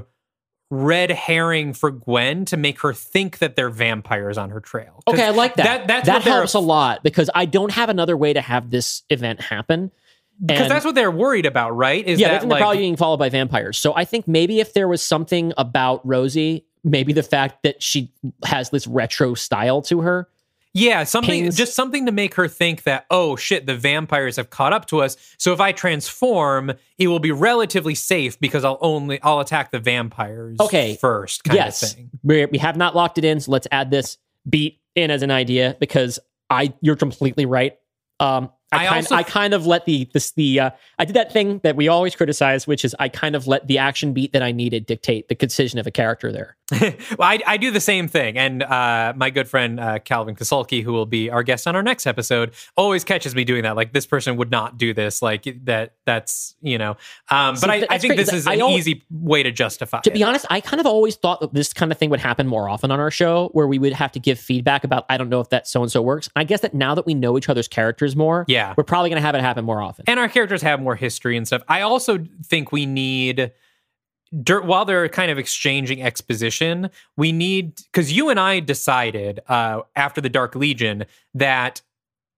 red herring for Gwen to make her think that they're vampires on her trail. Okay, I like that. That, that's that helps a lot, because I don't have another way to have this event happen. Because that's what they're worried about, right? Is yeah, that, they're like, probably being followed by vampires. So I think maybe if there was something about Rosie, maybe the fact that she has this retro style to her. Yeah, something pings. Just something to make her think that, oh shit, the vampires have caught up to us. So if I transform, it will be relatively safe because I'll only I'll attack the vampires okay. first kind yes. of thing. We're, we have not locked it in, so let's add this beat in as an idea, because I you're completely right. Um, I, I, kind, also, I kind of let the the, the uh, I did that thing that we always criticize, which is I kind of let the action beat that I needed dictate the decision of a character there. Well, I, I do the same thing, and uh, my good friend uh, Calvin Kasulki, who will be our guest on our next episode, always catches me doing that. Like, this person would not do this. Like that. That's you know. Um, See, but I, I think crazy. this is I an easy way to justify. To it. be honest, I kind of always thought that this kind of thing would happen more often on our show, where we would have to give feedback about I don't know if that so and so works. I guess that now that we know each other's characters more, yeah. Yeah. We're probably going to have it happen more often. And our characters have more history and stuff. I also think we need, dur- while they're kind of exchanging exposition, we need, because you and I decided uh, after the Dark Legion that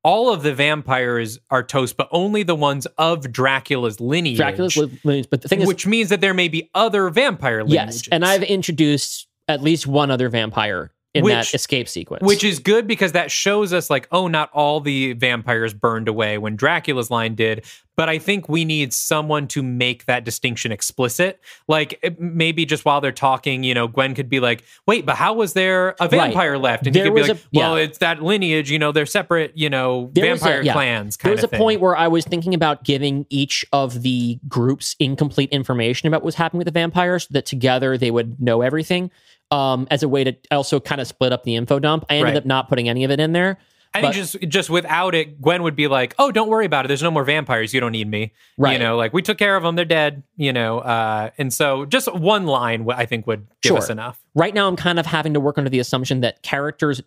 all of the vampires are toast, but only the ones of Dracula's lineage. Dracula's lineage. But the thing is, which means that there may be other vampire lineages. Yes, and I've introduced at least one other vampire in which, that escape sequence. Which is good, because that shows us like, oh, not all the vampires burned away when Dracula's line did. But I think we need someone to make that distinction explicit. Like, maybe just while they're talking, you know, Gwen could be like, wait, but how was there a vampire right. left? And there you could be like, a, yeah. well, it's that lineage, you know, they're separate, you know, there vampire a, yeah. clans kind of thing. There was a point where I was thinking about giving each of the groups incomplete information about what was happening with the vampires, that together they would know everything. Um, as a way to also kind of split up the info dump. I ended right. up not putting any of it in there. I but, think just just without it, Gwen would be like, oh, don't worry about it. There's no more vampires. You don't need me. Right. You know, like, we took care of them. They're dead. You know, uh, and so just one line, I think, would give sure. us enough. Right now, I'm kind of having to work under the assumption that characters,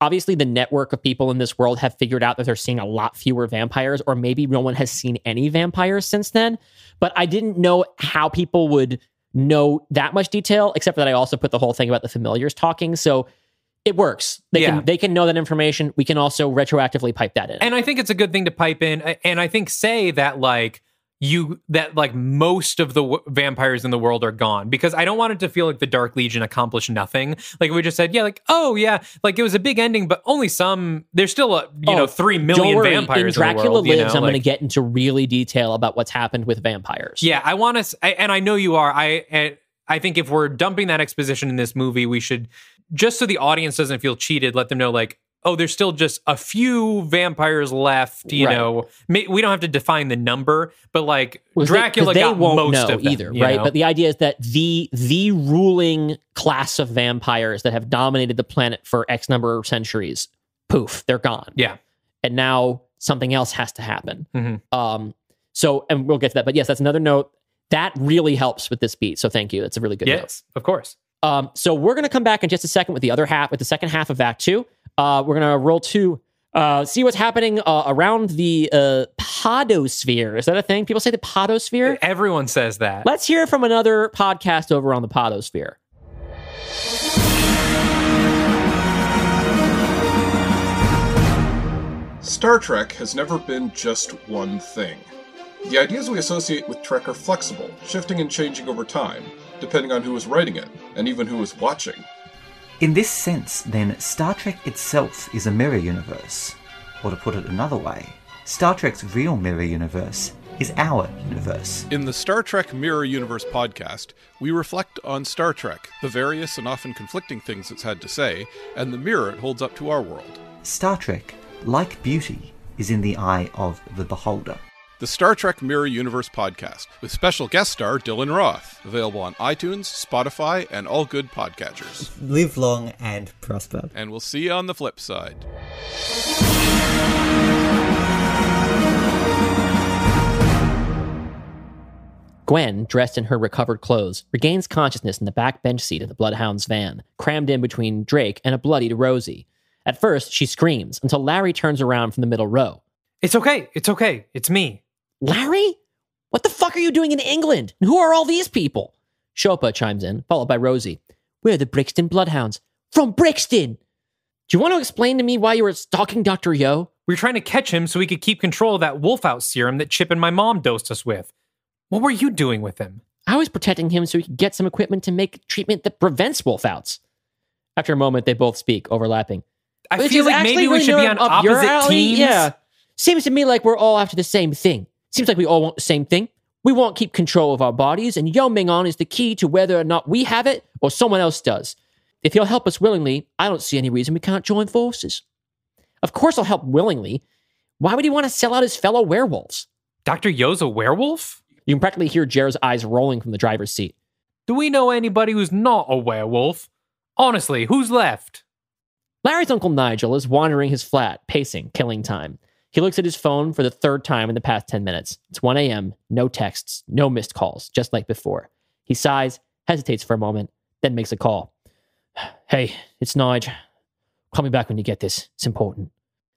obviously the network of people in this world have figured out that they're seeing a lot fewer vampires, or maybe no one has seen any vampires since then. But I didn't know how people would know that much detail, except for that I also put the whole thing about the familiars talking, so it works. They yeah. can they can know that information. We can also retroactively pipe that in, and I think it's a good thing to pipe in. And I think say that like you that like most of the w- vampires in the world are gone, because I don't want it to feel like the Dark Legion accomplished nothing. Like we just said, yeah, like oh yeah, like it was a big ending, but only some. There's still a, you oh, know three million worry, vampires in Dracula in the world, Lives. You know, I'm like, going to get into really detail about what's happened with vampires. Yeah, I want to, and I know you are. I I, I think if we're dumping that exposition in this movie, we should, just so the audience doesn't feel cheated, let them know like, oh, there's still just a few vampires left, you right. know. May, we don't have to define the number, but like well, Dracula they, got won't most know of them, either, right? Know? But the idea is that the the ruling class of vampires that have dominated the planet for X number of centuries, poof, they're gone. Yeah. And now something else has to happen. Mm-hmm. Um, so, and we'll get to that. But yes, that's another note. That really helps with this beat. So thank you. That's a really good yes, note. Yes, of course. Um, so we're going to come back in just a second with the other half, with the second half of Act Two. Uh, we're going to roll to uh, see what's happening uh, around the uh, podosphere. Is that a thing? People say the podosphere? Everyone says that. Let's hear from another podcast over on the podosphere. Star Trek has never been just one thing. The ideas we associate with Trek are flexible, shifting and changing over time, depending on who was writing it, and even who was watching. In this sense, then, Star Trek itself is a mirror universe. Or to put it another way, Star Trek's real mirror universe is our universe. In the Star Trek Mirror Universe podcast, we reflect on Star Trek, the various and often conflicting things it's had to say, and the mirror it holds up to our world. Star Trek, like beauty, is in the eye of the beholder. The Star Trek Mirror Universe podcast, with special guest star Dylan Roth, available on iTunes, Spotify, and all good podcatchers. Live long and prosper. And we'll see you on the flip side. Gwen, dressed in her recovered clothes, regains consciousness in the backbench seat of the Bloodhound's van, crammed in between Drake and a bloodied Rosie. At first, she screams, until Larry turns around from the middle row. It's okay, it's okay, it's me. Larry? What the fuck are you doing in England? And who are all these people? Shopa chimes in, followed by Rosie. We're the Brixton Bloodhounds. From Brixton! Do you want to explain to me why you were stalking Doctor Yo? We were trying to catch him so we could keep control of that wolf out serum that Chip and my mom dosed us with. What were you doing with him? I was protecting him so he could get some equipment to make treatment that prevents wolf outs. After a moment, they both speak, overlapping. I Which feel like maybe we should be on opposite teams. Yeah. Seems to me like we're all after the same thing. Seems like we all want the same thing. We want to keep control of our bodies, and Yo Ming-On is the key to whether or not we have it or someone else does. If he'll help us willingly, I don't see any reason we can't join forces. Of course I'll help willingly. Why would he want to sell out his fellow werewolves? Doctor Yo's a werewolf? You can practically hear Jared's eyes rolling from the driver's seat. Do we know anybody who's not a werewolf? Honestly, who's left? Larry's uncle Nigel is wandering his flat, pacing, killing time. He looks at his phone for the third time in the past ten minutes. It's one a.m., no texts, no missed calls, just like before. He sighs, hesitates for a moment, then makes a call. Hey, it's Nigel. Call me back when you get this. It's important.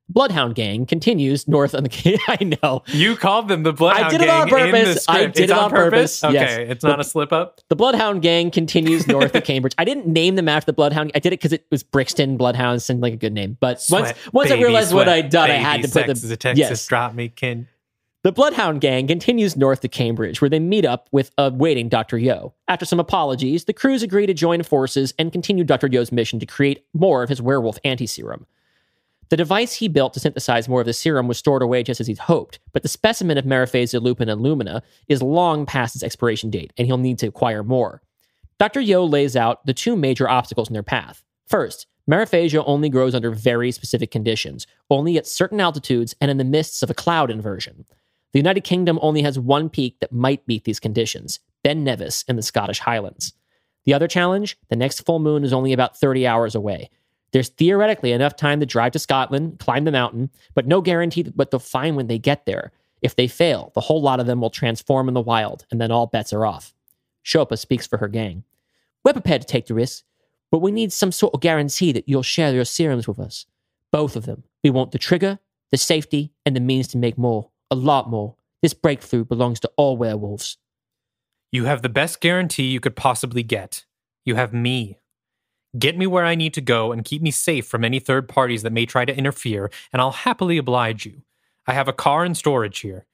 Bloodhound Gang continues north on the... I know. You called them the Bloodhound Gang. I did it on purpose. I did it on purpose. Okay, yes. It's not the, a slip-up? The Bloodhound Gang continues north of Cambridge. I didn't name them after the Bloodhound. I did it because it was Brixton Bloodhound. Seemed like a good name. But sweat, once, once baby, I realized sweat, what I'd done, baby, I had to put the... A Texas yes. Drop me, kin. The Bloodhound Gang continues north to Cambridge, where they meet up with a waiting Doctor Yo. After some apologies, the crews agree to join forces and continue Doctor Yo's mission to create more of his werewolf anti-serum. The device he built to synthesize more of the serum was stored away just as he'd hoped, but the specimen of Mariphasa lupina lumina is long past its expiration date, and he'll need to acquire more. Doctor Yo lays out the two major obstacles in their path. First, Mariphasa only grows under very specific conditions, only at certain altitudes and in the mists of a cloud inversion. The United Kingdom only has one peak that might meet these conditions, Ben Nevis in the Scottish Highlands. The other challenge, the next full moon is only about thirty hours away. There's theoretically enough time to drive to Scotland, climb the mountain, but no guarantee that what they'll find when they get there. If they fail, the whole lot of them will transform in the wild, and then all bets are off. Shopa speaks for her gang. We're prepared to take the risk, but we need some sort of guarantee that you'll share your serums with us. Both of them. We want the trigger, the safety, and the means to make more. A lot more. This breakthrough belongs to all werewolves. You have the best guarantee you could possibly get. You have me. Get me where I need to go and keep me safe from any third parties that may try to interfere, and I'll happily oblige you. I have a car in storage here.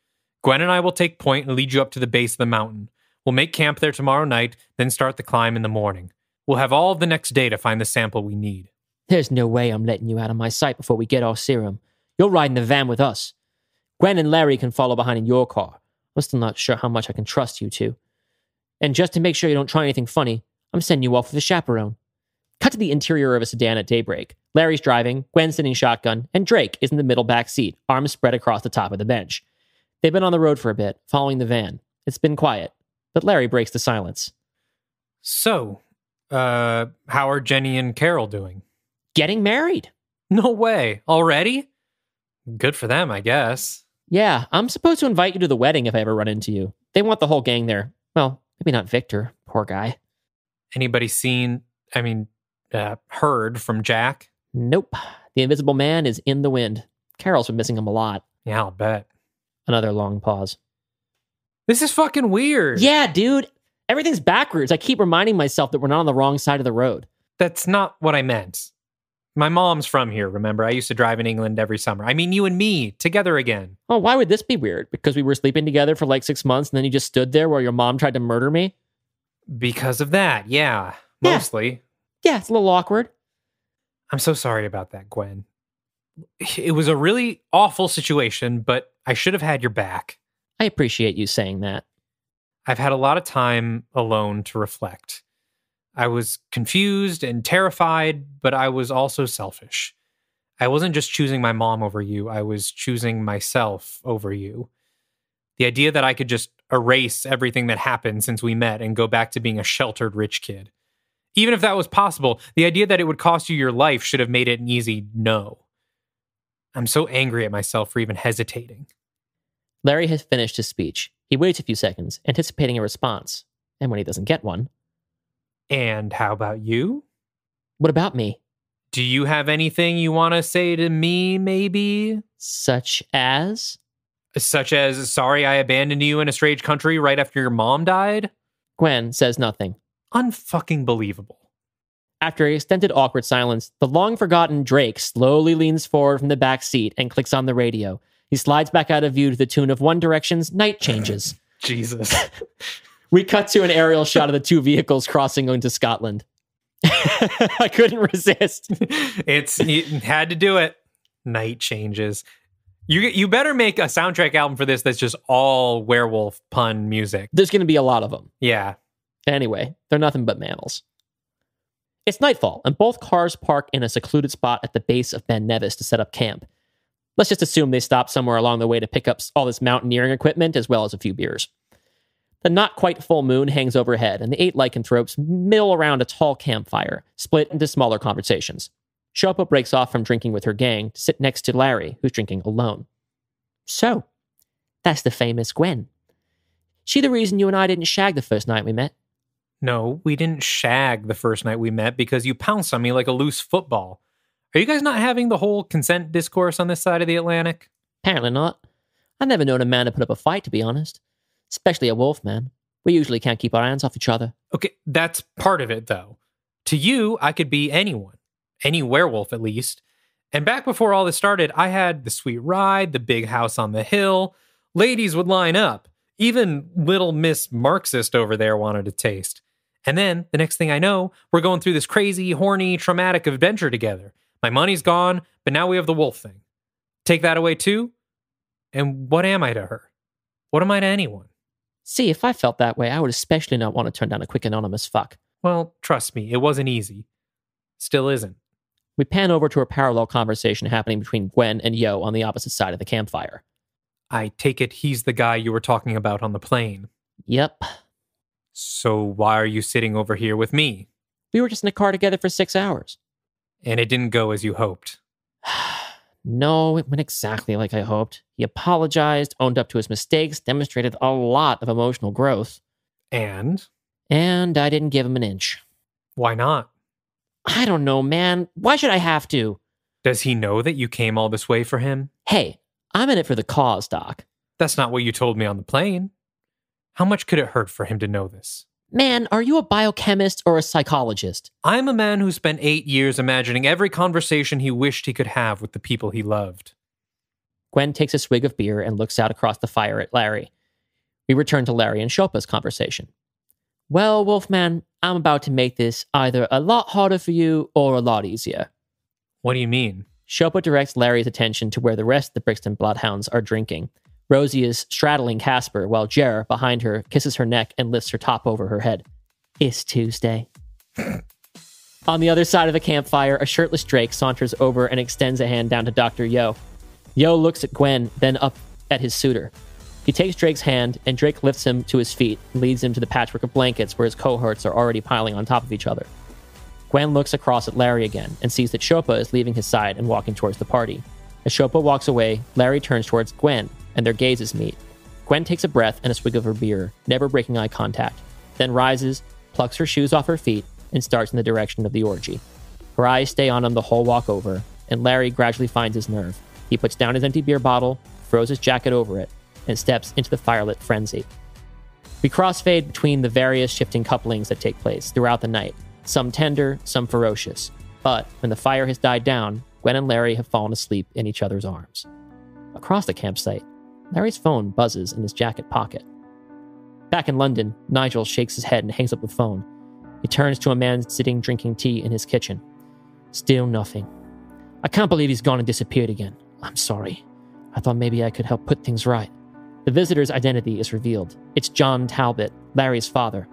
Gwen and I will take point and lead you up to the base of the mountain. We'll make camp there tomorrow night, then start the climb in the morning. We'll have all of the next day to find the sample we need. There's no way I'm letting you out of my sight before we get our serum. You're riding the van with us. Gwen and Larry can follow behind in your car. I'm still not sure how much I can trust you two. And just to make sure you don't try anything funny, I'm sending you off with a chaperone. Cut to the interior of a sedan at daybreak. Larry's driving, Gwen sitting shotgun, and Drake is in the middle back seat, arms spread across the top of the bench. They've been on the road for a bit, following the van. It's been quiet, but Larry breaks the silence. So, uh, how are Jenny and Carol doing? Getting married. No way. Already? Good for them, I guess. Yeah, I'm supposed to invite you to the wedding if I ever run into you. They want the whole gang there. Well, maybe not Victor. Poor guy. Anybody seen, I mean, uh, heard from Jack? Nope. The Invisible Man is in the wind. Carol's been missing him a lot. Yeah, I'll bet. Another long pause. This is fucking weird. Yeah, dude. Everything's backwards. I keep reminding myself that we're not on the wrong side of the road. That's not what I meant. My mom's from here, remember? I used to drive in England every summer. I mean, you and me, together again. Oh, why would this be weird? Because we were sleeping together for like six months and then you just stood there while your mom tried to murder me? Because of that, yeah. Mostly. Yeah, yeah, it's a little awkward. I'm so sorry about that, Gwen. It was a really awful situation, but I should have had your back. I appreciate you saying that. I've had a lot of time alone to reflect. I was confused and terrified, but I was also selfish. I wasn't just choosing my mom over you. I was choosing myself over you. The idea that I could just erase everything that happened since we met and go back to being a sheltered rich kid. Even if that was possible, the idea that it would cost you your life should have made it an easy no. I'm so angry at myself for even hesitating. Larry has finished his speech. He waits a few seconds, anticipating a response. And when he doesn't get one... And how about you? What about me? Do you have anything you want to say to me, maybe? Such as? Such as, sorry I abandoned you in a strange country right after your mom died? Gwen says nothing. Unfucking believable. After an extended awkward silence, the long-forgotten Drake slowly leans forward from the back seat and clicks on the radio. He slides back out of view to the tune of One Direction's Night Changes. Jesus. We cut to an aerial shot of the two vehicles crossing into Scotland. I couldn't resist. It's it had to do it. Night Changes. You you better make a soundtrack album for this that's just all werewolf pun music. There's going to be a lot of them. Yeah. Anyway, they're nothing but mammals. It's nightfall, and both cars park in a secluded spot at the base of Ben Nevis to set up camp. Let's just assume they stop somewhere along the way to pick up all this mountaineering equipment as well as a few beers. The not-quite-full moon hangs overhead, and the eight lycanthropes mill around a tall campfire, split into smaller conversations. Shopo breaks off from drinking with her gang to sit next to Larry, who's drinking alone. So, that's the famous Gwen. She the reason you and I didn't shag the first night we met? No, we didn't shag the first night we met because you pounced on me like a loose football. Are you guys not having the whole consent discourse on this side of the Atlantic? Apparently not. I've never known a man to put up a fight, to be honest. Especially a wolf man. We usually can't keep our hands off each other. Okay, that's part of it, though. To you, I could be anyone. Any werewolf, at least. And back before all this started, I had the sweet ride, the big house on the hill. Ladies would line up. Even little Miss Marxist over there wanted a taste. And then, the next thing I know, we're going through this crazy, horny, traumatic adventure together. My money's gone, but now we have the wolf thing. Take that away, too? And what am I to her? What am I to anyone? See, if I felt that way, I would especially not want to turn down a quick anonymous fuck. Well, trust me, it wasn't easy. Still isn't. We pan over to a parallel conversation happening between Gwen and Yo on the opposite side of the campfire. I take it he's the guy you were talking about on the plane. Yep. So why are you sitting over here with me? We were just in a car together for six hours. And it didn't go as you hoped. No, it went exactly like I hoped. He apologized, owned up to his mistakes, demonstrated a lot of emotional growth. And? And I didn't give him an inch. Why not? I don't know, man. Why should I have to? Does he know that you came all this way for him? Hey, I'm in it for the cause, Doc. That's not what you told me on the plane. How much could it hurt for him to know this? Man, are you a biochemist or a psychologist? I'm a man who spent eight years imagining every conversation he wished he could have with the people he loved. Gwen takes a swig of beer and looks out across the fire at Larry. We return to Larry and Shopa's conversation. Well, Wolfman, I'm about to make this either a lot harder for you or a lot easier. What do you mean? Shopa directs Larry's attention to where the rest of the Brixton Bloodhounds are drinking. Rosie is straddling Casper while Jer, behind her, kisses her neck and lifts her top over her head. It's Tuesday. On the other side of the campfire, a shirtless Drake saunters over and extends a hand down to Doctor Yo. Yo looks at Gwen, then up at his suitor. He takes Drake's hand, and Drake lifts him to his feet and leads him to the patchwork of blankets where his cohorts are already piling on top of each other. Gwen looks across at Larry again and sees that Shopa is leaving his side and walking towards the party. As Shopa walks away, Larry turns towards Gwen, and their gazes meet. Gwen takes a breath and a swig of her beer, never breaking eye contact, then rises, plucks her shoes off her feet, and starts in the direction of the orgy. Her eyes stay on him the whole walk over, and Larry gradually finds his nerve. He puts down his empty beer bottle, throws his jacket over it, and steps into the firelit frenzy. We crossfade between the various shifting couplings that take place throughout the night, some tender, some ferocious, but when the fire has died down, Gwen and Larry have fallen asleep in each other's arms. Across the campsite, Larry's phone buzzes in his jacket pocket. Back in London, Nigel shakes his head and hangs up the phone. He turns to a man sitting drinking tea in his kitchen. Still nothing. I can't believe he's gone and disappeared again. I'm sorry. I thought maybe I could help put things right. The visitor's identity is revealed. It's John Talbot, Larry's father.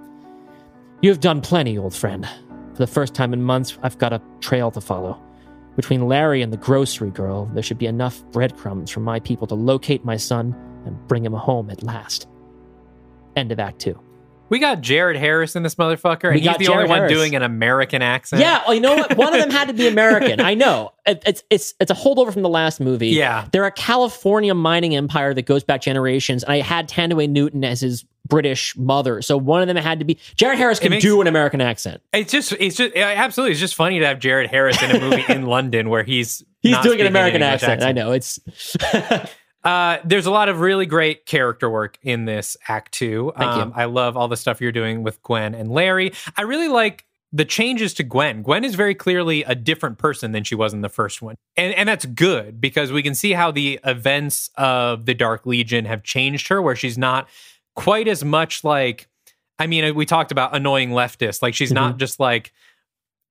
You've done plenty, old friend. For the first time in months, I've got a trail to follow. Between Larry and the grocery girl, there should be enough breadcrumbs for my people to locate my son and bring him home at last. End of Act Two. We got Jared Harris in this motherfucker, and we he's the Jared only Harris. One doing an American accent. Yeah, well, you know what? One of them had to be American. I know. It, it's it's it's a holdover from the last movie. Yeah. They're a California mining empire that goes back generations, and I had Thandiwe Newton as his British mother, so one of them had to be... Jared Harris can makes, do an American accent. It's just... it's just it, absolutely. It's just funny to have Jared Harris in a movie in London where he's... He's not doing an American an accent. accent. I know. It's... Uh, there's a lot of really great character work in this act two. Um, I love all the stuff you're doing with Gwen and Larry. I really like the changes to Gwen. Gwen is very clearly a different person than she was in the first one. And, and that's good because we can see how the events of the Dark Legion have changed her, where she's not quite as much like, I mean, we talked about annoying leftists. Like she's mm-hmm. not just like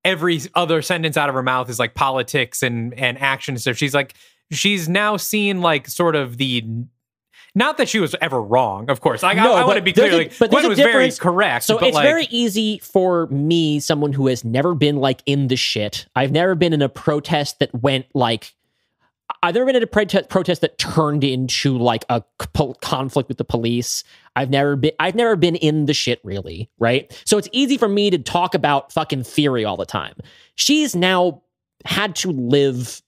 every other sentence out of her mouth is like politics and, and action and stuff. She's like, she's now seen like sort of the, not that she was ever wrong, of course. Like, no, I, I want to be clear, a, like, Gwen was very correct. So but it's like, very easy for me, someone who has never been like in the shit. I've never been in a protest that went like, I've never been in a protest protest that turned into like a co- conflict with the police. I've never been, I've never been in the shit really, right? So it's easy for me to talk about fucking theory all the time. She's now had to live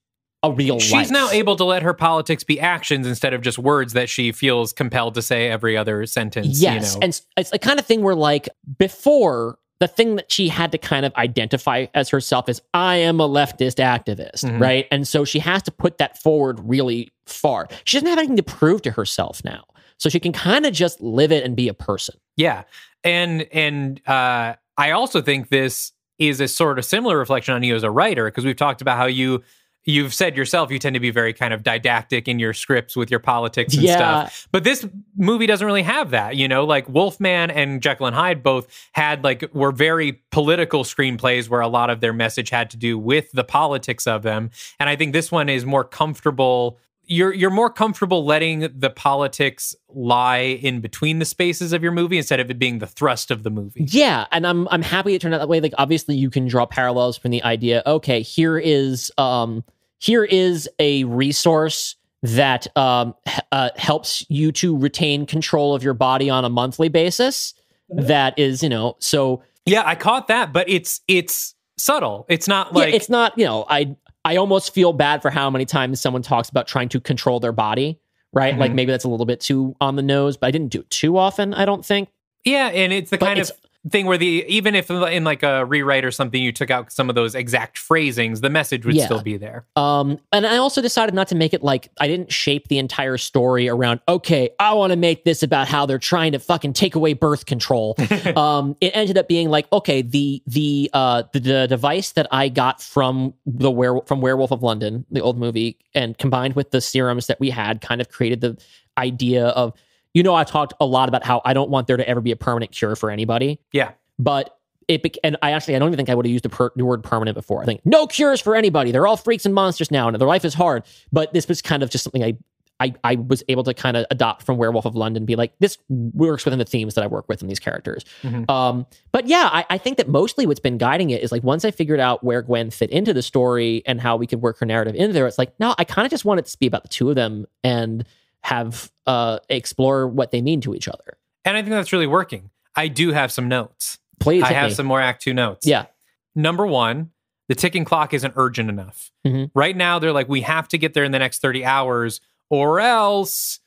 a real She's life. She's now able to let her politics be actions instead of just words that she feels compelled to say every other sentence. Yes, you know? And it's the kind of thing where, like, before, the thing that she had to kind of identify as herself is, I am a leftist activist, mm-hmm. right? And so she has to put that forward really far. She doesn't have anything to prove to herself now. So she can kind of just live it and be a person. Yeah, and, and uh, I also think this is a sort of similar reflection on you as a writer, because we've talked about how you... You've said yourself, you tend to be very kind of didactic in your scripts with your politics and yeah. stuff. But this movie doesn't really have that, you know? Like, Wolfman and Jekyll and Hyde both had, like, were very political screenplays where a lot of their message had to do with the politics of them. And I think this one is more comfortable... You're you're more comfortable letting the politics lie in between the spaces of your movie instead of it being the thrust of the movie. Yeah, and I'm I'm happy it turned out that way. Like, obviously, you can draw parallels from the idea. Okay, here is um here is a resource that um h- uh, helps you to retain control of your body on a monthly basis. That is, you know, so yeah, I caught that, but it's it's subtle. It's not like yeah, it's not you know I. I almost feel bad for how many times someone talks about trying to control their body, right? Mm-hmm. Like, maybe that's a little bit too on the nose, but I didn't do it too often, I don't think. Yeah, and it's the but kind it's, of thing where the, even if in like a rewrite or something, you took out some of those exact phrasings, the message would yeah. still be there. Um, and I also decided not to make it like, I didn't shape the entire story around, okay, I want to make this about how they're trying to fucking take away birth control. um, it ended up being like, okay, the the, uh, the the device that I got from the were- from Werewolf of London, the old movie, and combined with the serums that we had kind of created the idea of, you know, I talked a lot about how I don't want there to ever be a permanent cure for anybody. Yeah. But it, bec- and I actually, I don't even think I would have used the, per- the word permanent before. I think no cures for anybody. They're all freaks and monsters now, and their life is hard. But this was kind of just something I, I, I was able to kind of adopt from Werewolf of London and be like, this works within the themes that I work with in these characters. Mm-hmm. Um, but yeah, I, I think that mostly what's been guiding it is like, once I figured out where Gwen fit into the story and how we could work her narrative in there, it's like, no, I kind of just want it to be about the two of them and have uh, explore what they mean to each other. And I think that's really working. I do have some notes. Please I have me. some more Act Two notes. Yeah. Number one, the ticking clock isn't urgent enough. Mm-hmm. Right now, they're like, we have to get there in the next thirty hours or else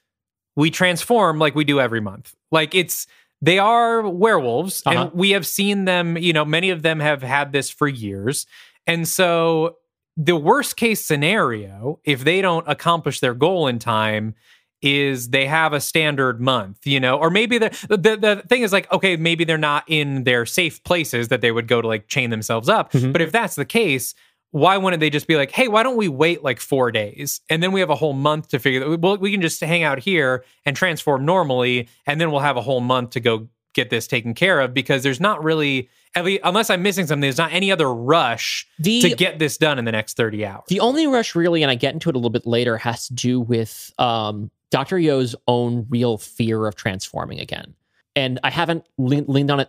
we transform like we do every month. Like, it's, they are werewolves, uh-huh. and we have seen them, you know, many of them have had this for years. And so the worst case scenario, if they don't accomplish their goal in time, is they have a standard month, you know, or maybe the, the the thing is like, okay, maybe they're not in their safe places that they would go to like chain themselves up. Mm-hmm. But if that's the case, why wouldn't they just be like, hey, why don't we wait like four days? And then we have a whole month to figure that, well, we can just hang out here and transform normally. And then we'll have a whole month to go get this taken care of, because there's not really, at least, unless I'm missing something, there's not any other rush the, to get this done in the next thirty hours. The only rush really, and I get into it a little bit later, has to do with, um, Doctor Yeo's own real fear of transforming again. And I haven't le- leaned on it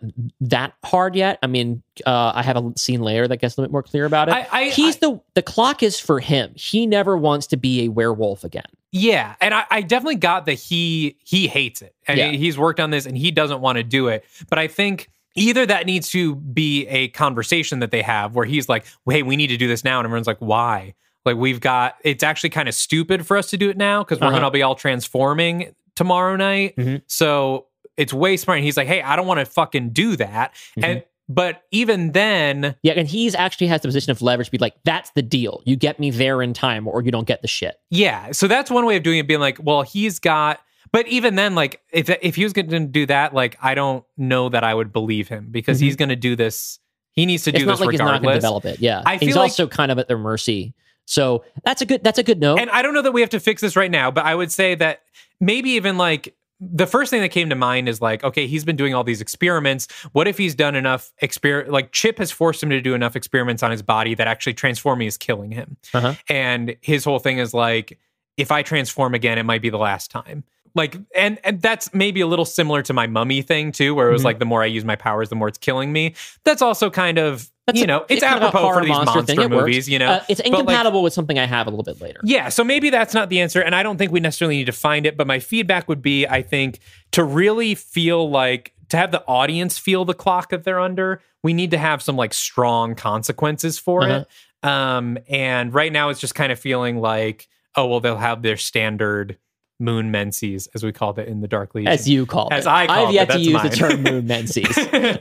that hard yet. I mean, uh, I have a scene later that gets a little bit more clear about it. I, I, He's I, the the clock is for him. He never wants to be a werewolf again. Yeah, and I, I definitely got that he he hates it. And yeah. he's worked on this, and he doesn't want to do it. But I think either that needs to be a conversation that they have, where he's like, hey, we need to do this now. And everyone's like, why? Like, we've got, it's actually kind of stupid for us to do it now, because we're uh-huh. going to be all transforming tomorrow night. Mm-hmm. So it's way smart. And he's like, hey, I don't want to fucking do that. Mm-hmm. And, but even then. Yeah. And he's actually has the position of leverage to be like, that's the deal. You get me there in time or you don't get the shit. Yeah. So that's one way of doing it, being like, well, he's got, but even then, like, if, if he was going to do that, like, I don't know that I would believe him, because mm-hmm. he's going to do this. He needs to do it's this not like regardless. He's not going to develop it. Yeah. I feel he's like, also kind of at their mercy. So that's a good, that's a good note. And I don't know that we have to fix this right now, but I would say that maybe even like, the first thing that came to mind is like, okay, he's been doing all these experiments. What if he's done enough exper-? Like, Chip has forced him to do enough experiments on his body that actually transforming is killing him. Uh-huh. And his whole thing is like, if I transform again, it might be the last time. Like, and, and that's maybe a little similar to my mummy thing too, where it was mm-hmm. like, the more I use my powers, the more it's killing me. That's also kind of, That's you know, a, it's, it's apropos kind of for these monster, monster movies, you know. Uh, it's incompatible like, with something I have a little bit later. Yeah, so maybe that's not the answer, and I don't think we necessarily need to find it, but my feedback would be, I think, to really feel like, to have the audience feel the clock that they're under, we need to have some, like, strong consequences for uh-huh. it. Um, and right now it's just kind of feeling like, oh, well, they'll have their standard Moon Menses, as we called it in the Dark Legion. As you called it. As I called it. I've yet to use the term Moon Menses.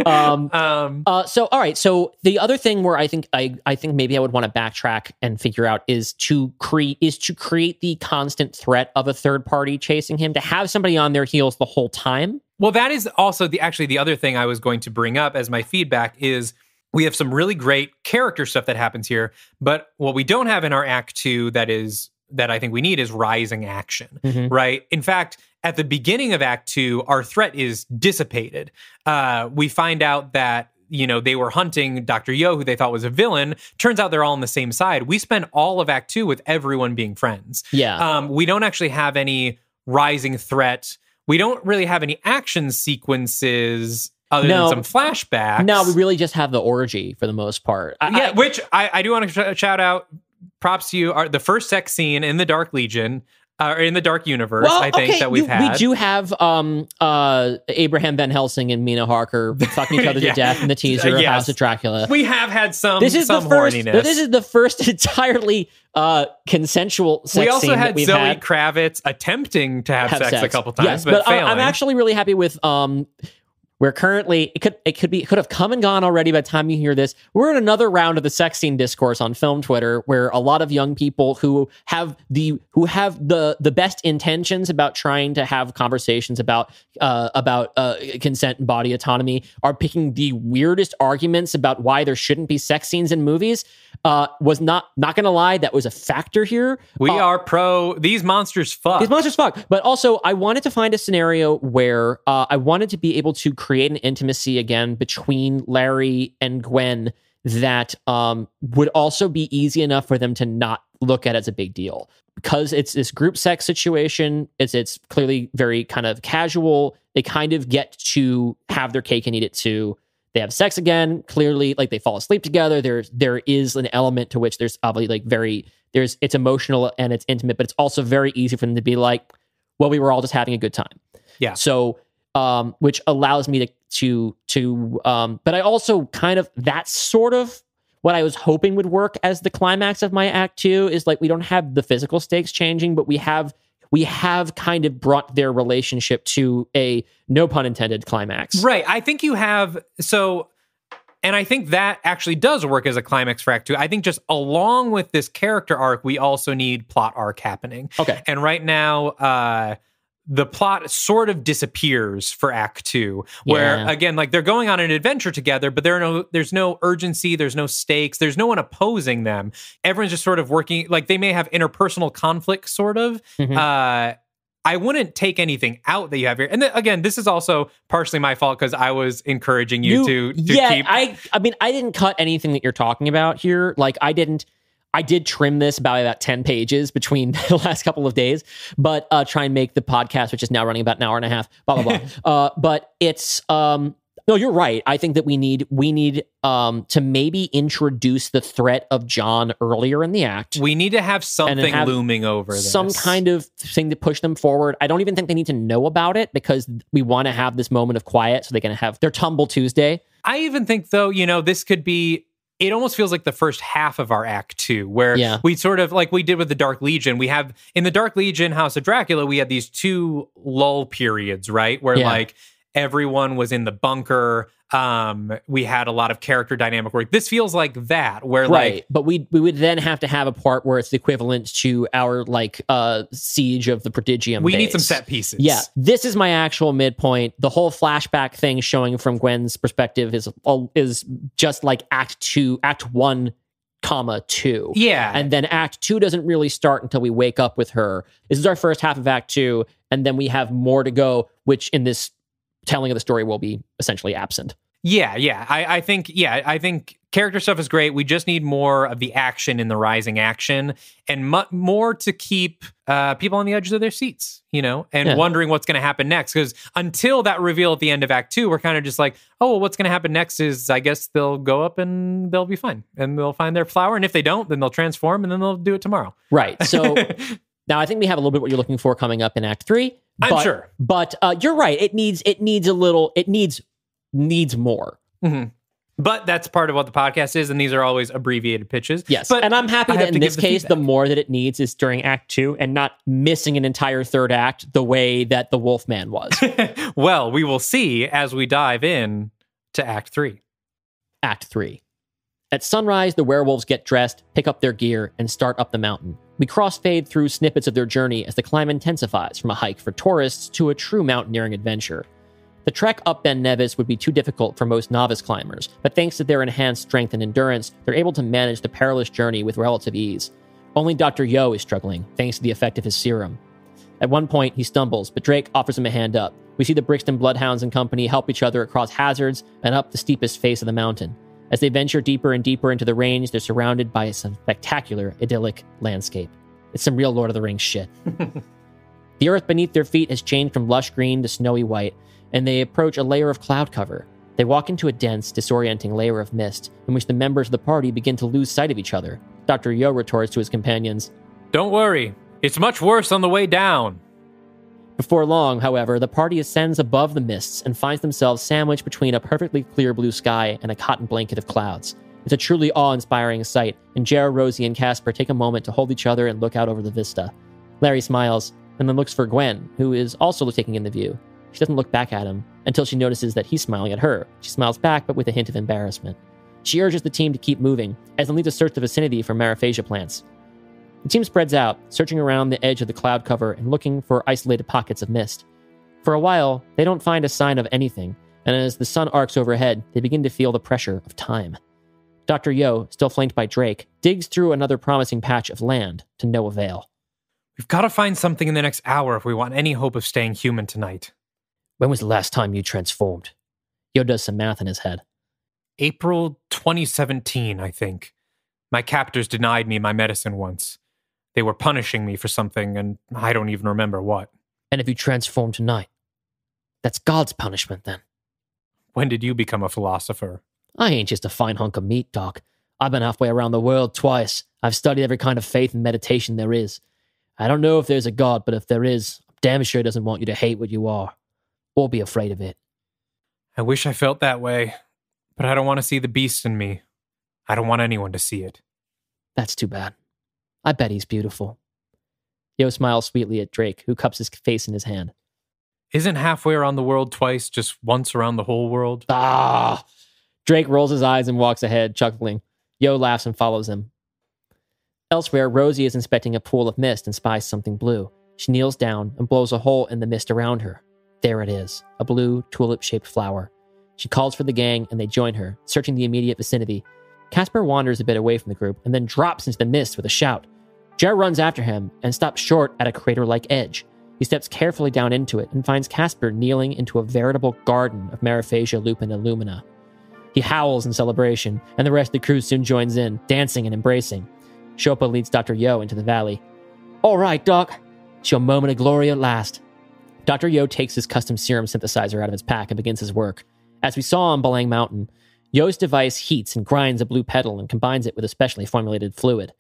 Um, um, uh, so, all right. So the other thing where I think I, I think maybe I would want to backtrack and figure out is to create is to create the constant threat of a third party chasing him, to have somebody on their heels the whole time. Well, that is also the actually the other thing I was going to bring up as my feedback is, we have some really great character stuff that happens here, but what we don't have in our Act Two that is that I think we need is rising action, mm-hmm. right? In fact, at the beginning of Act Two, our threat is dissipated. Uh, we find out that, you know, they were hunting Doctor Yeo, who they thought was a villain. Turns out they're all on the same side. We spend all of Act Two with everyone being friends. Yeah. Um, we don't actually have any rising threat. We don't really have any action sequences other no, than some flashbacks. No, we really just have the orgy for the most part. I, yeah, I, which I, I do want to sh- shout out. Props to you. Are the first sex scene in the Dark Legion, or uh, in the Dark Universe, well, I think, okay, that we've you, had. We do have um, uh, Abraham Van Helsing and Mina Harker fucking each other yeah. to death in the teaser uh, yes. of House of Dracula. We have had some, this is some the first, horniness. This is the first entirely uh, consensual sex scene. We also scene had Zoe had. Kravitz attempting to have, have sex, sex a couple times, yes, but, but failing. I'm actually really happy with... Um, We're currently, it could it could be, it could have come and gone already by the time you hear this. We're in another round of the sex scene discourse on film Twitter, where a lot of young people who have the who have the the best intentions about trying to have conversations about uh, about uh, consent and body autonomy are picking the weirdest arguments about why there shouldn't be sex scenes in movies. Uh, was not not gonna lie, that was a factor here. We uh, are pro these monsters fuck. These monsters fuck. But also, I wanted to find a scenario where uh, I wanted to be able to create an intimacy again between Larry and Gwen that um, would also be easy enough for them to not look at as a big deal. Because it's this group sex situation, it's it's clearly very kind of casual. They kind of get to have their cake and eat it too. They have sex again. Clearly, like, they fall asleep together. There's there is an element to which there's obviously like very there's it's emotional and it's intimate, but it's also very easy for them to be like, well, we were all just having a good time. Yeah. So, um, which allows me to to to um, but I also kind of that's sort of what I was hoping would work as the climax of my act two is like we don't have the physical stakes changing, but we have. We have kind of brought their relationship to a, no pun intended, climax. Right. I think you have, so, and I think that actually does work as a climax for Act Two. I think just along with this character arc, we also need plot arc happening. Okay. And right now, uh, the plot sort of disappears for Act Two, where, yeah. again, like, they're going on an adventure together, but there are no, there's no urgency, there's no stakes, there's no one opposing them. Everyone's just sort of working, like, they may have interpersonal conflict, sort of. Mm-hmm. Uh, I wouldn't take anything out that you have here. And th- again, this is also partially my fault because I was encouraging you, you to, to yeah, keep... Yeah, I, I mean, I didn't cut anything that you're talking about here. Like, I didn't... I did trim this by about ten pages between the last couple of days, but uh, try and make the podcast, which is now running about an hour and a half, blah, blah, blah. uh, but it's, um, no, you're right. I think that we need, we need um, to maybe introduce the threat of John earlier in the act. We need to have something have looming over this. Some kind of thing to push them forward. I don't even think they need to know about it because we want to have this moment of quiet so they can have their Tumble Tuesday. I even think, though, you know, this could be, it almost feels like the first half of our act two, where yeah. we sort of, like we did with the Dark Legion, we have, in the Dark Legion, House of Dracula, we had these two lull periods, right? Where yeah. like everyone was in the bunker. Um, we had a lot of character dynamic work. This feels like that, where right. like... But we we would then have to have a part where it's the equivalent to our, like, uh, siege of the Prodigium We base. Need some set pieces. Yeah. This is my actual midpoint. The whole flashback thing showing from Gwen's perspective is is just like Act two, Act one, comma, two. Yeah. And then Act two doesn't really start until we wake up with her. This is our first half of Act two, and then we have more to go, which in this telling of the story will be essentially absent. Yeah, yeah. I, I think, yeah, I think character stuff is great. We just need more of the action in the rising action and mu- more to keep uh, people on the edges of their seats, you know, and yeah. wondering what's going to happen next. Because until that reveal at the end of Act Two, we're kind of just like, oh, well, what's going to happen next is, I guess they'll go up and they'll be fine and they'll find their flower. And if they don't, then they'll transform and then they'll do it tomorrow. Right. So now I think we have a little bit what you're looking for coming up in Act Three. But, I'm sure, but uh, you're right. It needs it needs a little. It needs needs more. Mm-hmm. But that's part of what the podcast is, and these are always abbreviated pitches. Yes, but and I'm happy I that in this the case, feedback. The more that it needs is during Act Two, and not missing an entire third act the way that the Wolfman was. Well, we will see as we dive in to Act Three. Act Three. At sunrise, the werewolves get dressed, pick up their gear, and start up the mountain. We crossfade through snippets of their journey as the climb intensifies from a hike for tourists to a true mountaineering adventure. The trek up Ben Nevis would be too difficult for most novice climbers, but thanks to their enhanced strength and endurance, they're able to manage the perilous journey with relative ease. Only Doctor Yo is struggling, thanks to the effect of his serum. At one point, he stumbles, but Drake offers him a hand up. We see the Brixton Bloodhounds and company help each other across hazards and up the steepest face of the mountain. As they venture deeper and deeper into the range, they're surrounded by some spectacular, idyllic landscape. It's some real Lord of the Rings shit. The earth beneath their feet has changed from lush green to snowy white, and they approach a layer of cloud cover. They walk into a dense, disorienting layer of mist, in which the members of the party begin to lose sight of each other. Doctor Yo retorts to his companions, "Don't worry, it's much worse on the way down." Before long, however, the party ascends above the mists and finds themselves sandwiched between a perfectly clear blue sky and a cotton blanket of clouds. It's a truly awe-inspiring sight, and Jer, Rosie, and Casper take a moment to hold each other and look out over the vista. Larry smiles, and then looks for Gwen, who is also taking in the view. She doesn't look back at him, until she notices that he's smiling at her. She smiles back, but with a hint of embarrassment. She urges the team to keep moving, as they need to search the vicinity for Mariphasa plants. The team spreads out, searching around the edge of the cloud cover and looking for isolated pockets of mist. For a while, they don't find a sign of anything, and as the sun arcs overhead, they begin to feel the pressure of time. Doctor Yo, still flanked by Drake, digs through another promising patch of land to no avail. We've got to find something in the next hour if we want any hope of staying human tonight. When was the last time you transformed? Yo does some math in his head. April twenty seventeen, I think. My captors denied me my medicine once. They were punishing me for something, and I don't even remember what. And if you transform tonight, that's God's punishment, then. When did you become a philosopher? I ain't just a fine hunk of meat, Doc. I've been halfway around the world twice. I've studied every kind of faith and meditation there is. I don't know if there's a God, but if there is, I'm damn sure he doesn't want you to hate what you are, or be afraid of it. I wish I felt that way, but I don't want to see the beast in me. I don't want anyone to see it. That's too bad. I bet he's beautiful. Yo smiles sweetly at Drake, who cups his face in his hand. Isn't halfway around the world twice just once around the whole world? Ah! Drake rolls his eyes and walks ahead, chuckling. Yo laughs and follows him. Elsewhere, Rosie is inspecting a pool of mist and spies something blue. She kneels down and blows a hole in the mist around her. There it is, a blue, tulip-shaped flower. She calls for the gang, and they join her, searching the immediate vicinity. Casper wanders a bit away from the group, and then drops into the mist with a shout. Jer runs after him, and stops short at a crater-like edge. He steps carefully down into it, and finds Casper kneeling into a veritable garden of Mariphasa lupina lumina. He howls in celebration, and the rest of the crew soon joins in, dancing and embracing. Shopa leads Doctor Yo into the valley. All right, Doc. It's your moment of glory at last. Doctor Yo takes his custom serum synthesizer out of his pack and begins his work. As we saw on Bolang Mountain, Yo's device heats and grinds a blue petal and combines it with a specially formulated fluid.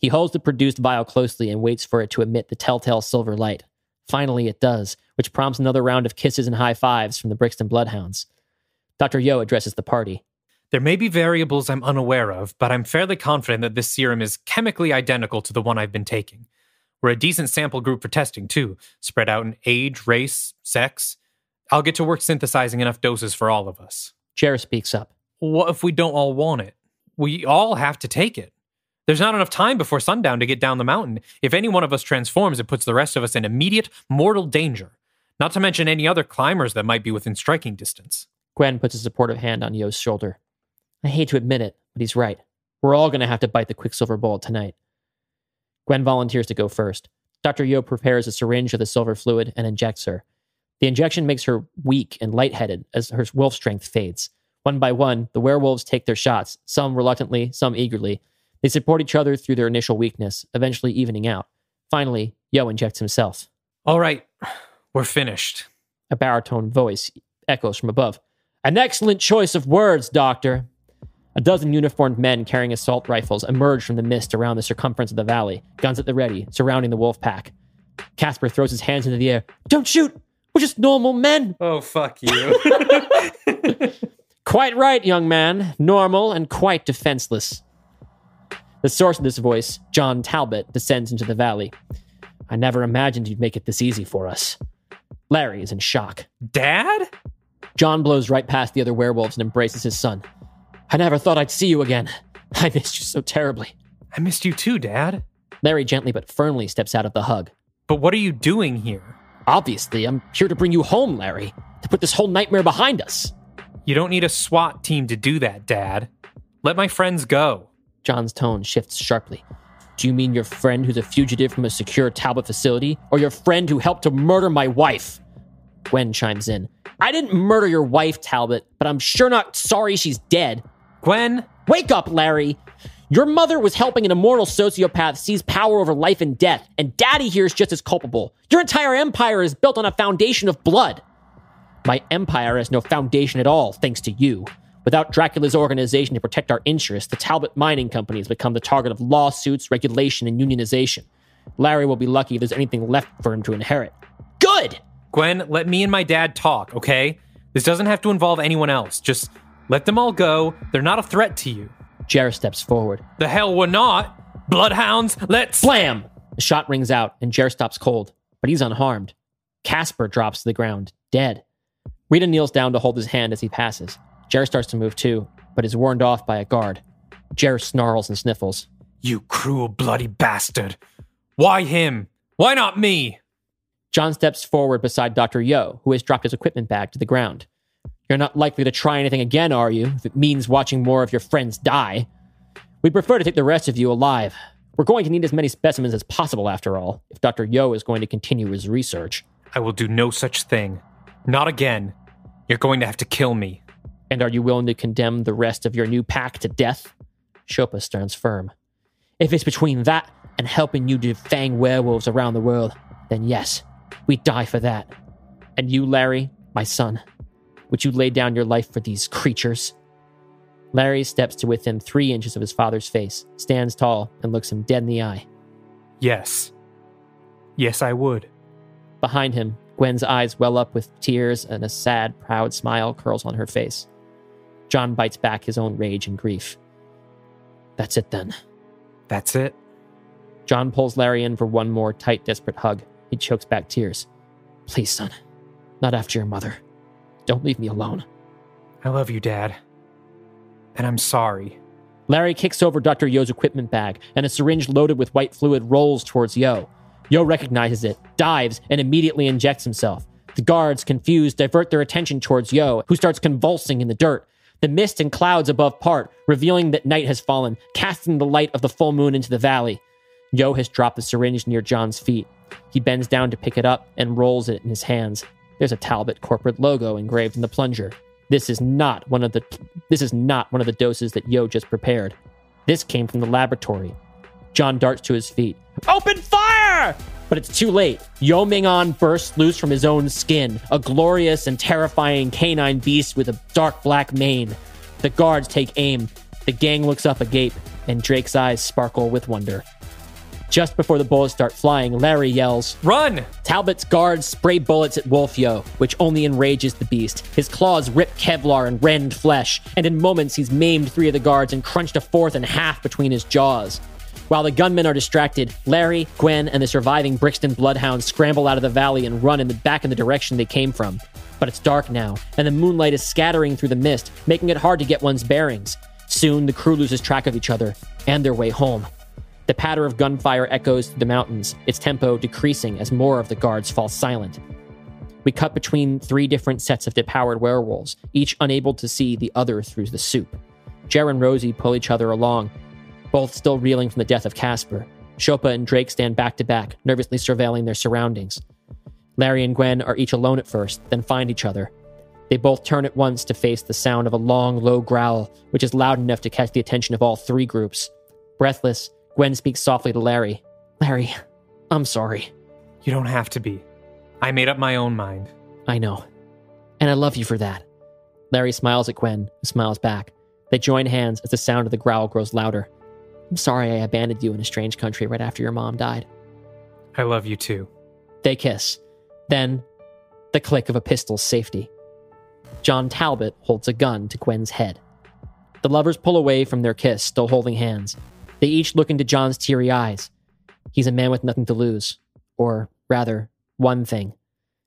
He holds the produced vial closely and waits for it to emit the telltale silver light. Finally, it does, which prompts another round of kisses and high fives from the Brixton Bloodhounds. Doctor Yo addresses the party. There may be variables I'm unaware of, but I'm fairly confident that this serum is chemically identical to the one I've been taking. We're a decent sample group for testing, too, spread out in age, race, sex. I'll get to work synthesizing enough doses for all of us. Jared speaks up. What if we don't all want it? We all have to take it. There's not enough time before sundown to get down the mountain. If any one of us transforms, it puts the rest of us in immediate, mortal danger. Not to mention any other climbers that might be within striking distance. Gwen puts a supportive hand on Yo's shoulder. I hate to admit it, but he's right. We're all going to have to bite the Quicksilver bullet tonight. Gwen volunteers to go first. Doctor Yo prepares a syringe of the silver fluid and injects her. The injection makes her weak and lightheaded as her wolf strength fades. One by one, the werewolves take their shots, some reluctantly, some eagerly. They support each other through their initial weakness, eventually evening out. Finally, Yo injects himself. All right, we're finished. A baritone voice echoes from above. An excellent choice of words, Doctor. A dozen uniformed men carrying assault rifles emerge from the mist around the circumference of the valley, guns at the ready, surrounding the wolf pack. Casper throws his hands into the air. Don't shoot! We're just normal men! Oh, fuck you. Quite right, young man. Normal and quite defenseless. The source of this voice, John Talbot, descends into the valley. I never imagined you'd make it this easy for us. Larry is in shock. Dad? John blows right past the other werewolves and embraces his son. I never thought I'd see you again. I missed you so terribly. I missed you too, Dad. Larry gently but firmly steps out of the hug. But what are you doing here? Obviously, I'm here to bring you home, Larry. To put this whole nightmare behind us. You don't need a SWAT team to do that, Dad. Let my friends go. John's tone shifts sharply. Do you mean your friend who's a fugitive from a secure Talbot facility? Or your friend who helped to murder my wife? Gwen chimes in. I didn't murder your wife, Talbot, but I'm sure not sorry she's dead. Gwen! Wake up, Larry! Your mother was helping an immortal sociopath seize power over life and death, and Daddy here is just as culpable. Your entire empire is built on a foundation of blood. My empire has no foundation at all, thanks to you. Without Dracula's organization to protect our interests, the Talbot Mining Company has become the target of lawsuits, regulation, and unionization. Larry will be lucky if there's anything left for him to inherit. Good! Gwen, let me and my dad talk, okay? This doesn't have to involve anyone else. Just let them all go. They're not a threat to you. Jared steps forward. The hell we're not. Bloodhounds, let's... Blam! A shot rings out, and Jared stops cold, but he's unharmed. Casper drops to the ground, dead. Rita kneels down to hold his hand as he passes. Jared starts to move too, but is warned off by a guard. Jared snarls and sniffles. You cruel, bloody bastard. Why him? Why not me? John steps forward beside Doctor Yo, who has dropped his equipment bag to the ground. You're not likely to try anything again, are you? If it means watching more of your friends die. We'd prefer to take the rest of you alive. We're going to need as many specimens as possible, after all, if Doctor Yo is going to continue his research. I will do no such thing. Not again. You're going to have to kill me. And are you willing to condemn the rest of your new pack to death? Sherpa stands firm. If it's between that and helping you defang werewolves around the world, then yes, we die for that. And you, Larry, my son, would you lay down your life for these creatures? Larry steps to within three inches of his father's face, stands tall, and looks him dead in the eye. Yes. Yes, I would. Behind him, Gwen's eyes well up with tears, and a sad, proud smile curls on her face. John bites back his own rage and grief. That's it, then. That's it? John pulls Larry in for one more tight, desperate hug. He chokes back tears. Please, son. Not after your mother. Don't leave me alone. I love you, Dad. And I'm sorry. Larry kicks over Doctor Yo's equipment bag, and a syringe loaded with white fluid rolls towards Yo. Yo recognizes it, dives, and immediately injects himself. The guards, confused, divert their attention towards Yo, who starts convulsing in the dirt. The mist and clouds above part, revealing that night has fallen, casting the light of the full moon into the valley. Yo has dropped the syringe near John's feet. He bends down to pick it up and rolls it in his hands. There's a Talbot corporate logo engraved in the plunger. This is not one of the this is not one of the doses that Yo just prepared. This came from the laboratory. John darts to his feet. Open fire! But it's too late. Yo Ming-an bursts loose from his own skin, a glorious and terrifying canine beast with a dark black mane. The guards take aim. The gang looks up agape, and Drake's eyes sparkle with wonder. Just before the bullets start flying, Larry yells, Run! Talbot's guards spray bullets at Wolf Yo, which only enrages the beast. His claws rip Kevlar and rend flesh, and in moments he's maimed three of the guards and crunched a fourth in half between his jaws. While the gunmen are distracted, Larry, Gwen, and the surviving Brixton bloodhounds scramble out of the valley and run in the back in the direction they came from. But it's dark now, and the moonlight is scattering through the mist, making it hard to get one's bearings. Soon, the crew loses track of each other and their way home. The patter of gunfire echoes through the mountains, its tempo decreasing as more of the guards fall silent. We cut between three different sets of depowered werewolves, each unable to see the other through the soup. Jer and Rosie pull each other along, both still reeling from the death of Casper. Sherpa and Drake stand back-to-back, nervously surveilling their surroundings. Larry and Gwen are each alone at first, then find each other. They both turn at once to face the sound of a long, low growl, which is loud enough to catch the attention of all three groups. Breathless, Gwen speaks softly to Larry. Larry, I'm sorry. You don't have to be. I made up my own mind. I know. And I love you for that. Larry smiles at Gwen, who smiles back. They join hands as the sound of the growl grows louder. I'm sorry I abandoned you in a strange country right after your mom died. I love you too. They kiss. Then, the click of a pistol's safety. John Talbot holds a gun to Gwen's head. The lovers pull away from their kiss, still holding hands. They each look into John's teary eyes. He's a man with nothing to lose. Or, rather, one thing.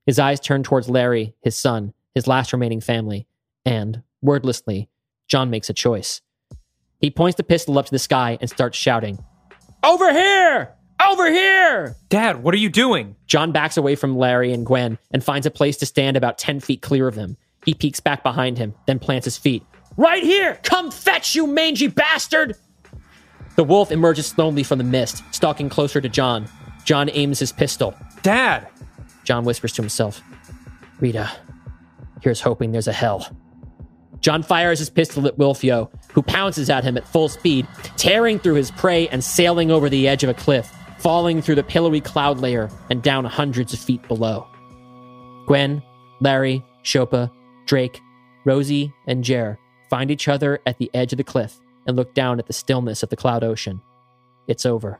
His eyes turn towards Larry, his son, his last remaining family. And, wordlessly, John makes a choice. He points the pistol up to the sky and starts shouting, Over here! Over here! Dad, what are you doing? John backs away from Larry and Gwen and finds a place to stand about ten feet clear of them. He peeks back behind him, then plants his feet. Right here! Come fetch, you mangy bastard! The wolf emerges slowly from the mist, stalking closer to John. John aims his pistol. Dad! John whispers to himself, Rita, here's hoping there's a hell. John fires his pistol at Wolf Yo, who pounces at him at full speed, tearing through his prey and sailing over the edge of a cliff, falling through the pillowy cloud layer and down hundreds of feet below. Gwen, Larry, Sherpa, Drake, Rosie, and Jer find each other at the edge of the cliff and look down at the stillness of the cloud ocean. It's over.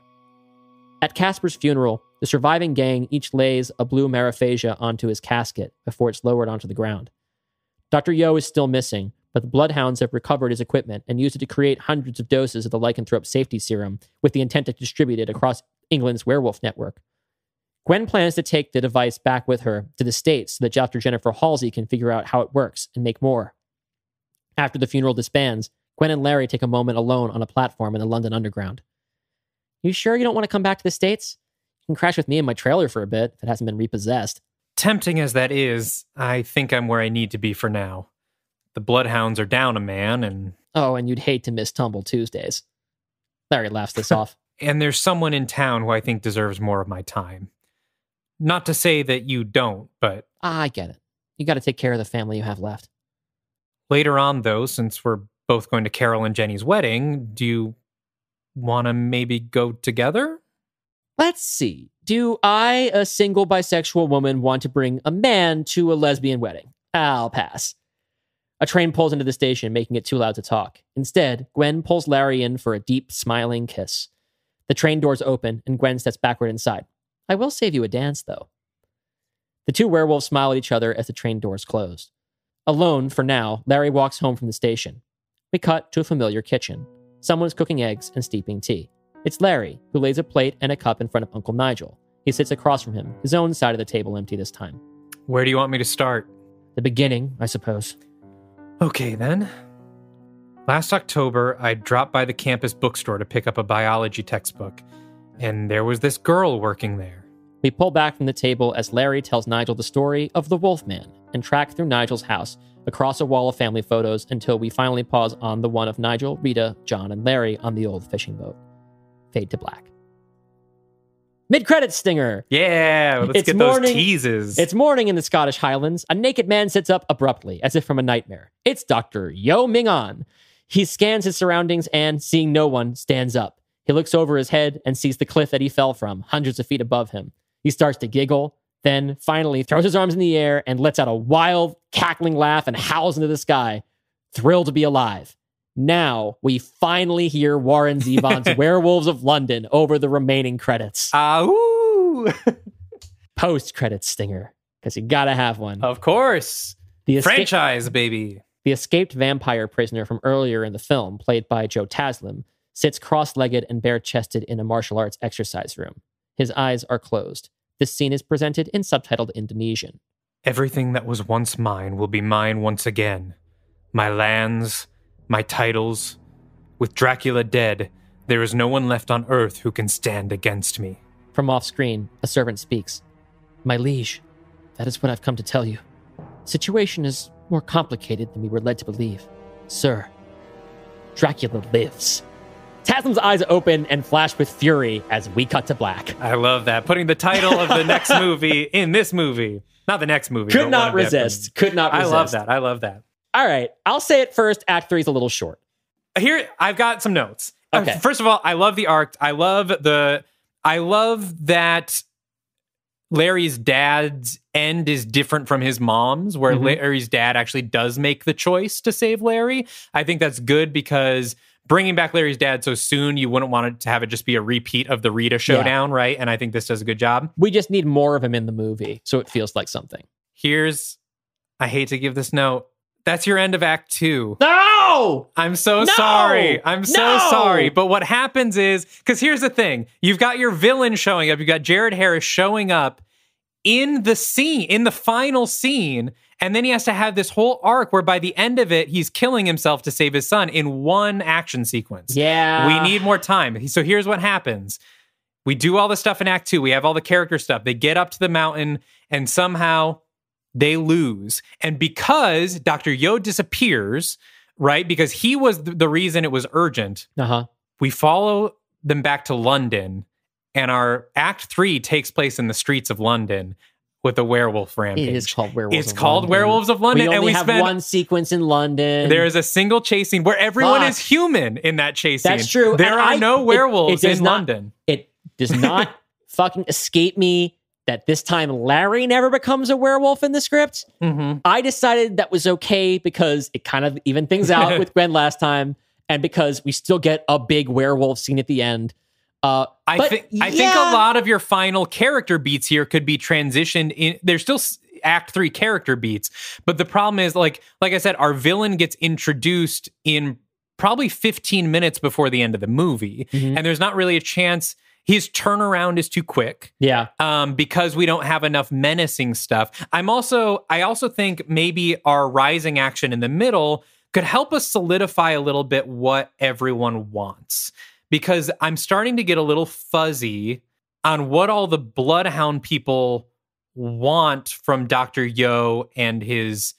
At Casper's funeral, the surviving gang each lays a blue Mariphasa onto his casket before it's lowered onto the ground. Doctor Yo is still missing, but the Bloodhounds have recovered his equipment and used it to create hundreds of doses of the Lycanthrope Safety Serum with the intent to distribute it across England's werewolf network. Gwen plans to take the device back with her to the States so that Doctor Jennifer Halsey can figure out how it works and make more. After the funeral disbands, Gwen and Larry take a moment alone on a platform in the London Underground. You sure you don't want to come back to the States? You can crash with me in my trailer for a bit if it hasn't been repossessed. Tempting as that is, I think I'm where I need to be for now. The Bloodhounds are down a man, and... Oh, and you'd hate to miss Tumble Tuesdays. Larry laughs this off. And there's someone in town who I think deserves more of my time. Not to say that you don't, but... I get it. You gotta take care of the family you have left. Later on, though, since we're both going to Carol and Jenny's wedding, do you want to maybe go together? Let's see. Do I, a single bisexual woman, want to bring a man to a lesbian wedding? I'll pass. A train pulls into the station, making it too loud to talk. Instead, Gwen pulls Larry in for a deep, smiling kiss. The train doors open, and Gwen steps backward inside. I will save you a dance, though. The two werewolves smile at each other as the train doors closed. Alone, for now, Larry walks home from the station. We cut to a familiar kitchen. Someone's cooking eggs and steeping tea. It's Larry, who lays a plate and a cup in front of Uncle Nigel. He sits across from him, his own side of the table empty this time. Where do you want me to start? The beginning, I suppose. Okay, then. Last October, I dropped by the campus bookstore to pick up a biology textbook, and there was this girl working there. We pull back from the table as Larry tells Nigel the story of the Wolfman and track through Nigel's house, across a wall of family photos, until we finally pause on the one of Nigel, Rita, John, and Larry on the old fishing boat. Fade to black. Mid-credits stinger! Yeah, let's it's get morning, those teases. It's morning in the Scottish Highlands. A naked man sits up abruptly, as if from a nightmare. It's Doctor Yo Ming An. He scans his surroundings and, seeing no one, stands up. He looks over his head and sees the cliff that he fell from, hundreds of feet above him. He starts to giggle, then finally throws his arms in the air and lets out a wild, cackling laugh and howls into the sky, thrilled to be alive. Now we finally hear Warren Zevon's Werewolves of London over the remaining credits. Ah, ooh! Post-credits stinger, because you gotta have one. Of course! The esca- Franchise, baby! The escaped vampire prisoner from earlier in the film, played by Joe Taslim, sits cross-legged and bare-chested in a martial arts exercise room. His eyes are closed. This scene is presented in subtitled Indonesian. Everything that was once mine will be mine once again. My lands, my titles. With Dracula dead, there is no one left on earth who can stand against me. From off screen, a servant speaks. My liege, that is what I've come to tell you. The situation is more complicated than we were led to believe. Sir, Dracula lives. Taslim's eyes open and flash with fury as we cut to black. I love that. Putting the title of the next movie in this movie. Not the next movie. Could not resist. Could not resist. I love that. I love that. All right. I'll say it first. Act three is a little short. Here, I've got some notes. Okay. Uh, first of all, I love the arc. I love the... I love that Larry's dad's end is different from his mom's, where mm-hmm. Larry's dad actually does make the choice to save Larry. I think that's good because... Bringing back Larry's dad so soon, you wouldn't want it to have it just be a repeat of the Rita showdown, yeah. right? And I think this does a good job. We just need more of him in the movie, so it feels like something. Here's, I hate to give this note, that's your end of Act Two. No! I'm so no! sorry. I'm so no! sorry. But what happens is, because here's the thing, you've got your villain showing up, you've got Jared Harris showing up in the scene, in the final scene, and then he has to have this whole arc where by the end of it, he's killing himself to save his son in one action sequence. Yeah. We need more time. So here's what happens. We do all the stuff in Act Two. We have all the character stuff. They get up to the mountain and somehow they lose. And because Doctor Yo disappears, right? Because he was the reason it was urgent. Uh-huh. We follow them back to London and our Act Three takes place in the streets of London. With a werewolf rampage. It is called Werewolves it's of called London. Werewolves of London. We only and we have spend, one sequence in London. There is a single chase scene where everyone Fuck. is human in that chase scene. That's true. There and are I, no werewolves it, it in not, London. It does not fucking escape me that this time Larry never becomes a werewolf in the script. Mm-hmm. I decided that was okay because it kind of evened things out with Gwen last time and because we still get a big werewolf scene at the end. Uh, I, but, th- I yeah. think a lot of your final character beats here could be transitioned in. There's still Act Three character beats, but the problem is, like, like I said, our villain gets introduced in probably fifteen minutes before the end of the movie, mm-hmm. and there's not really a chance. His turnaround is too quick. Yeah, um, because we don't have enough menacing stuff. I'm also, I also think maybe our rising action in the middle could help us solidify a little bit what everyone wants. Because I'm starting to get a little fuzzy on what all the Bloodhound people want from Doctor Yo and his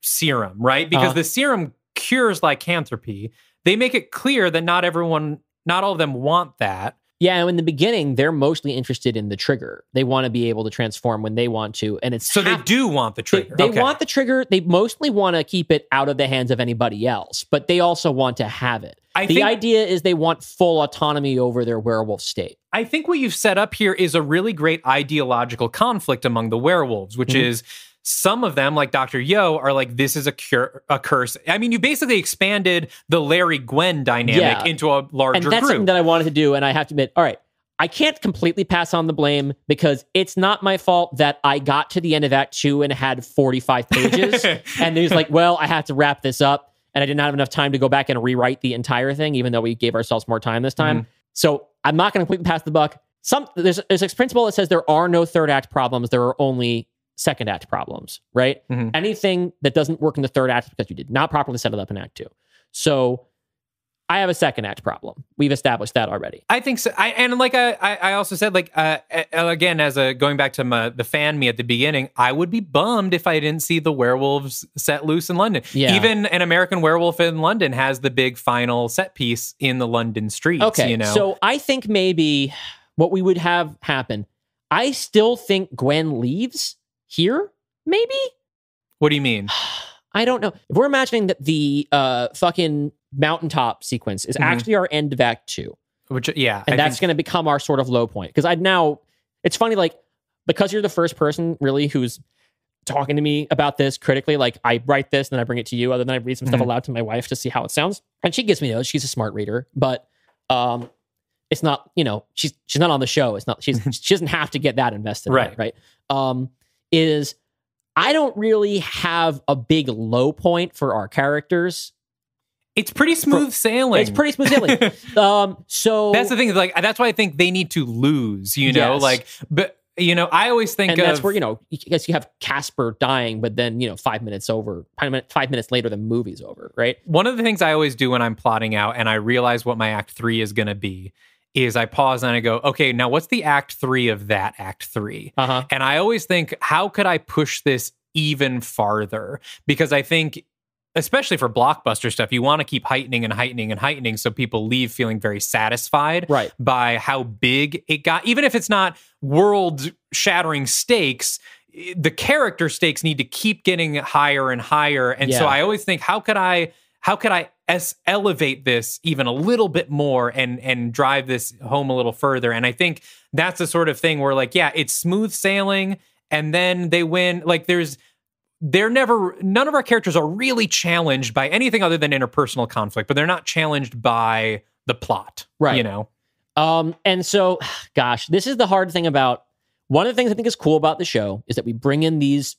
serum, right? Because uh-huh. the serum cures lycanthropy. They make it clear that not everyone, not all of them want that. Yeah, in the beginning, they're mostly interested in the trigger. They want to be able to transform when they want to, and it's so half, they do want the trigger. They, they okay. want the trigger. They mostly want to keep it out of the hands of anybody else, but they also want to have it. I the think, idea is they want full autonomy over their werewolf state. I think what you've set up here is a really great ideological conflict among the werewolves, which mm-hmm. is some of them, like Doctor Yo, are like, this is a, cure, a curse. I mean, you basically expanded the Larry Gwen dynamic yeah. into a larger group. And that's group. something that I wanted to do, and I have to admit, all right, I can't completely pass on the blame because it's not my fault that I got to the end of Act two and had forty-five pages, and it was like, well, I have to wrap this up, and I did not have enough time to go back and rewrite the entire thing, even though we gave ourselves more time this time. Mm-hmm. So I'm not going to completely pass the buck. Some There's, there's a principle that says there are no third act problems. There are only second act problems, right? Mm-hmm. Anything that doesn't work in the third act is because you did not properly set it up in act two. So I have a second act problem. We've established that already. I think so. I, and like I, I also said, like uh, again, as a going back to my, the fan me at the beginning, I would be bummed if I didn't see the werewolves set loose in London. Yeah. Even An American Werewolf in London has the big final set piece in the London streets. Okay, you know? So I think maybe what we would have happen, I still think Gwen leaves here, maybe? What do you mean? I don't know. If we're imagining that the uh, fucking mountaintop sequence is mm-hmm. actually our end of Act two. Which, yeah. And I that's think... going to become our sort of low point. Because I'd now, it's funny, like, because you're the first person, really, who's talking to me about this critically, like, I write this and then I bring it to you, other than I read some mm-hmm. stuff aloud to my wife to see how it sounds. And she gives me those. She's a smart reader. But um, it's not, you know, she's she's not on the show. It's not, she's she doesn't have to get that invested. Right. In it, right. Um, is I don't really have a big low point for our characters. It's pretty smooth for, sailing. It's pretty smooth sailing. um, so that's the thing. Like that's why I think they need to lose. You know, yes. like but you know, I always think and of, that's where you know, I guess you have Casper dying, but then you know, five minutes over, five minutes later, the movie's over. Right. One of the things I always do when I'm plotting out and I realize what my act three is going to be is I pause and I go, okay, now what's the act three of that act three? Uh-huh. And I always think, how could I push this even farther? Because I think, especially for blockbuster stuff, you want to keep heightening and heightening and heightening so people leave feeling very satisfied right. by how big it got. Even if it's not world-shattering stakes, the character stakes need to keep getting higher and higher. And yeah. so I always think, how could I... How could I es- elevate this even a little bit more and and drive this home a little further? And I think that's the sort of thing where, like, yeah, it's smooth sailing, and then they win. Like, there's, they're never, none of our characters are really challenged by anything other than interpersonal conflict, but they're not challenged by the plot, right? You know? Um, and so, gosh, this is the hard thing about, one of the things I think is cool about the show is that we bring in these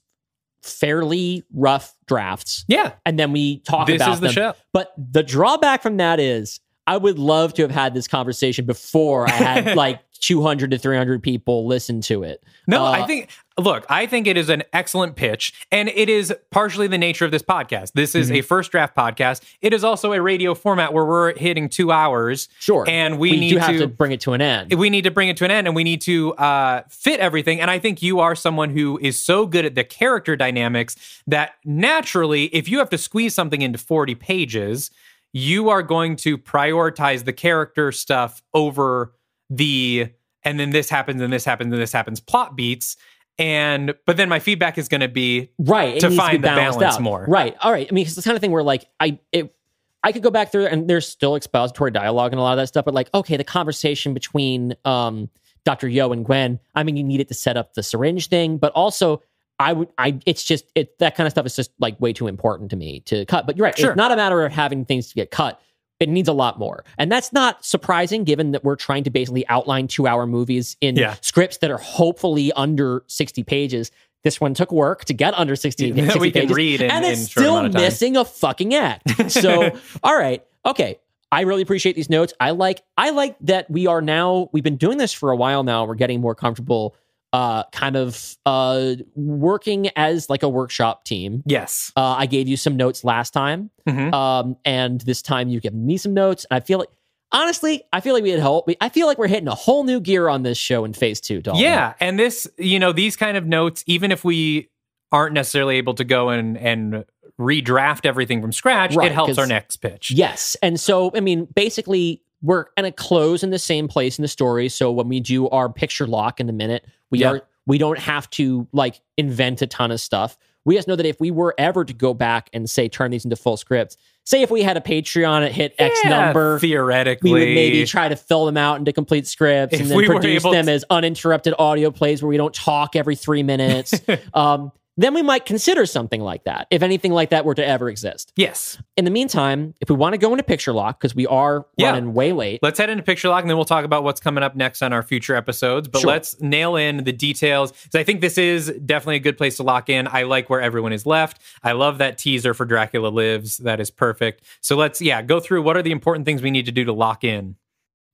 fairly rough drafts. Yeah. And then we talk this about is the them. Show. But the drawback from that is I would love to have had this conversation before I had like two hundred to three hundred people listen to it. No, uh, I think, look, I think it is an excellent pitch, and it is partially the nature of this podcast. This is mm-hmm. a first draft podcast. It is also a radio format where we're hitting two hours. Sure. And we, we need do have to, to bring it to an end. We need to bring it to an end, and we need to uh, fit everything. And I think you are someone who is so good at the character dynamics that naturally, if you have to squeeze something into forty pages, you are going to prioritize the character stuff over the, and then this happens, and this happens, and this happens, plot beats. And, but then my feedback is going to be right to find to the balance out. more. Right. All right. I mean, it's the kind of thing where like, I, it, I could go back through and there's still expository dialogue and a lot of that stuff, but like, okay, the conversation between um, Doctor Yo and Gwen, I mean, you need it to set up the syringe thing, but also I would, I, it's just, it, that kind of stuff is just like way too important to me to cut, but you're right. Sure. It's not a matter of having things to get cut. It needs a lot more. And that's not surprising given that we're trying to basically outline two hour movies in yeah. scripts that are hopefully under sixty pages. This one took work to get under sixty, sixty we pages. Can read in, and it's in still missing a fucking act. So, all right. Okay. I really appreciate these notes. I like, I like that we are now, we've been doing this for a while now. We're getting more comfortable Uh, kind of uh, working as like a workshop team. Yes. Uh, I gave you some notes last time. Mm-hmm. Um, and this time you've given me some notes. And I feel like, honestly, I feel like we had help. I feel like we're hitting a whole new gear on this show in phase two, Dalton. Yeah. And this, you know, these kind of notes, even if we aren't necessarily able to go and, and redraft everything from scratch, right, it helps our next pitch. Yes. And so, I mean, basically, we're going to close in the same place in the story. So when we do our picture lock in a minute, we yeah. are we don't have to like invent a ton of stuff. We just know that if we were ever to go back and say turn these into full scripts, say if we had a Patreon, it hit X yeah, number. Theoretically, we would maybe try to fill them out into complete scripts if and then we produce them to... as uninterrupted audio plays where we don't talk every three minutes. um, then we might consider something like that, if anything like that were to ever exist. Yes. In the meantime, if we want to go into Picture Lock, because we are yeah. running way late. Let's head into Picture Lock, and then we'll talk about what's coming up next on our future episodes. But sure. let's nail in the details, because I think this is definitely a good place to lock in. I like where everyone is left. I love that teaser for Dracula Lives. That is perfect. So let's, yeah, go through what are the important things we need to do to lock in.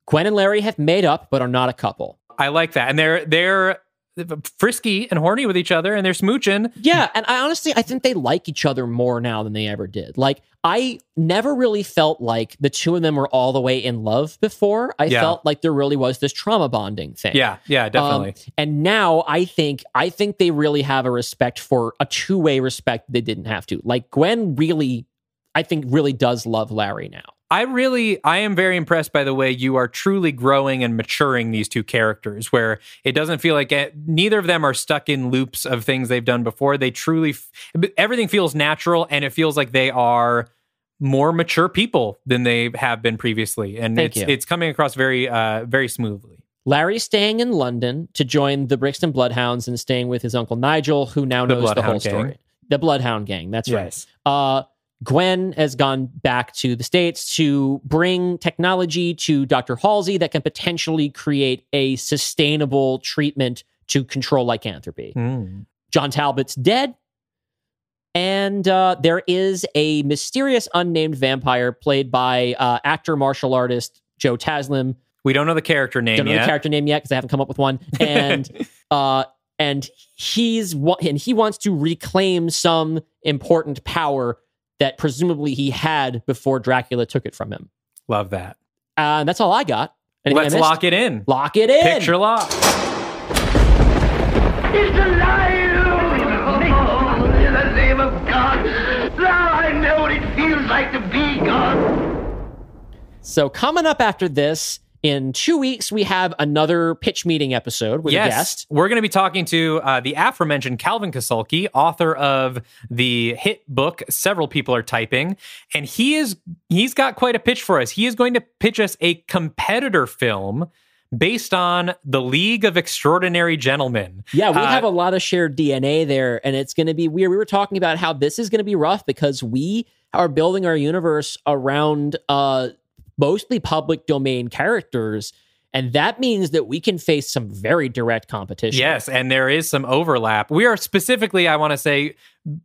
Gwen and Larry have made up, but are not a couple. I like that. And they're they're... frisky and horny with each other, and they're smooching. Yeah, and I honestly, I think they like each other more now than they ever did. Like, I never really felt like the two of them were all the way in love before. I yeah. felt like there really was this trauma bonding thing. Yeah, yeah, definitely. Um, and now I think, I think they really have a respect for, a two-way respect they didn't have to. Like, Gwen really, I think really does love Larry now. I really, I am very impressed by the way you are truly growing and maturing these two characters, where it doesn't feel like it, neither of them are stuck in loops of things they've done before. They truly, everything feels natural, and it feels like they are more mature people than they have been previously. And Thank it's you. it's coming across very, uh, very smoothly. Larry's staying in London to join the Brixton Bloodhounds and staying with his uncle Nigel, who now the knows Bloodhound the whole gang. story. The Bloodhound Gang, that's yes. right. Uh, Gwen has gone back to the States to bring technology to Doctor Halsey that can potentially create a sustainable treatment to control lycanthropy. Mm. John Talbot's dead. And uh, there is a mysterious unnamed vampire played by uh, actor martial artist Joe Taslim. We don't know the character name yet. Don't know yet. the character name yet because I haven't come up with one. And... uh, and he's and he wants to reclaim some important power that presumably he had before Dracula took it from him. Love that. Uh, that's all I got. Anything Let's I lock it in. Lock it in. Picture lock. It's alive! In the name of God. Now I know what it feels like to be God. So coming up after this, in two weeks, we have another pitch meeting episode with yes, a guest. We're going to be talking to uh, the aforementioned Calvin Kasulki, author of the hit book Several People Are Typing. And he is, he's got quite a pitch for us. He is going to pitch us a competitor film based on The League of Extraordinary Gentlemen. Yeah, we uh, have a lot of shared D N A there, and it's going to be weird. We were talking about how this is going to be rough because we are building our universe around... Uh, mostly public domain characters, and that means that we can face some very direct competition. Yes, and there is some overlap. We are specifically, I want to say,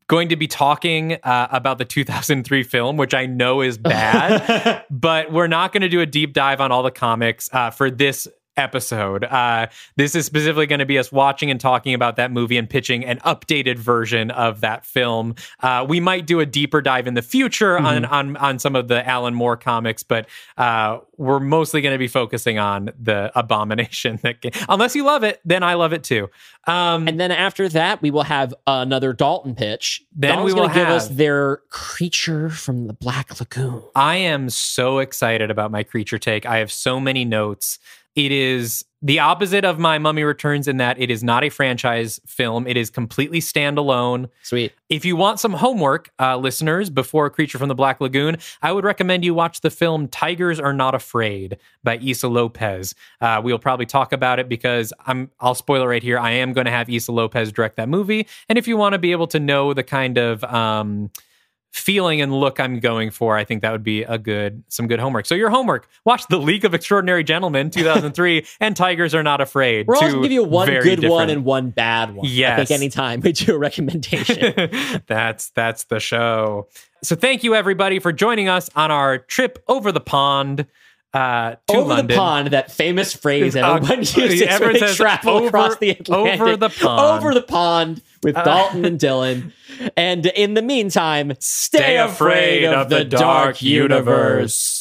going to be talking uh, about the two thousand three film, which I know is bad, but we're not going to do a deep dive on all the comics uh, for this episode. Uh, this is specifically going to be us watching and talking about that movie and pitching an updated version of that film. Uh, we might do a deeper dive in the future mm-hmm. on, on, on some of the Alan Moore comics, but uh, we're mostly going to be focusing on the abomination. That can, unless you love it, then I love it too. Um, and then after that, we will have another Dalton pitch. Then Dalton's we will give us their creature from the Black Lagoon. I am so excited about my creature take. I have so many notes. It is the opposite of my Mummy Returns in that it is not a franchise film. It is completely standalone. Sweet. If you want some homework, uh, listeners, before Creature from the Black Lagoon, I would recommend you watch the film Tigers Are Not Afraid by Issa Lopez. Uh, we'll probably talk about it because I'm, I'll spoil it right here. I am going to have Issa Lopez direct that movie. And if you want to be able to know the kind of... Um, feeling and look I'm going for, I think that would be a good, some good homework. So your homework, watch The League of Extraordinary Gentlemen, two thousand three, and Tigers Are Not Afraid. We're always going to give you one good different... one and one bad one. Yes. I think anytime we do a recommendation. that's, that's the show. So thank you everybody for joining us on our trip over the pond. Uh, to over London. the pond, that famous phrase that everyone uh, uses when they travel over, across the Atlantic. Over the pond. Over the pond with uh, Dalton and Dylan. And in the meantime, stay, stay afraid, afraid of, of the dark universe. universe.